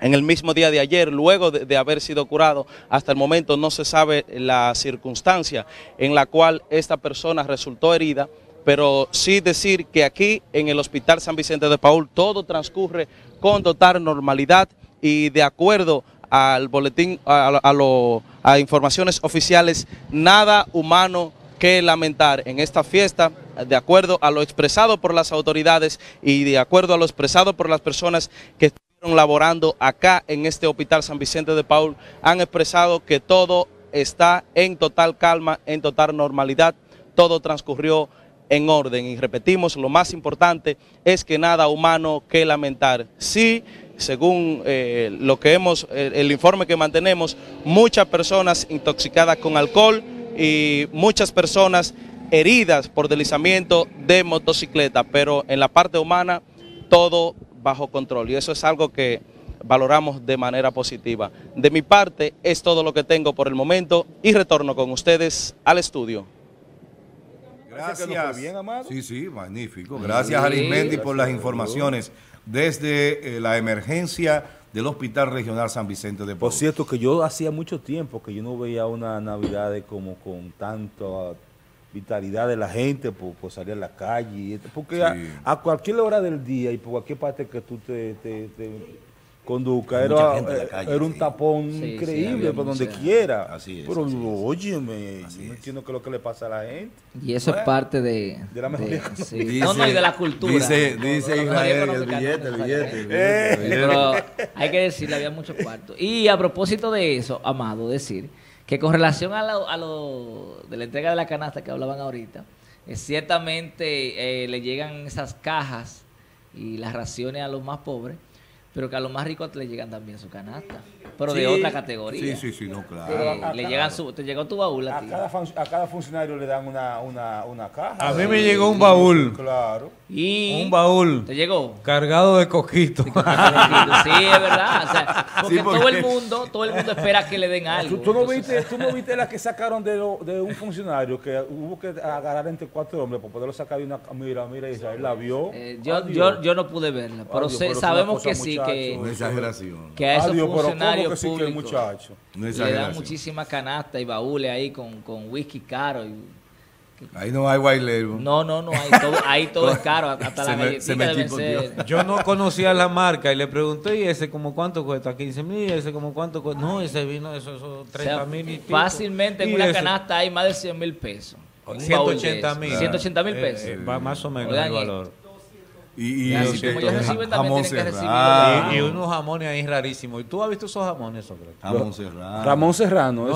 en el mismo día de ayer, luego de haber sido curado. Hasta el momento no se sabe la circunstancia en la cual esta persona resultó herida, pero sí decir que aquí en el Hospital San Vicente de Paúl todo transcurre con total normalidad y de acuerdo al boletín, a informaciones oficiales, nada humano que lamentar en esta fiesta, de acuerdo a lo expresado por las autoridades y de acuerdo a lo expresado por las personas que estuvieron laborando acá en este Hospital San Vicente de Paúl, han expresado que todo está en total calma, en total normalidad, todo transcurrió en orden. Y repetimos, lo más importante es que nada humano que lamentar. Sí, según lo que hemos, el informe que mantenemos, muchas personas intoxicadas con alcohol y muchas personas heridas por deslizamiento de motocicleta, pero en la parte humana todo bajo control y eso es algo que valoramos de manera positiva. De mi parte es todo lo que tengo por el momento y retorno con ustedes al estudio. Gracias. Sí, sí, magnífico. Gracias, Arismendi, por las informaciones desde la emergencia del Hospital Regional San Vicente de Paúl. Por cierto, que yo hacía mucho tiempo que yo no veía una Navidad de como con tanto vitalidad de la gente por salir a la calle, porque sí, a cualquier hora del día y por cualquier parte que tú te conduzcas, era un tapón increíble por donde quiera. Así es, pero óyeme, yo no entiendo qué es lo que le pasa a la gente. Y eso es parte de la memoria. Sí. No, y de la cultura. Dice Israel, el billete. Pero hay que decirle, había muchos cuartos. Y a propósito de eso, Amado, decir que con relación a lo de la entrega de la canasta que hablaban ahorita, ciertamente le llegan esas cajas y las raciones a los más pobres, pero que a los más ricos le llegan también su canasta, pero sí, de otra categoría. Sí, no, claro. Te llegó tu baúl a ti. A cada funcionario le dan una caja. A mí me llegó un baúl. Claro. Un baúl. ¿Te llegó? Cargado de coquito. Sí, es verdad. O sea, porque todo el mundo espera que le den algo. ¿Tú no viste la que sacaron de un funcionario que hubo que agarrar entre cuatro hombres para poderlo sacar de una... Mira, Israel la vio. Yo no pude verla, pero sabemos que sí. Que a esos funcionarios públicos le dan muchísimas canastas y baúles ahí con whisky caro. Ahí no hay white label. No, ahí todo es caro, hasta la galletita de vencer. Yo no conocía la marca y le pregunté, ¿y ese como cuánto cuesta? 15.000, ese como cuánto cuesta. No, ese vino, eso 30.000 y pico. Fácilmente en una canasta hay más de 100.000 pesos. 180.000. 180.000 pesos. Más o menos el valor. Y unos jamones ahí rarísimos. ¿Y tú has visto esos jamones, Sócrates? Ramón Serrano.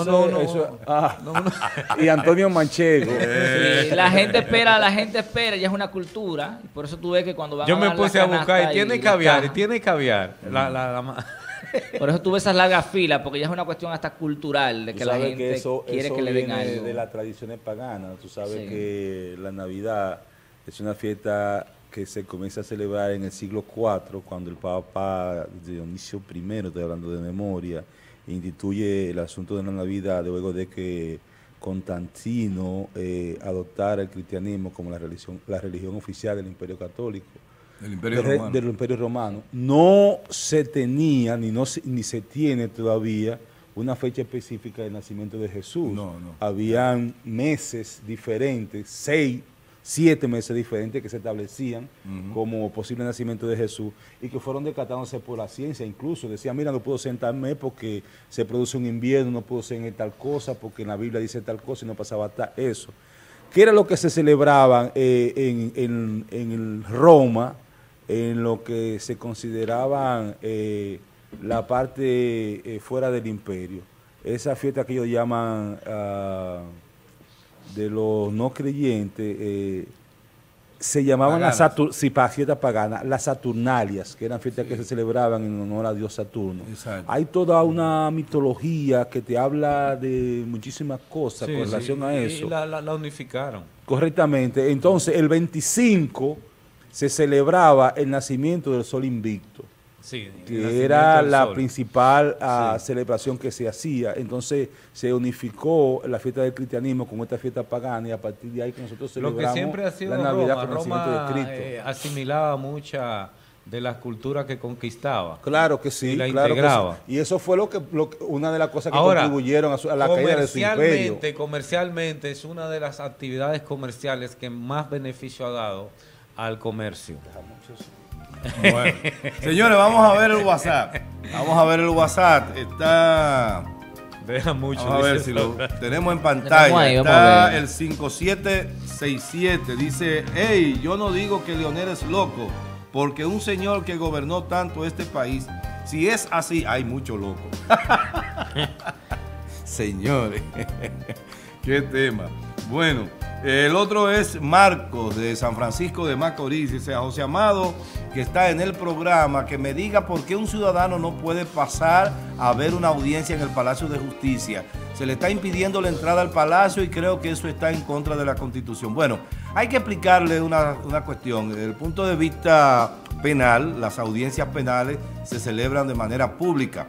Y Antonio Manchego. Sí, la gente espera, ya es una cultura. Por eso tú ves que cuando van... Yo me puse a buscar y tiene caviar. Por eso tú ves esas largas filas, porque ya es una cuestión hasta cultural de que la gente quiere que le den algo. De las tradiciones paganas. Tú sabes que la Navidad es una fiesta que se comienza a celebrar en el siglo IV, cuando el Papa Dionisio I, estoy hablando de memoria, instituye el asunto de la Navidad luego de que Constantino adoptara el cristianismo como la religión oficial del Imperio Católico. Del Imperio Romano. No se tenía, ni se tiene todavía, una fecha específica del nacimiento de Jesús. No. Habían meses diferentes, 7 meses diferentes que se establecían como posible nacimiento de Jesús y que fueron decatándose por la ciencia. Incluso decían, mira, no puedo sentarme porque se produce un invierno, no puedo ser en tal cosa porque en la Biblia dice tal cosa y no pasaba hasta eso. ¿Qué era lo que se celebraba en Roma, en lo que se consideraban la parte fuera del imperio? Esa fiesta que ellos llaman... de los no creyentes, se llamaban las Saturnalias, que eran fiestas que se celebraban en honor a Dios Saturno. Exacto. Hay toda una mitología que te habla de muchísimas cosas con relación a eso. Y la unificaron. Correctamente. Entonces, el 25 se celebraba el nacimiento del Sol Invicto. Sí, que era la principal celebración que se hacía. Entonces se unificó la fiesta del cristianismo con esta fiesta pagana, y a partir de ahí que nosotros celebramos lo que siempre ha sido la Navidad con el nacimiento de Cristo. Asimilaba mucha de las culturas que conquistaba. Claro que sí, y claro integraba. Que sí. Y eso fue una de las cosas que contribuyeron a la caída de su imperio. Comercialmente es una de las actividades comerciales que más beneficio ha dado al comercio. Bueno, señores, vamos a ver el WhatsApp. Vamos a ver el WhatsApp. Está... Deja mucho. Vamos a ver si lo tenemos en pantalla. Está el 5767. Dice, hey, yo no digo que Leonel es loco, porque un señor que gobernó tanto este país, si es así, hay mucho loco. Señores, qué tema. Bueno, el otro es Marcos de San Francisco de Macorís. Dice, a José Amado, que está en el programa, que me diga por qué un ciudadano no puede pasar a ver una audiencia en el Palacio de Justicia. Se le está impidiendo la entrada al Palacio y creo que eso está en contra de la Constitución. Bueno, hay que explicarle una cuestión. Desde el punto de vista penal, las audiencias penales se celebran de manera pública,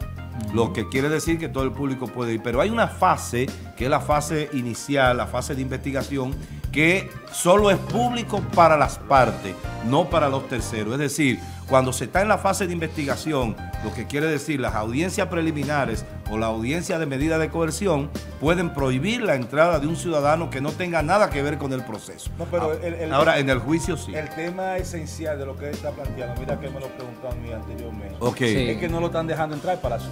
lo que quiere decir que todo el público puede ir. Pero hay una fase, que es la fase inicial, la fase de investigación, que solo es público para las partes, no para los terceros. Es decir, cuando se está en la fase de investigación, lo que quiere decir las audiencias preliminares o la audiencia de medida de coerción, pueden prohibir la entrada de un ciudadano que no tenga nada que ver con el proceso. No, pero ahora, en el juicio sí. El tema esencial de lo que él está planteando, mira que me lo preguntaron a mí anteriormente, es que no lo están dejando entrar para su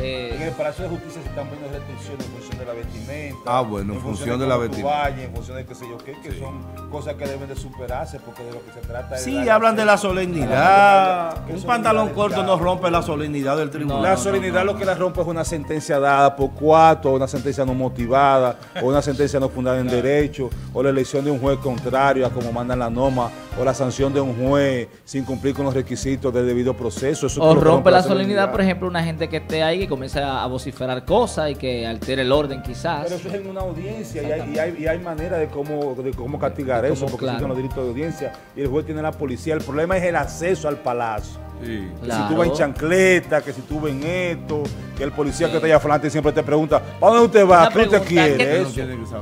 en el Palacio de Justicia se están viendo restricciones en función de la vestimenta. Ah, bueno, en función de la vestimenta. Vaya, en función de qué sé yo qué, que son cosas que deben de superarse, porque de lo que se trata es... Sí, hablan de la solemnidad. Un pantalón corto no rompe la solemnidad del tribunal. La solemnidad lo que la rompe es una sentencia dada por cuatro, una sentencia no motivada, o una sentencia no fundada en derecho, o la elección de un juez contrario a como mandan la norma, o la sanción de un juez sin cumplir con los requisitos del debido proceso. Eso o rompe la solemnidad, por ejemplo, una gente que esté ahí y comienza a vociferar cosas y que altere el orden quizás. Pero eso es en una audiencia y hay manera de cómo castigar eso, porque existen los delitos de audiencia y el juez tiene la policía. El problema es el acceso al palacio. Sí. Claro. Si tú vas en chancleta, que si tú vas en esto, que el policía que te haya flanante siempre te pregunta, ¿para dónde usted va? ¿Qué usted quiere?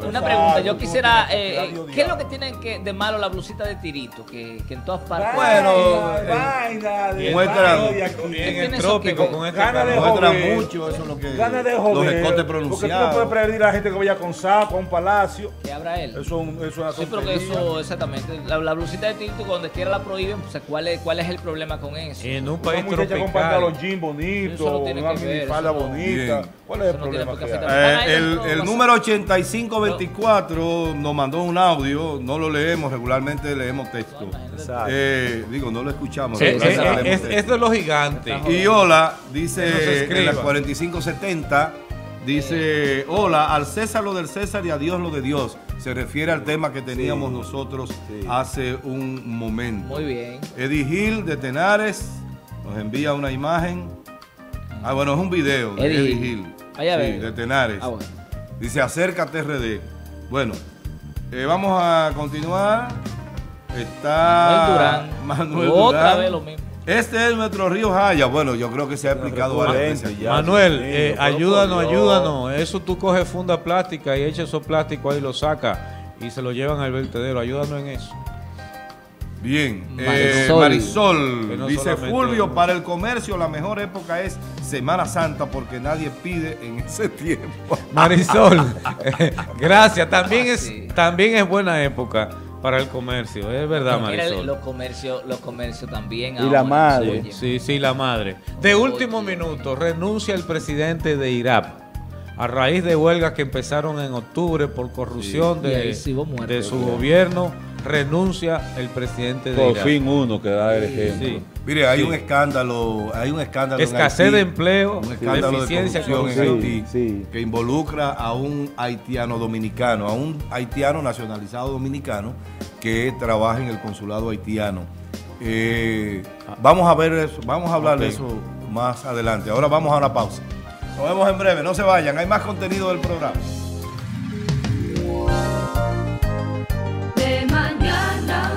Una pregunta, yo quisiera, ¿qué es lo que tienen de malo la blusita de tirito? Que en todas partes... En el trópico, con este muestran mucho, eso es lo que... Gana de joder, los escotes pronunciados. Porque tú no puedes prevenir a la gente que vaya con sapo a un palacio. ¿Qué habrá él? Eso es una... Sí, pero que eso, exactamente. La blusita de tirito, donde quiera la prohíben, pues ¿cuál es el problema con eso? En un país tropical. Con pantalón jean bonito, una minifalda bonita. ¿Cuál es el problema? El número 8524 nos mandó un audio, no lo leemos, regularmente leemos texto. Digo, no lo escuchamos. Esto es lo gigante. Y hola, dice en la 4570, dice, hola, al César lo del César y a Dios lo de Dios. Se refiere al tema que teníamos nosotros hace un momento. Muy bien. Eddie Gil de Tenares nos envía una imagen. Ah, bueno, es un video de Eddie Gil. Allá de Tenares. Ah, bueno. Dice, acércate RD. Bueno, vamos a continuar. Está Manuel Durán. Otra vez lo mismo. Este es nuestro río Jaya. Bueno, yo creo que se ha explicado varias veces. Manuel, ayúdanos. Eso tú coges funda plástica y echas esos plásticos ahí, lo sacas y se lo llevan al vertedero. Ayúdanos en eso. Bien. Marisol no dice, Fulvio, para el comercio la mejor época es Semana Santa porque nadie pide en ese tiempo. Marisol, gracias. También es buena época para el comercio, es verdad, Marisol. Los comercios también. Y la madre. Sí, la madre. De último minuto, renuncia el presidente de IRAP a raíz de huelgas que empezaron en octubre por corrupción de su gobierno. Renuncia el presidente de IRAP. Por fin uno que da el ejemplo. Mire, hay un escándalo, escasez en Haití, de empleo, un escándalo de corrupción en Haití, que involucra a un haitiano dominicano, a un haitiano nacionalizado dominicano que trabaja en el consulado haitiano. Vamos a ver eso, vamos a hablar de eso más adelante. Ahora vamos a una pausa. Nos vemos en breve, no se vayan, hay más contenido del programa. De mañana.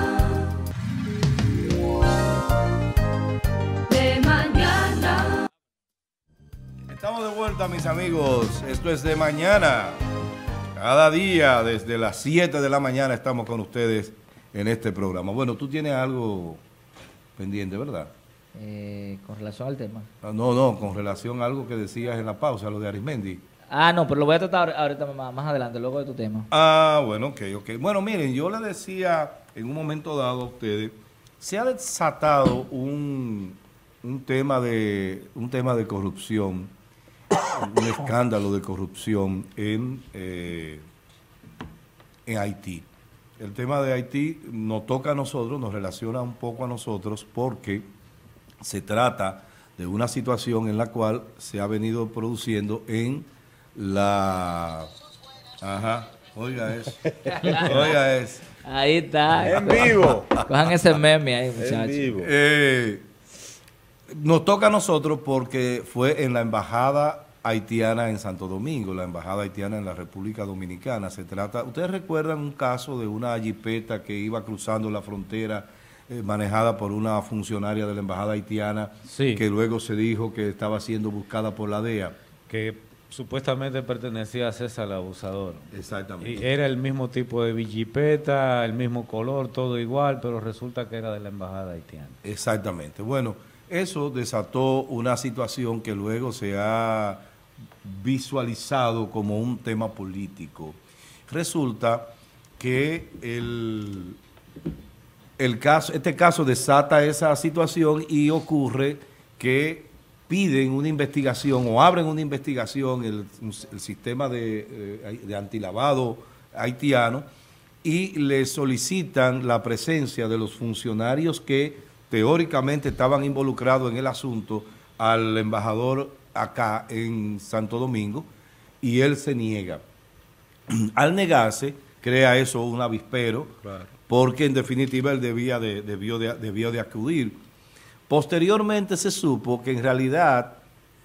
Estamos de vuelta, mis amigos. Esto es De Mañana. Cada día, desde las 7 de la mañana, estamos con ustedes en este programa. Bueno, tú tienes algo pendiente, ¿verdad? Con relación al tema. No, con relación a algo que decías en la pausa, lo de Arismendi. Ah, no, pero lo voy a tratar ahorita más adelante, luego de tu tema. Ah, bueno, ok. Bueno, miren, yo le decía en un momento dado a ustedes, se ha desatado un tema de corrupción, un escándalo de corrupción en Haití. El tema de Haití nos toca a nosotros, nos relaciona un poco a nosotros, porque se trata de una situación en la cual se ha venido produciendo en la... Ajá, oiga eso, oiga eso. Ahí está. En vivo. Cojan ese meme ahí, muchachos. En vivo. Nos toca a nosotros porque fue en la embajada haitiana en Santo Domingo, la embajada haitiana en la República Dominicana. Se trata, ustedes recuerdan un caso de una jipeta que iba cruzando la frontera manejada por una funcionaria de la embajada haitiana, sí, que luego se dijo que estaba siendo buscada por la DEA. Que supuestamente pertenecía a César el Abusador. Exactamente. Y era el mismo tipo de jipeta, el mismo color, todo igual, pero resulta que era de la embajada haitiana. Exactamente. Bueno, eso desató una situación que luego se ha visualizado como un tema político. Resulta que este caso desata esa situación y ocurre que piden una investigación o abren una investigación el sistema de antilavado haitiano y le solicitan la presencia de los funcionarios que teóricamente estaban involucrados en el asunto al embajador acá en Santo Domingo, y él se niega. Al negarse, crea eso un avispero, claro, porque en definitiva él debió de acudir. Posteriormente se supo que en realidad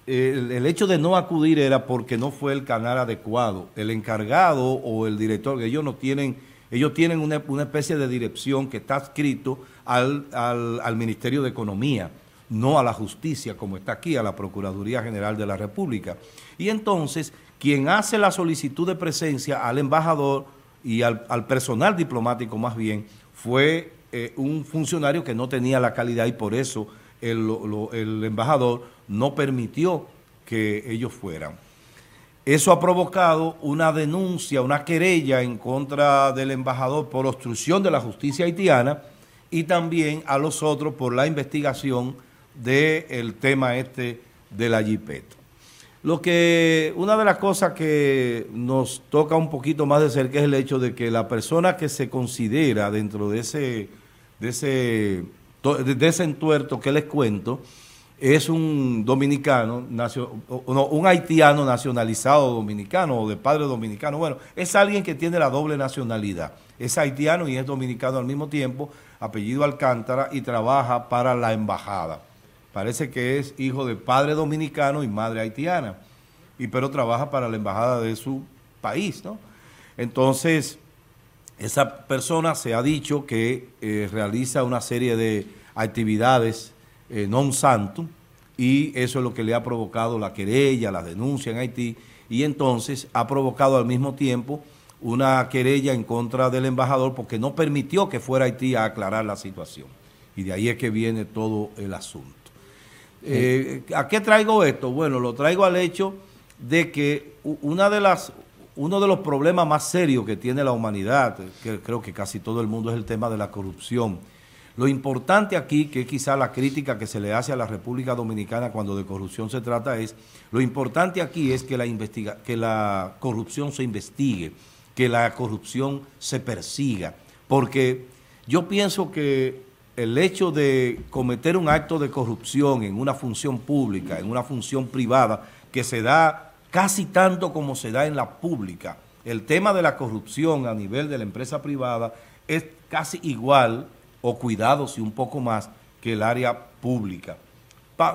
el hecho de no acudir era porque no fue el canal adecuado. El encargado o el director, que ellos no tienen... Ellos tienen una especie de dirección que está adscrito al Ministerio de Economía, no a la Justicia, como está aquí, a la Procuraduría General de la República. Y entonces, quien hace la solicitud de presencia al embajador y al personal diplomático más bien, fue un funcionario que no tenía la calidad y por eso el embajador no permitió que ellos fueran. Eso ha provocado una denuncia, una querella en contra del embajador por obstrucción de la justicia haitiana y también a los otros por la investigación del tema este de la jipeta. Una de las cosas que nos toca un poquito más de cerca es el hecho de que la persona que se considera dentro de ese entuerto que les cuento, es un dominicano, un haitiano nacionalizado dominicano o de padre dominicano. Bueno, es alguien que tiene la doble nacionalidad. Es haitiano y es dominicano al mismo tiempo, apellido Alcántara, y trabaja para la embajada. Parece que es hijo de padre dominicano y madre haitiana, pero trabaja para la embajada de su país, ¿no? Entonces, esa persona se ha dicho que realiza una serie de actividades non santum, y eso es lo que le ha provocado la querella, la denuncia en Haití, y entonces ha provocado al mismo tiempo una querella en contra del embajador porque no permitió que fuera a Haití a aclarar la situación, y de ahí es que viene todo el asunto. Sí. ¿A qué traigo esto? Bueno, lo traigo al hecho de que uno de los problemas más serios que tiene la humanidad, que creo que casi todo el mundo, es el tema de la corrupción. Lo importante aquí, que quizá la crítica que se le hace a la República Dominicana cuando de corrupción se trata es, lo importante aquí es que la corrupción se investigue, que la corrupción se persiga, porque yo pienso que el hecho de cometer un acto de corrupción en una función pública, en una función privada, que se da casi tanto como se da en la pública, el tema de la corrupción a nivel de la empresa privada es casi igual o cuidados y un poco más que el área pública.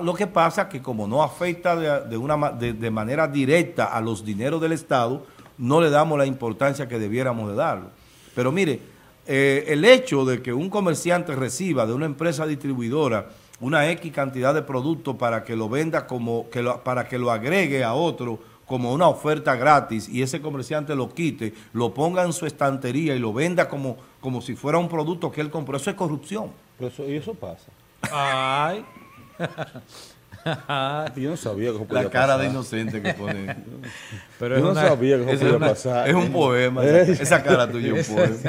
Lo que pasa es que como no afecta de manera directa a los dineros del Estado, no le damos la importancia que debiéramos de darlo. Pero mire, el hecho de que un comerciante reciba de una empresa distribuidora una X cantidad de producto para que lo venda como, para que lo agregue a otro como una oferta gratis y ese comerciante lo quite, lo ponga en su estantería y lo venda como, si fuera un producto que él compró. Eso es corrupción. Pero eso, y eso pasa. Ay. Yo no sabía que eso podía pasar. La cara de inocente que pone. Pero yo no sabía que eso podía pasar. Es un poema. Esa cara tuya es un poema.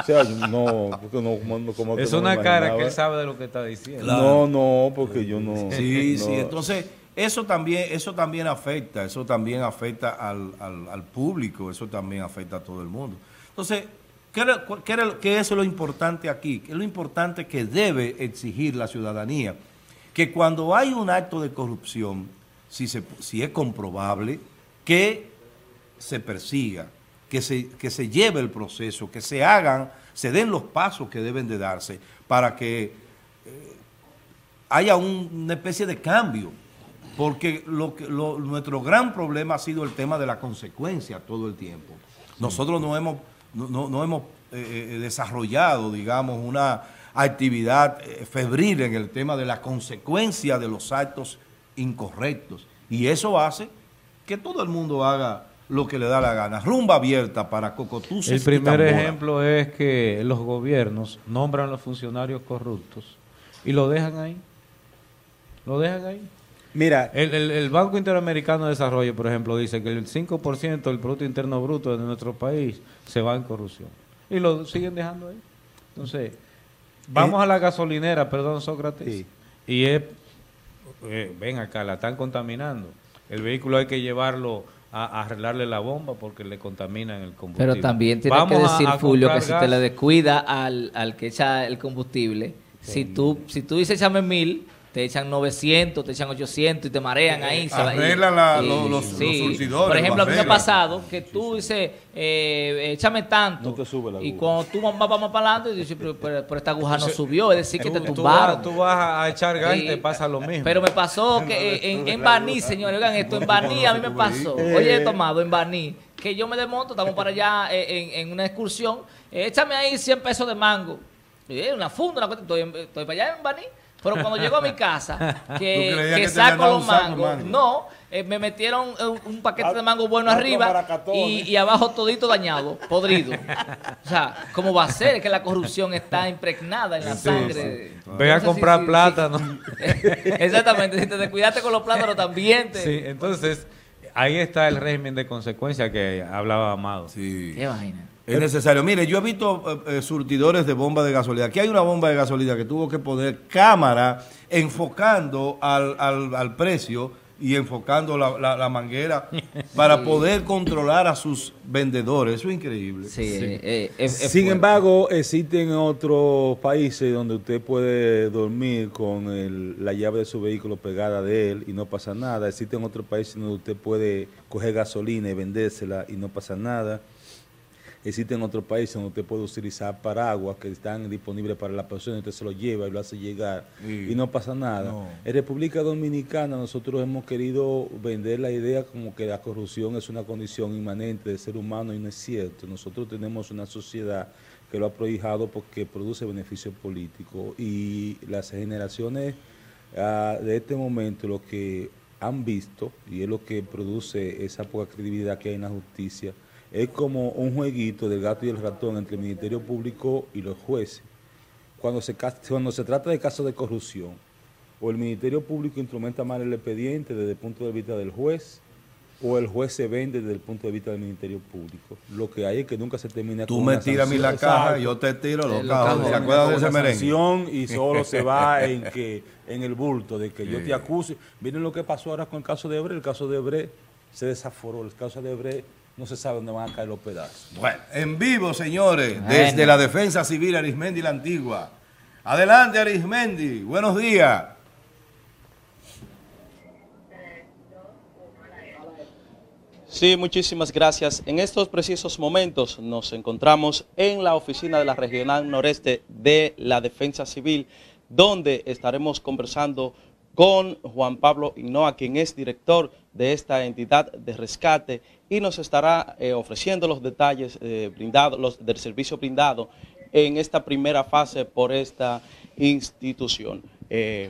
O sea, no, porque no como es una cara que él sabe de lo que está diciendo. Claro. No, porque yo no. Sí, no. Sí. Entonces, eso también afecta al público, eso también afecta a todo el mundo. Entonces, ¿qué es lo importante aquí? ¿Qué es lo importante que debe exigir la ciudadanía? Que cuando hay un acto de corrupción, si es comprobable, que se persiga, que se lleve el proceso, que se den los pasos que deben de darse para que haya una especie de cambio, porque nuestro gran problema ha sido el tema de la consecuencia todo el tiempo. Nosotros no hemos desarrollado, digamos, una actividad febril en el tema de la consecuencia de los actos incorrectos. Y eso hace que todo el mundo haga lo que le da la gana. Rumba abierta para cocotuces. El primer ejemplo es que los gobiernos nombran a los funcionarios corruptos y lo dejan ahí. Lo dejan ahí. Mira, el Banco Interamericano de Desarrollo, por ejemplo, dice que el 5% del Producto Interno Bruto de nuestro país se va en corrupción. Y lo siguen dejando ahí. Entonces, vamos a la gasolinera, perdón, Sócrates, sí. Y es, ven acá, la están contaminando. El vehículo hay que llevarlo a arreglarle la bomba porque le contaminan el combustible. Pero también tiene que decir, Fulvio, que si te le descuida al que echa el combustible, si tú dices échame 1000, te echan 900, te echan 800 y te marean ahí. Los surtidores. Por ejemplo, aquí me ha pasado que tú dices, échame tanto. No te sube la aguja. Y cuando tú vamos para adelante, y dices, pero esta aguja no subió. Es decir, que te tumbaron. Tú vas a echar gas y te pasa lo mismo. Pero me pasó que en Baní, señores, oigan esto, en Baní a mí me pasó. Oye, Tomado, en Baní, que yo me desmonto, estamos para allá en una excursión, échame ahí 100 pesos de mango. Una funda, estoy para allá en Baní. Pero cuando llego a mi casa, que saco los mangos, no, me metieron un paquete de mango bueno arriba y abajo todito dañado, podrido. O sea, ¿cómo va a ser? Es que la corrupción está impregnada en la sangre. Sí. Ven a comprar plátano. Sí. Exactamente, si te descuidaste con los plátanos también. Sí, entonces, ahí está el régimen de consecuencia que hablaba Amado. Sí. Qué vaina. Es necesario. Mire, yo he visto surtidores de bombas de gasolina. Aquí hay una bomba de gasolina que tuvo que poner cámara enfocando al precio y enfocando la manguera para poder controlar a sus vendedores. Eso es increíble. Sí, sí. Sin embargo, existen otros países donde usted puede dormir con la llave de su vehículo pegada de él y no pasa nada. Existen otros países donde usted puede coger gasolina y vendérsela y no pasa nada. Existen otros países donde usted puede utilizar paraguas que están disponibles para la persona, usted se lo lleva y lo hace llegar y no pasa nada. No. En República Dominicana nosotros hemos querido vender la idea como que la corrupción es una condición inmanente del ser humano y no es cierto. Nosotros tenemos una sociedad que lo ha prohijado porque produce beneficios políticos y las generaciones de este momento lo que han visto y es lo que produce esa poca credibilidad que hay en la justicia. Es como un jueguito del gato y el ratón entre el Ministerio Público y los jueces. Cuando se trata de casos de corrupción, o el Ministerio Público instrumenta mal el expediente desde el punto de vista del juez, o el juez se vende desde el punto de vista del Ministerio Público. Lo que hay es que nunca se termina. Tú me tiras a mí la caja, yo te tiro los cajos. ¿Se acuerdan de ese merengue? Y solo se va en el bulto de que yo te acuse. Miren lo que pasó ahora con el caso de Ebre. El caso de Ebre se desaforó. El caso de Ebre no se sabe dónde van a caer los pedazos. Bueno, en vivo, señores, desde la Defensa Civil, Arismendi Lantigua. Adelante, Arismendi. Buenos días. Sí, muchísimas gracias. En estos precisos momentos nos encontramos en la oficina de la Regional Noreste de la Defensa Civil, donde estaremos conversando con Juan Pablo Hinoa, quien es director de esta entidad de rescate y nos estará ofreciendo los detalles del servicio brindado en esta primera fase por esta institución.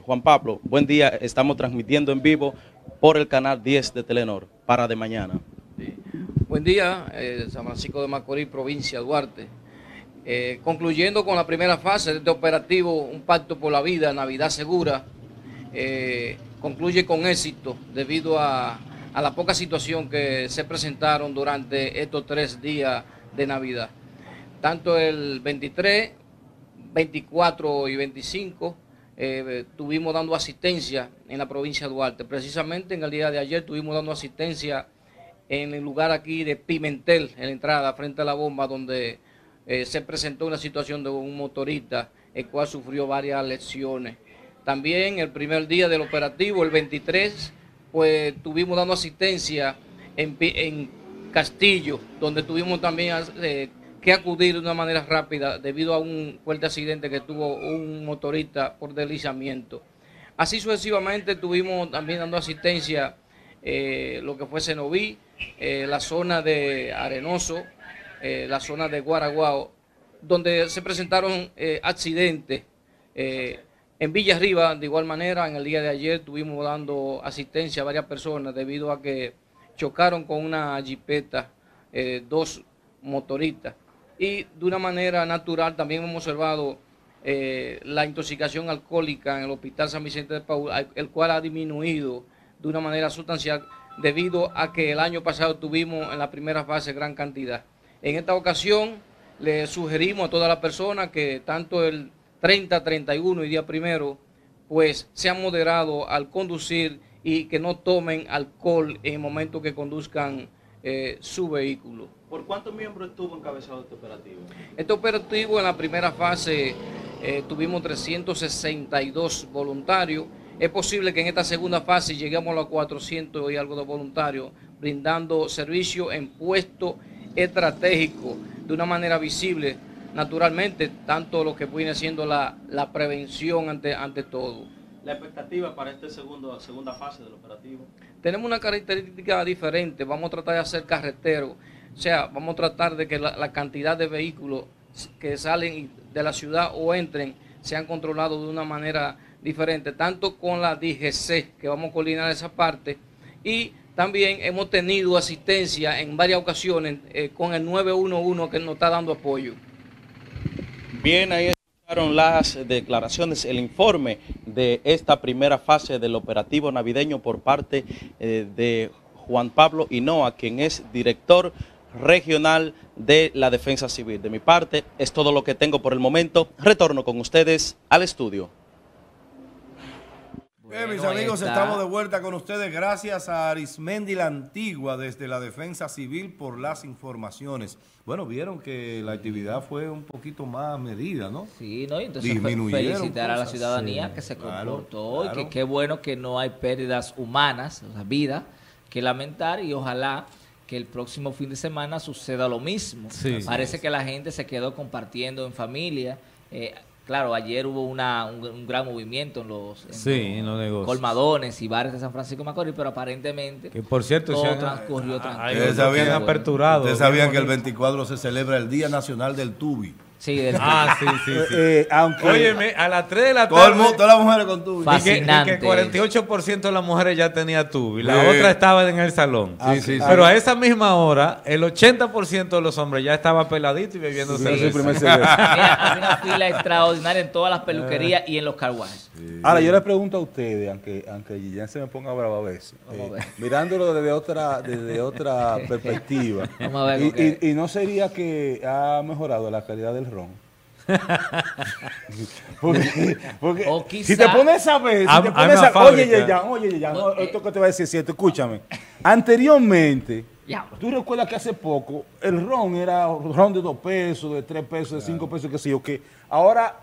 Juan Pablo, buen día, estamos transmitiendo en vivo por el canal 10 de Telenor, para de mañana. Sí. Buen día, San Francisco de Macorís, provincia Duarte. Concluyendo con la primera fase de este operativo, un pacto por la vida, Navidad segura, concluye con éxito debido a la poca situación que se presentaron durante estos 3 días de Navidad. Tanto el 23, 24 y 25 estuvimos dando asistencia en la provincia de Duarte. Precisamente en el día de ayer estuvimos dando asistencia en el lugar aquí de Pimentel, en la entrada frente a la bomba, donde se presentó una situación de un motorista, el cual sufrió varias lesiones. También el primer día del operativo, el 23, pues estuvimos dando asistencia en Castillo, donde tuvimos también que acudir de una manera rápida debido a un fuerte accidente que tuvo un motorista por deslizamiento. Así sucesivamente estuvimos también dando asistencia lo que fue Cenoví, la zona de Arenoso, la zona de Guaraguao, donde se presentaron accidentes. En Villa Arriba, de igual manera, en el día de ayer estuvimos dando asistencia a varias personas debido a que chocaron con una jipeta, 2 motoristas. Y de una manera natural también hemos observado la intoxicación alcohólica en el Hospital San Vicente de Paúl, el cual ha disminuido de una manera sustancial debido a que el año pasado tuvimos en la primera fase gran cantidad. En esta ocasión le sugerimos a todas las personas que tanto el 30, 31 y día primero, pues sean moderados al conducir y que no tomen alcohol en el momento que conduzcan su vehículo. ¿Por cuántos miembros estuvo encabezado este operativo? Este operativo en la primera fase tuvimos 362 voluntarios. Es posible que en esta segunda fase lleguemos a los 400 y algo de voluntarios, brindando servicio en puestos estratégicos de una manera visible, naturalmente, tanto lo que viene siendo la prevención ante todo. La expectativa para esta segunda fase del operativo. Tenemos una característica diferente, vamos a tratar de hacer carretero. O sea, vamos a tratar de que la cantidad de vehículos que salen de la ciudad o entren sean controlados de una manera diferente, tanto con la DGC, que vamos a coordinar esa parte, y también hemos tenido asistencia en varias ocasiones con el 911 que nos está dando apoyo. Bien, ahí escucharon las declaraciones, el informe de esta primera fase del operativo navideño por parte de Juan Pablo Hinoa, quien es director regional de la Defensa Civil. De mi parte, es todo lo que tengo por el momento. Retorno con ustedes al estudio. Bueno, mis amigos, estamos de vuelta con ustedes. Gracias a Arismendi Lantigua desde la Defensa Civil por las informaciones. Bueno, vieron que la actividad fue un poquito más medida, ¿no? Sí, ¿no? Entonces, felicitar a la ciudadanía que se comportó, claro, y que qué bueno que no hay pérdidas humanas, o sea, vida, que lamentar, y ojalá que el próximo fin de semana suceda lo mismo. Sí, parece que la gente se quedó compartiendo en familia. Claro, ayer hubo un gran movimiento en los negocios, colmadones y bares de San Francisco Macorís, pero aparentemente que, por cierto, todo transcurrió tranquilo. Ustedes habían aperturado. Ustedes sabían que el 24 se celebra el Día Nacional del Tubi. Sí, del tubi. Ah, sí. Aunque, óyeme, a las 3 de la tarde. Todo el mundo, todas las mujeres con tubi. Fascinante. Que 48% de las mujeres ya tenía tubi. La otra estaba en el salón. Sí. Pero a esa misma hora, el 80% de los hombres ya estaba peladito y bebiendo cerveza. Mira, una fila extraordinaria en todas las peluquerías y en los carwajes. Sí. Ahora, yo les pregunto a ustedes, aunque Guillén se me ponga bravo a veces, mirándolo desde otra perspectiva. Vamos a ver, y no sería que ha mejorado la calidad del ron. porque quizá, si te pones a ver, oye, esto que te voy a decir es cierto, escúchame. Anteriormente, tú recuerdas que hace poco el ron era ron de 2 pesos, de 3 pesos, de 5 pesos, qué sé yo, que ahora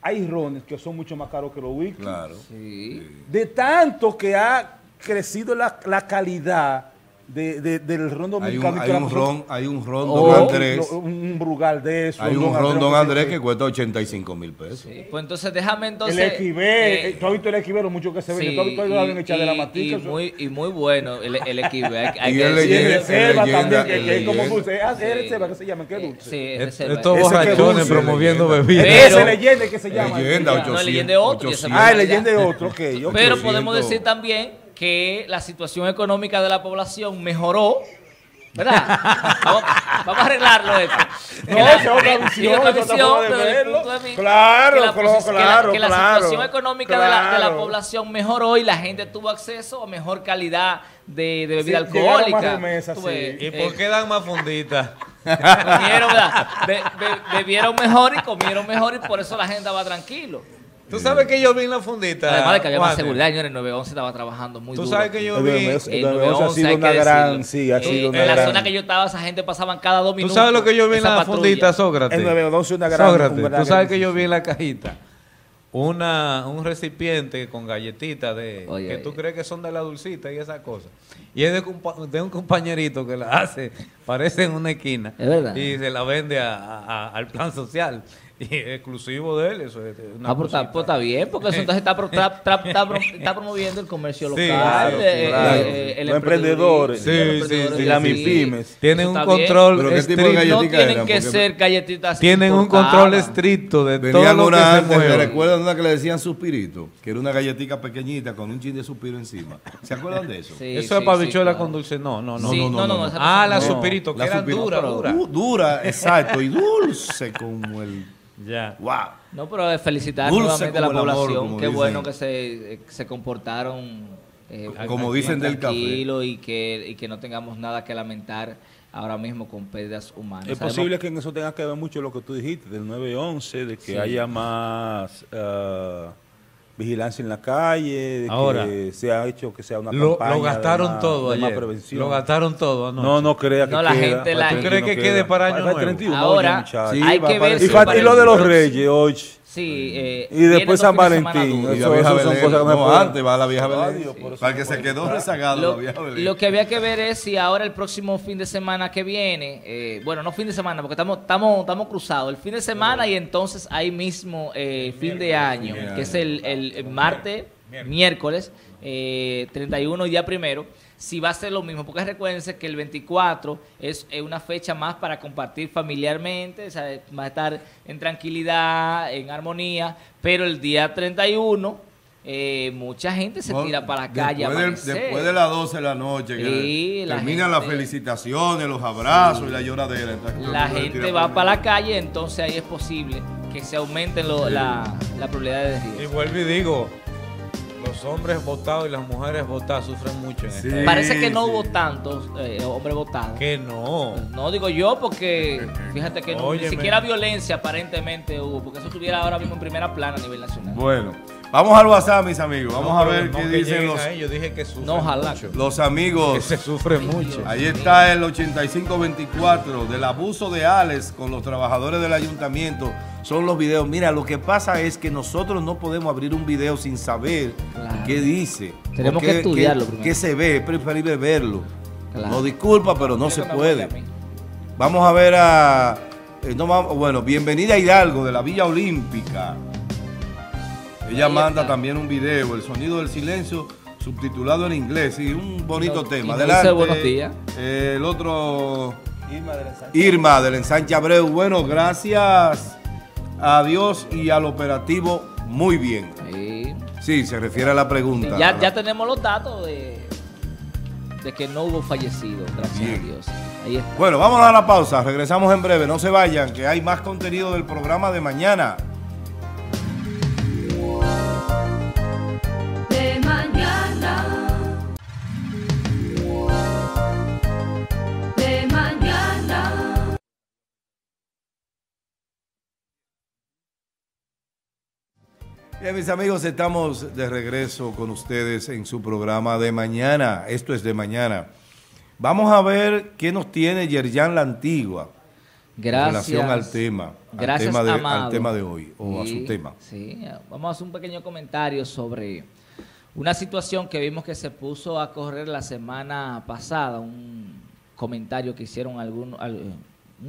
hay rones que son mucho más caros que los whisky. Claro. Sí. De tanto que ha crecido la calidad del ron dominicano. Hay un ron Don Andrés. Un Brugal de eso. Hay un ron Don Andrés que cuesta 85.000 pesos. Sí. Pues entonces déjame entonces... El equivé, tú has visto el equivé, lo mucho que se vende. Sí, tú has visto alguien echar de la matica. Y muy bueno el equivé. Y el ceba también, que es como dulce. Es el ceba que se llama, ¿qué dulce? Sí, el ceba. Estos borrachones promoviendo bebidas. Esa leyenda que se llama. Leyenda de otro. Ah, leyenda de otro, ok. Pero podemos decir también que la situación económica de la población mejoró, ¿verdad? Vamos a arreglarlo esto. No, claro. Que la situación económica de la población mejoró y la gente tuvo acceso a mejor calidad de bebida alcohólica. ¿Y por qué dan más funditas? Bebieron mejor y comieron mejor y por eso la gente va tranquilo. Tú sabes que yo vi en la fundita. Además de que había más seguridad, señores, el 911 estaba trabajando muy duro. Tú sabes que yo vi. El 911 ha sido una gran. Sí, ha sido una gran. En la zona que yo estaba, esa gente pasaban cada 2 minutos. Tú sabes lo que yo vi en la fundita, Sócrates. El 911 es una gran. Sócrates, tú sabes que yo vi en la cajita un recipiente con galletitas que tú crees que son de la dulcita y esas cosas. Y es de un compañerito que la hace, parece en una esquina. Es verdad. Y se la vende al plan social. Y exclusivo de él, eso es una pues está bien, porque eso entonces está promoviendo el comercio local, los emprendedores, las MIPYMES. Tienen un control estricto. No tienen que ser galletitas. Tienen un control estricto de todo lo que se mueve. ¿Recuerdan una que le decían suspirito? Que era una galletita pequeñita con un chin de suspiro encima. ¿Se acuerdan de eso? Eso es para bichuela con dulce. No. Ah, la suspirito, que era dura. Dura, exacto, y dulce como el... Ya. Wow. No, pero felicitar nuevamente a la población. Amor, qué dicen. Bueno que se comportaron como dicen del café. Y que no tengamos nada que lamentar ahora mismo con pérdidas humanas. Es posible que en eso tenga que ver mucho lo que tú dijiste del 911, de que haya más vigilancia en la calle, de ahora, que se ha hecho que sea una campaña. Lo gastaron todo ayer. Prevención. Lo gastaron todo anoche. No crea que la gente cree que quede para año nuevo. 31, ahora hay que ver. Y lo de los Reyes hoy. Sí, y después San Valentín. Antes va la vieja Belén. Para que se quedó rezagado la vieja Belén. Lo que había que ver es si ahora el próximo fin de semana que viene, bueno, no fin de semana, porque estamos cruzados, el fin de semana y entonces ahí mismo fin de año, que es el martes, miércoles, 31 y día primero. Si va a ser lo mismo, porque recuérdense que el 24 es una fecha más para compartir familiarmente, o sea, va a estar en tranquilidad, en armonía, pero el día 31 mucha gente se tira para la calle a amanecer. Después de las 12 de la noche, que terminan las felicitaciones, los abrazos y la lloradera. La gente va para la calle, entonces ahí es posible que se aumenten la probabilidad de riesgo. Y vuelvo y digo... Los hombres votados y las mujeres votadas sufren mucho en esto. Parece que no hubo tantos hombres votados. Que no. No digo yo porque fíjate que no, ni siquiera violencia aparentemente hubo, porque eso estuviera ahora mismo en primera plana a nivel nacional. Bueno, vamos al WhatsApp, mis amigos. Vamos a ver qué dicen los... Yo dije que sufren mucho. Los amigos. Que se sufren mucho. Ahí está el 8524 del abuso de Alex con los trabajadores del ayuntamiento. Son los videos. Mira, lo que pasa es que nosotros no podemos abrir un video sin saber qué dice. Tenemos que estudiarlo primero. Qué se ve, es preferible verlo. Claro. No disculpa, pero no se puede. Vamos a ver a... bueno, bienvenida a Hidalgo de la Villa Olímpica. Ella manda también un video, El sonido del silencio, subtitulado en inglés. Y un bonito tema. Adelante. Buenos días. El otro... Irma del Ensanche Abreu. Bueno, gracias... Adiós y al operativo, muy bien. Sí, se refiere a la pregunta. Ya tenemos los datos de que no hubo fallecido, gracias a Dios. Ahí está. Bueno, vamos a la pausa, regresamos en breve, no se vayan, que hay más contenido del programa de mañana. Bien, mis amigos, estamos de regreso con ustedes en su programa de mañana. Esto es de mañana. Vamos a ver qué nos tiene Yerlán Lantigua en relación al tema, al tema de hoy, o a su tema. Sí, vamos a hacer un pequeño comentario sobre Una situación que vimos que se puso a correr la semana pasada, un comentario que hicieron algunos, un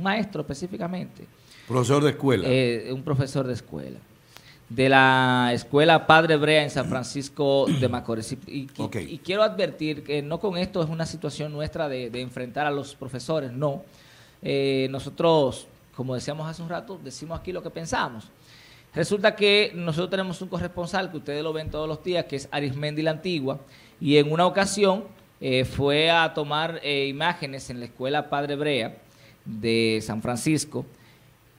maestro específicamente. Profesor de escuela. Un profesor de escuela. De la escuela Padre Brea en San Francisco de Macorís. Y quiero advertir que no con esto es una situación nuestra de enfrentar a los profesores, no. Nosotros, como decíamos hace un rato, decimos aquí lo que pensamos. Resulta que nosotros tenemos un corresponsal que ustedes lo ven todos los días, que es Arismendi Lantigua, y en una ocasión fue a tomar imágenes en la escuela Padre Brea de San Francisco.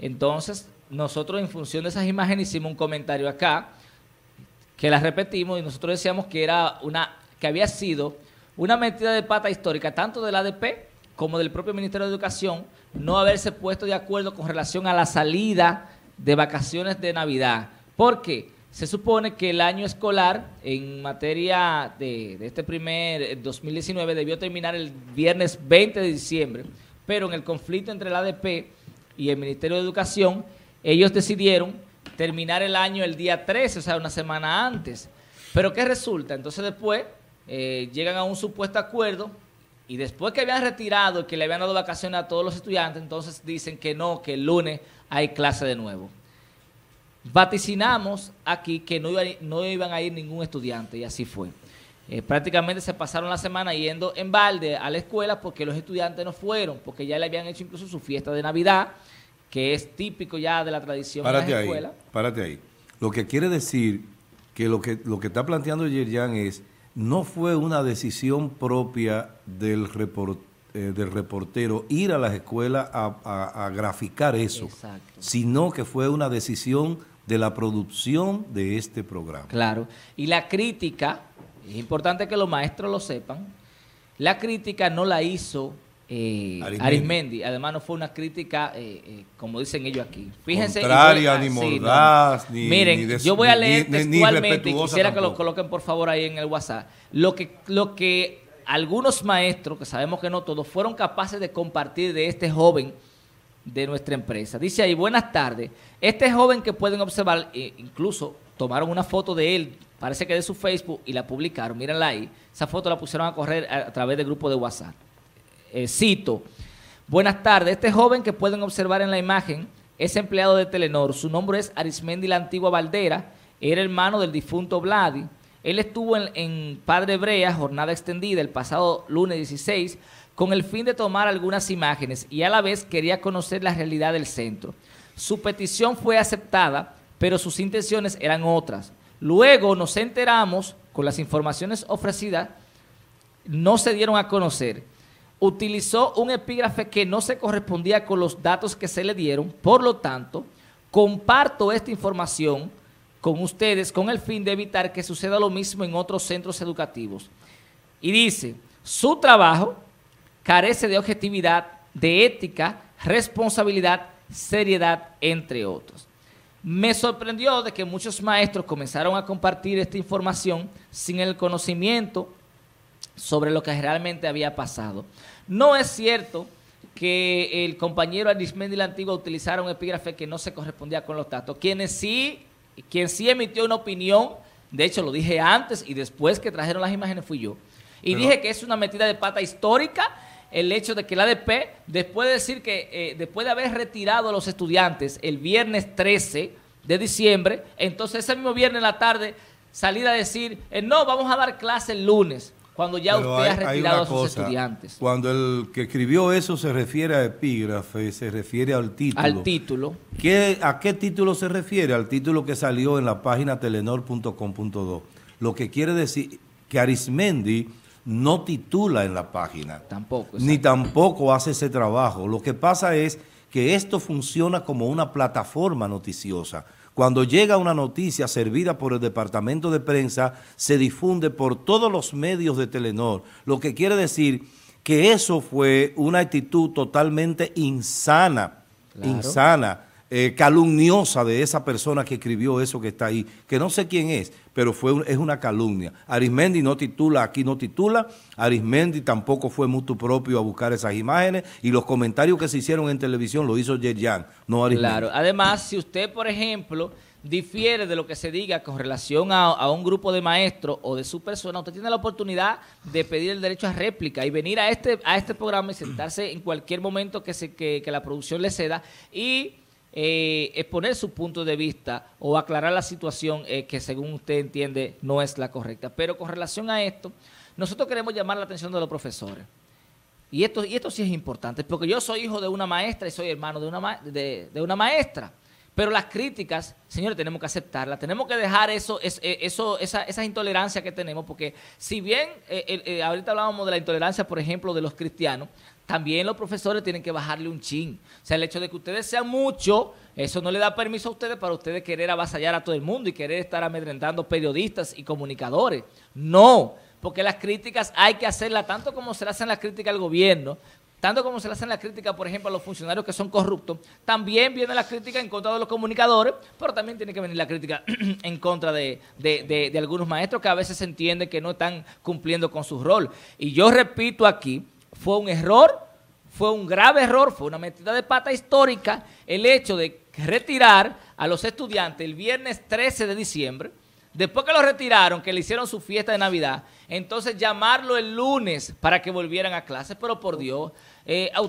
Entonces, nosotros en función de esas imágenes hicimos un comentario acá, que las repetimos, y nosotros decíamos que era que había sido una metida de pata histórica, tanto del ADP como del propio Ministerio de Educación, no haberse puesto de acuerdo con relación a la salida de vacaciones de Navidad, porque se supone que el año escolar en materia de este primer 2019 debió terminar el viernes 20 de diciembre, pero en el conflicto entre el ADP y el Ministerio de Educación, ellos decidieron terminar el año el día 13, o sea, una semana antes. Pero ¿qué resulta? Entonces después llegan a un supuesto acuerdo y después que habían retirado y que le habían dado vacaciones a todos los estudiantes, entonces dicen que no, que el lunes hay clase de nuevo. Vaticinamos aquí que no iban a ir ningún estudiante y así fue. Prácticamente se pasaron la semana yendo en balde a la escuela porque los estudiantes no fueron, porque ya le habían hecho incluso su fiesta de Navidad, que es típico ya de la tradición de la escuela. Párate ahí. Lo que quiere decir que lo que está planteando Yerlán es, no fue una decisión propia del reportero ir a las escuelas a graficar eso, exacto, sino que fue una decisión de la producción de este programa. Claro, y la crítica, es importante que los maestros lo sepan, la crítica no la hizo Arismendi, además no fue una crítica, como dicen ellos aquí. Fíjense, contraria, ni mordaz, sí, no, miren, yo voy a leer textualmente, quisiera tampoco que lo coloquen por favor ahí en el WhatsApp. Lo que algunos maestros, que sabemos que no todos, fueron capaces de compartir de este joven de nuestra empresa. Dice ahí, buenas tardes. Este joven que pueden observar, incluso tomaron una foto de él, parece que de su Facebook, y la publicaron, mírenla ahí. Esa foto la pusieron a correr a través del grupo de WhatsApp. Cito, buenas tardes, este joven que pueden observar en la imagen es empleado de Telenor, su nombre es Arismendi Lantigua Valdera, era hermano del difunto Vladi, él estuvo en Padre Brea, jornada extendida, el pasado lunes 16, con el fin de tomar algunas imágenes y a la vez quería conocer la realidad del centro. Su petición fue aceptada, pero sus intenciones eran otras. Luego nos enteramos, con las informaciones ofrecidas, no se dieron a conocer. Utilizó un epígrafe que no se correspondía con los datos que se le dieron, por lo tanto, comparto esta información con ustedes con el fin de evitar que suceda lo mismo en otros centros educativos. Y dice, su trabajo carece de objetividad, de ética, responsabilidad, seriedad, entre otros. Me sorprendió de que muchos maestros comenzaron a compartir esta información sin el conocimiento sobre lo que realmente había pasado. No es cierto que el compañero Arismendi Lantigua utilizara un epígrafe que no se correspondía con los datos. Quien sí emitió una opinión, de hecho lo dije antes y después que trajeron las imágenes fui yo. Y pero dije que es una metida de pata histórica el hecho de que el ADP, después de decir que, después de haber retirado a los estudiantes el viernes 13 de diciembre, entonces ese mismo viernes en la tarde salir a decir, no, vamos a dar clase el lunes, cuando ya usted ha retirado a sus estudiantes. Cuando el que escribió eso se refiere a epígrafe, se refiere al título. Al título. ¿A qué título se refiere? Al título que salió en la página telenor.com.do. Lo que quiere decir que Arismendi no titula en la página. Tampoco. Ni tampoco hace ese trabajo. Lo que pasa es que esto funciona como una plataforma noticiosa. Cuando llega una noticia servida por el departamento de prensa, se difunde por todos los medios de Telenor, lo que quiere decir que eso fue una actitud totalmente insana, claro, calumniosa de esa persona que escribió eso que está ahí, que no sé quién es, pero es una calumnia. Arismendi no titula, aquí no titula, Arismendi tampoco fue mutuo propio a buscar esas imágenes y los comentarios que se hicieron en televisión lo hizo Yerlán, no Arismendi. Claro, además, si usted, por ejemplo, difiere de lo que se diga con relación a un grupo de maestros o de su persona, usted tiene la oportunidad de pedir el derecho a réplica y venir a este programa y sentarse en cualquier momento que la producción le ceda y exponer su punto de vista o aclarar la situación que según usted entiende no es la correcta. Pero con relación a esto, nosotros queremos llamar la atención de los profesores. Y esto sí es importante, porque yo soy hijo de una maestra y soy hermano de una maestra. Pero las críticas, señores, tenemos que aceptarlas, tenemos que dejar esas intolerancias que tenemos, porque si bien ahorita hablábamos de la intolerancia, por ejemplo, de los cristianos, también los profesores tienen que bajarle un chin. O sea, el hecho de que ustedes sean muchos, eso no le da permiso a ustedes para ustedes querer avasallar a todo el mundo y querer estar amedrentando periodistas y comunicadores. No, porque las críticas hay que hacerlas tanto como se le hacen las críticas al gobierno, tanto como se le hacen las críticas, por ejemplo, a los funcionarios que son corruptos, también viene la crítica en contra de los comunicadores, pero también tiene que venir la crítica en contra de algunos maestros que a veces se entiende que no están cumpliendo con su rol. Y yo repito aquí, fue un error, fue un grave error, fue una metida de pata histórica el hecho de retirar a los estudiantes el viernes 13 de diciembre, después que lo retiraron, que le hicieron su fiesta de Navidad, entonces llamarlo el lunes para que volvieran a clases, pero por Dios,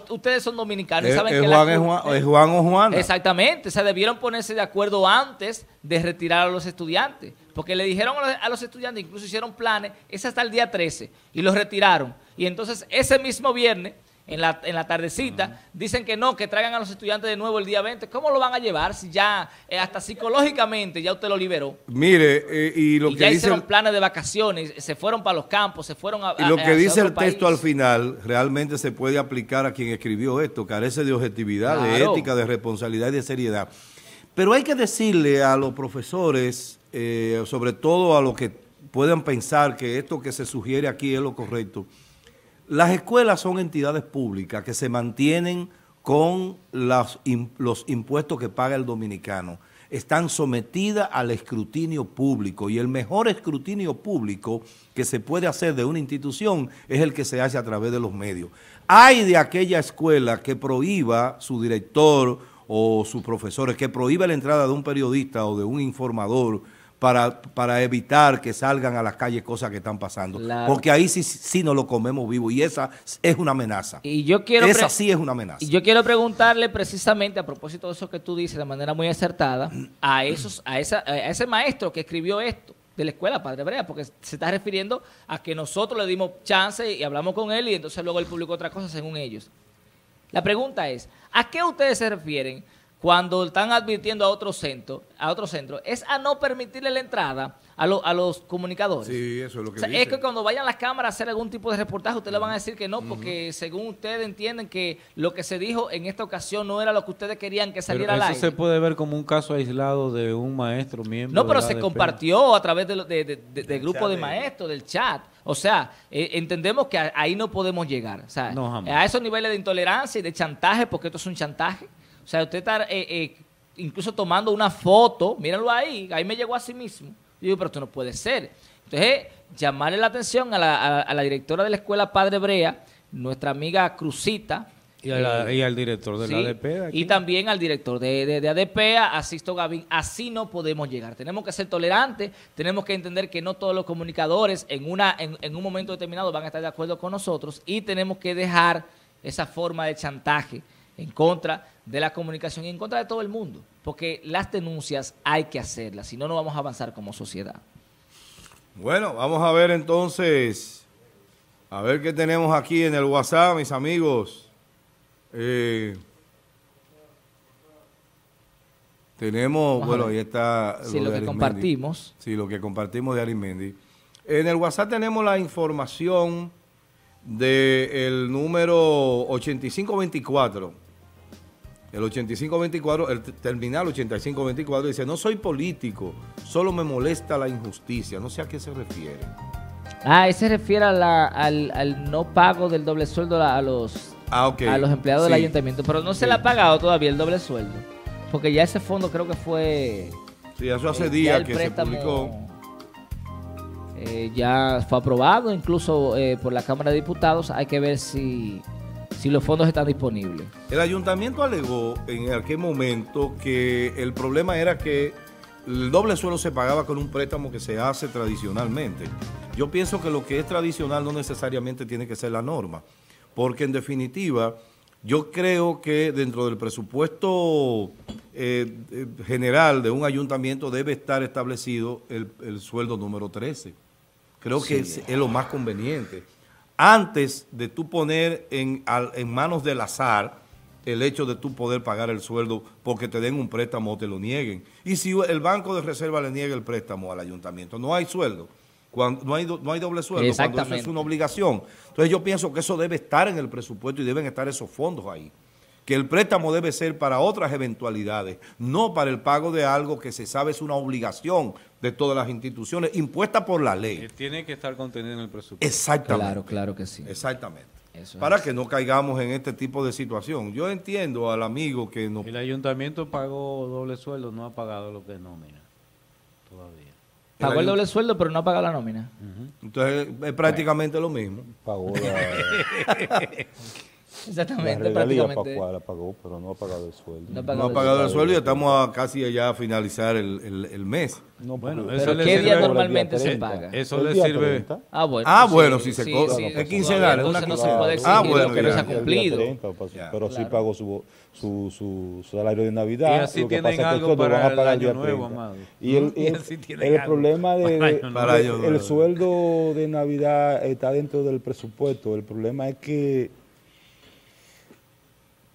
ustedes son dominicanos y saben que Juan o Juana. Exactamente, se debieron ponerse de acuerdo antes de retirar a los estudiantes, porque le dijeron a los estudiantes, incluso hicieron planes, es hasta el día 13, y los retiraron. Y entonces ese mismo viernes, en la tardecita, dicen que no, que traigan a los estudiantes de nuevo el día 20. ¿Cómo lo van a llevar si ya, hasta psicológicamente, ya usted lo liberó? Mire, ya hicieron planes de vacaciones, se fueron para los campos, se fueron a... Y lo que dice el texto al final, realmente se puede aplicar a quien escribió esto, carece de objetividad, claro, de ética, de responsabilidad y de seriedad. Pero hay que decirle a los profesores, sobre todo a los que puedan pensar que esto que se sugiere aquí es lo correcto, las escuelas son entidades públicas que se mantienen con los impuestos que paga el dominicano. Están sometidas al escrutinio público y el mejor escrutinio público que se puede hacer de una institución es el que se hace a través de los medios. Hay de aquella escuela que prohíba su director o sus profesores, que prohíba la entrada de un periodista o de un informador para evitar que salgan a las calles cosas que están pasando. Claro. Porque ahí sí nos lo comemos vivo y esa es una amenaza. Y yo quiero esa sí es una amenaza. Y yo quiero preguntarle precisamente, a propósito de eso que tú dices de manera muy acertada, a ese maestro que escribió esto de la escuela Padre Brea, porque se está refiriendo a que nosotros le dimos chance y hablamos con él y entonces luego él publicó otra cosa según ellos. La pregunta es, ¿a qué ustedes se refieren cuando están advirtiendo a otro centro, es a no permitirle la entrada a los comunicadores? Sí, eso es lo que dice. Es que cuando vayan las cámaras a hacer algún tipo de reportaje, ustedes le van a decir que no, porque según ustedes entienden que lo que se dijo en esta ocasión no era lo que ustedes querían que saliera al aire. Eso se puede ver como un caso aislado de un maestro miembro. No, pero se compartió a través del grupo de maestros, del chat. O sea, entendemos que ahí no podemos llegar. O sea, no, jamás. A esos niveles de intolerancia y de chantaje, porque esto es un chantaje. O sea, usted está incluso tomando una foto, mírenlo ahí me llegó a sí mismo. Yo digo, pero esto no puede ser. Entonces, llamarle la atención a la directora de la escuela Padre Brea, nuestra amiga Cruzita. Y al director de la ADP. De aquí. Y también al director de ADP, a Sisto Gavín. Así no podemos llegar. Tenemos que ser tolerantes, tenemos que entender que no todos los comunicadores en un momento determinado van a estar de acuerdo con nosotros y tenemos que dejar esa forma de chantaje en contra de la comunicación y en contra de todo el mundo, porque las denuncias hay que hacerlas, si no, no vamos a avanzar como sociedad. Bueno, vamos a ver entonces, a ver qué tenemos aquí en el WhatsApp, mis amigos. Tenemos, bueno, ahí está lo que compartimos. Sí, lo que compartimos de Arismendi. En el WhatsApp tenemos la información del número 8524, el 8524, el terminal 8524, dice, no soy político, solo me molesta la injusticia. No sé a qué se refiere. Ah, se refiere al no pago del doble sueldo a los empleados del ayuntamiento, pero no se le ha pagado todavía el doble sueldo, porque ya ese fondo creo que fue... Sí, eso hace días que se publicó. Ya fue aprobado incluso por la Cámara de Diputados. Hay que ver si los fondos están disponibles. El ayuntamiento alegó en aquel momento que el problema era que El doble sueldo se pagaba con un préstamo que se hace tradicionalmente. Yo pienso que lo que es tradicional no necesariamente tiene que ser la norma, porque en definitiva yo creo que dentro del presupuesto general de un ayuntamiento debe estar establecido el sueldo número 13. Creo que es lo más conveniente. Antes de tú poner en manos del azar el hecho de tú poder pagar el sueldo porque te den un préstamo o te lo nieguen. Y si el Banco de Reserva le niega el préstamo al ayuntamiento, no hay sueldo. Cuando no hay doble sueldo, exactamente, cuando eso es una obligación. Entonces yo pienso que eso debe estar en el presupuesto y deben estar esos fondos ahí. Que el préstamo debe ser para otras eventualidades, no para el pago de algo que se sabe es una obligación de todas las instituciones, impuesta por la ley. Tiene que estar contenido en el presupuesto. Exactamente. Claro, claro que sí. Exactamente. Eso para es. Que no caigamos en este tipo de situación. Yo entiendo al amigo que no... El ayuntamiento pagó doble sueldo, no ha pagado lo que es nómina todavía. Pagó el doble sueldo, pero no paga la nómina. Entonces, es prácticamente lo mismo. Pagó la... Exactamente, la prácticamente. La pagó, pero no ha pagado el sueldo. No ha pagado el sueldo y estamos casi allá a finalizar el mes. No, bueno, ¿pero qué día normalmente se paga? Eso le sirve... 30. Ah, bueno, si se cobra. Sí, es quincenal, es una quincenal. No se puede exigir lo que no se ha cumplido. 30, pero claro, sí pagó su salario de Navidad. Y así tienen algo para el año nuevo, amado. Y el problema del sueldo de Navidad está dentro del presupuesto. El problema es que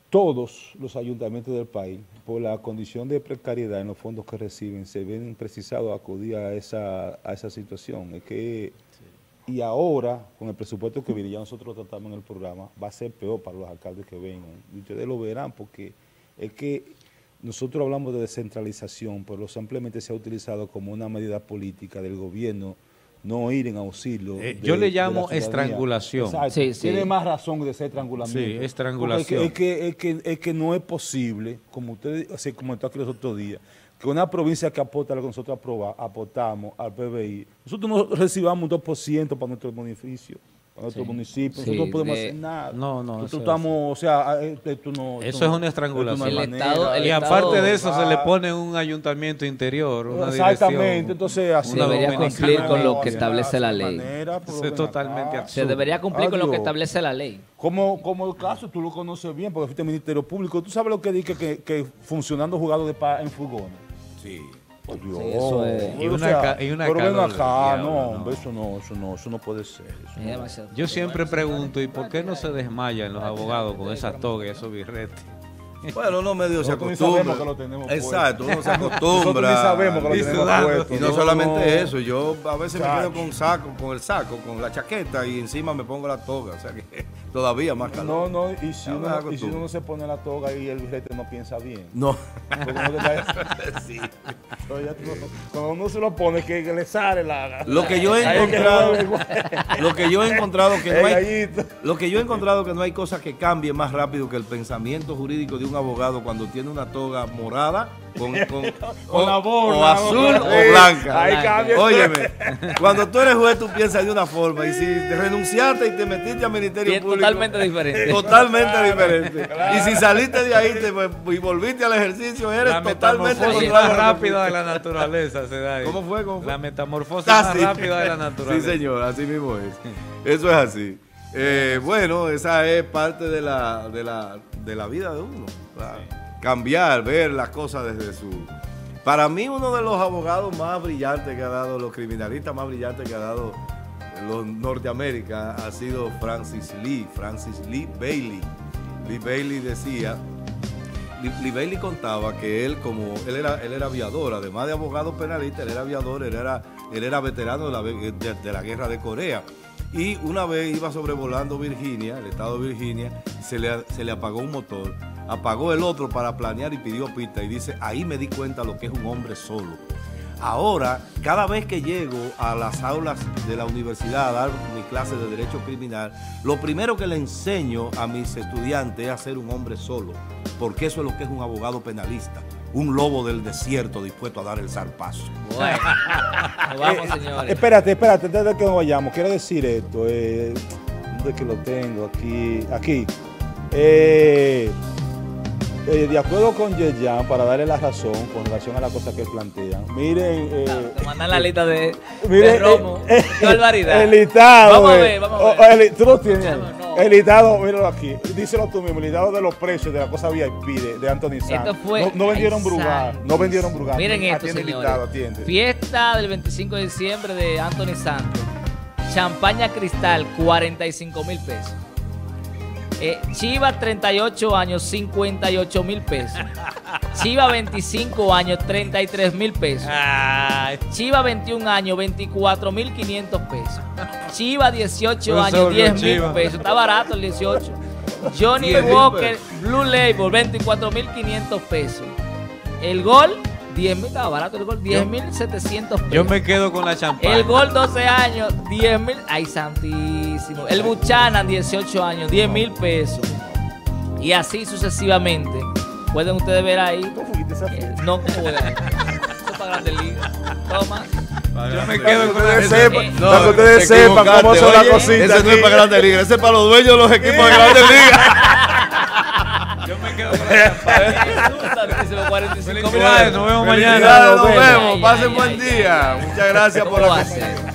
todos los ayuntamientos del país, por la condición de precariedad en los fondos que reciben, se ven precisados a acudir a esa situación. Es que, y ahora, con el presupuesto que viene, ya nosotros tratamos en el programa, va a ser peor para los alcaldes que vengan. Y ustedes lo verán, porque es que nosotros hablamos de descentralización, pero simplemente se ha utilizado como una medida política del gobierno, no ir en auxilio. Yo le llamo estrangulación. Tiene más razón de ser estrangulamiento. Sí, estrangulación. Es que no es posible, como usted se comentó aquí los otros días, que una provincia que aporta lo que nosotros aportamos al PBI, nosotros no recibamos un 2% para nuestro beneficio, para nuestro municipio. Nosotros no podemos hacer nada. Nosotros estamos, eso es una estrangulación. Y aparte de eso, se le pone un ayuntamiento interior, una dirección. Exactamente, entonces así. Debería cumplir con lo que establece la ley. Es totalmente absurdo. Se debería cumplir con lo que establece la ley. Como el caso, tú lo conoces bien, porque fuiste Ministerio Público. Tú sabes lo que dije, que funcionando jugado de paz en furgones. Sí. Por Dios. Sí, eso es. Y una acá, no, eso no puede ser. Yo siempre pregunto, ¿y por qué no se desmayan los abogados con esas togas, esos birretes? Bueno, no medio se acostumbra. Exacto, uno se acostumbra. Y no solamente eso, yo a veces me quedo con la chaqueta y encima me pongo la toga, o sea que todavía más calor. Y si uno no se pone la toga y el birrete no piensa bien. No. Sí. Cuando uno se lo pone, que le sale la... Lo que yo he encontrado que no hay cosa que cambie más rápido que el pensamiento jurídico de un abogado cuando tiene una toga morada o azul o blanca. Óyeme, cuando tú eres juez tú piensas de una forma y si te renunciaste y te metiste al Ministerio Público... Totalmente diferente. Totalmente diferente. Y si saliste de ahí y volviste al ejercicio, eres totalmente contrario. Rápida de la naturaleza se da ahí. ¿Cómo fue? La metamorfosis más rápida de la naturaleza. Sí, señor, así mismo es. Eso es así. Bueno, esa es parte de la vida de uno. Sí. Cambiar, ver las cosas desde su... Para mí, uno de los abogados más brillantes que ha dado, los criminalistas más brillantes que ha dado los Norteamérica, ha sido Francis Lee Bailey. Lee Bailey contaba que él era aviador, además de abogado penalista, él era aviador, él era veterano de la guerra de Corea. Y una vez iba sobrevolando Virginia, el estado de Virginia, se le apagó un motor, apagó el otro para planear y pidió pista. Y dice, ahí me di cuenta lo que es un hombre solo. Ahora, cada vez que llego a las aulas de la universidad a dar mi clase de Derecho Criminal, lo primero que le enseño a mis estudiantes es a ser un hombre solo, porque eso es lo que es un abogado penalista, un lobo del desierto dispuesto a dar el zarpazo. Bueno, vamos, señores. Espérate, antes de que nos vayamos, quiero decir esto, de que lo tengo aquí. de acuerdo con Yerlán, para darle la razón con relación a la cosa que plantean, miren... Claro, te mandan la lista de romo, qué barbaridad. El listado... Vamos a ver. Tú lo tienes. No. El listado, míralo aquí, díselo tú mismo, el listado de los precios de la cosa VIP de Anthony Santos. No vendieron brugal, no vendieron brugal. Miren esto, señores. Listado, atiende. Fiesta del 25 de diciembre de Anthony Santos. Champaña Cristal, 45 mil pesos. Chiva, 38 años, 58 mil pesos. Chiva, 25 años, 33 mil pesos. Chiva, 21 años, 24 mil 500 pesos. Chiva, 18 años, 10 mil pesos. Está barato el 18. Johnny Walker, Blue Label, 24 mil 500 pesos. El Gol, 10 mil, estaba barato el Gol, 10.700 pesos. Yo me quedo con la champaña. El Gol, 12 años, 10 mil, ay santísimo. El Buchana, 18 años, 10 mil pesos. Y así sucesivamente. Pueden ustedes ver ahí. ¿Cómo fuiste esa fiesta? No, ¿cómo voy a ir? Eso es para Grandes Ligas. Toma. Yo me quedo con la champaña. Para que ustedes sepan cómo son las cositas. Ese no es para Grandes Ligas, ese es para los dueños de los equipos de Grandes Ligas. Yo me quedo con la champaña. 45 mil. Nos vemos mañana. Nos vemos. Pasen buen día. Muchas gracias por la visita.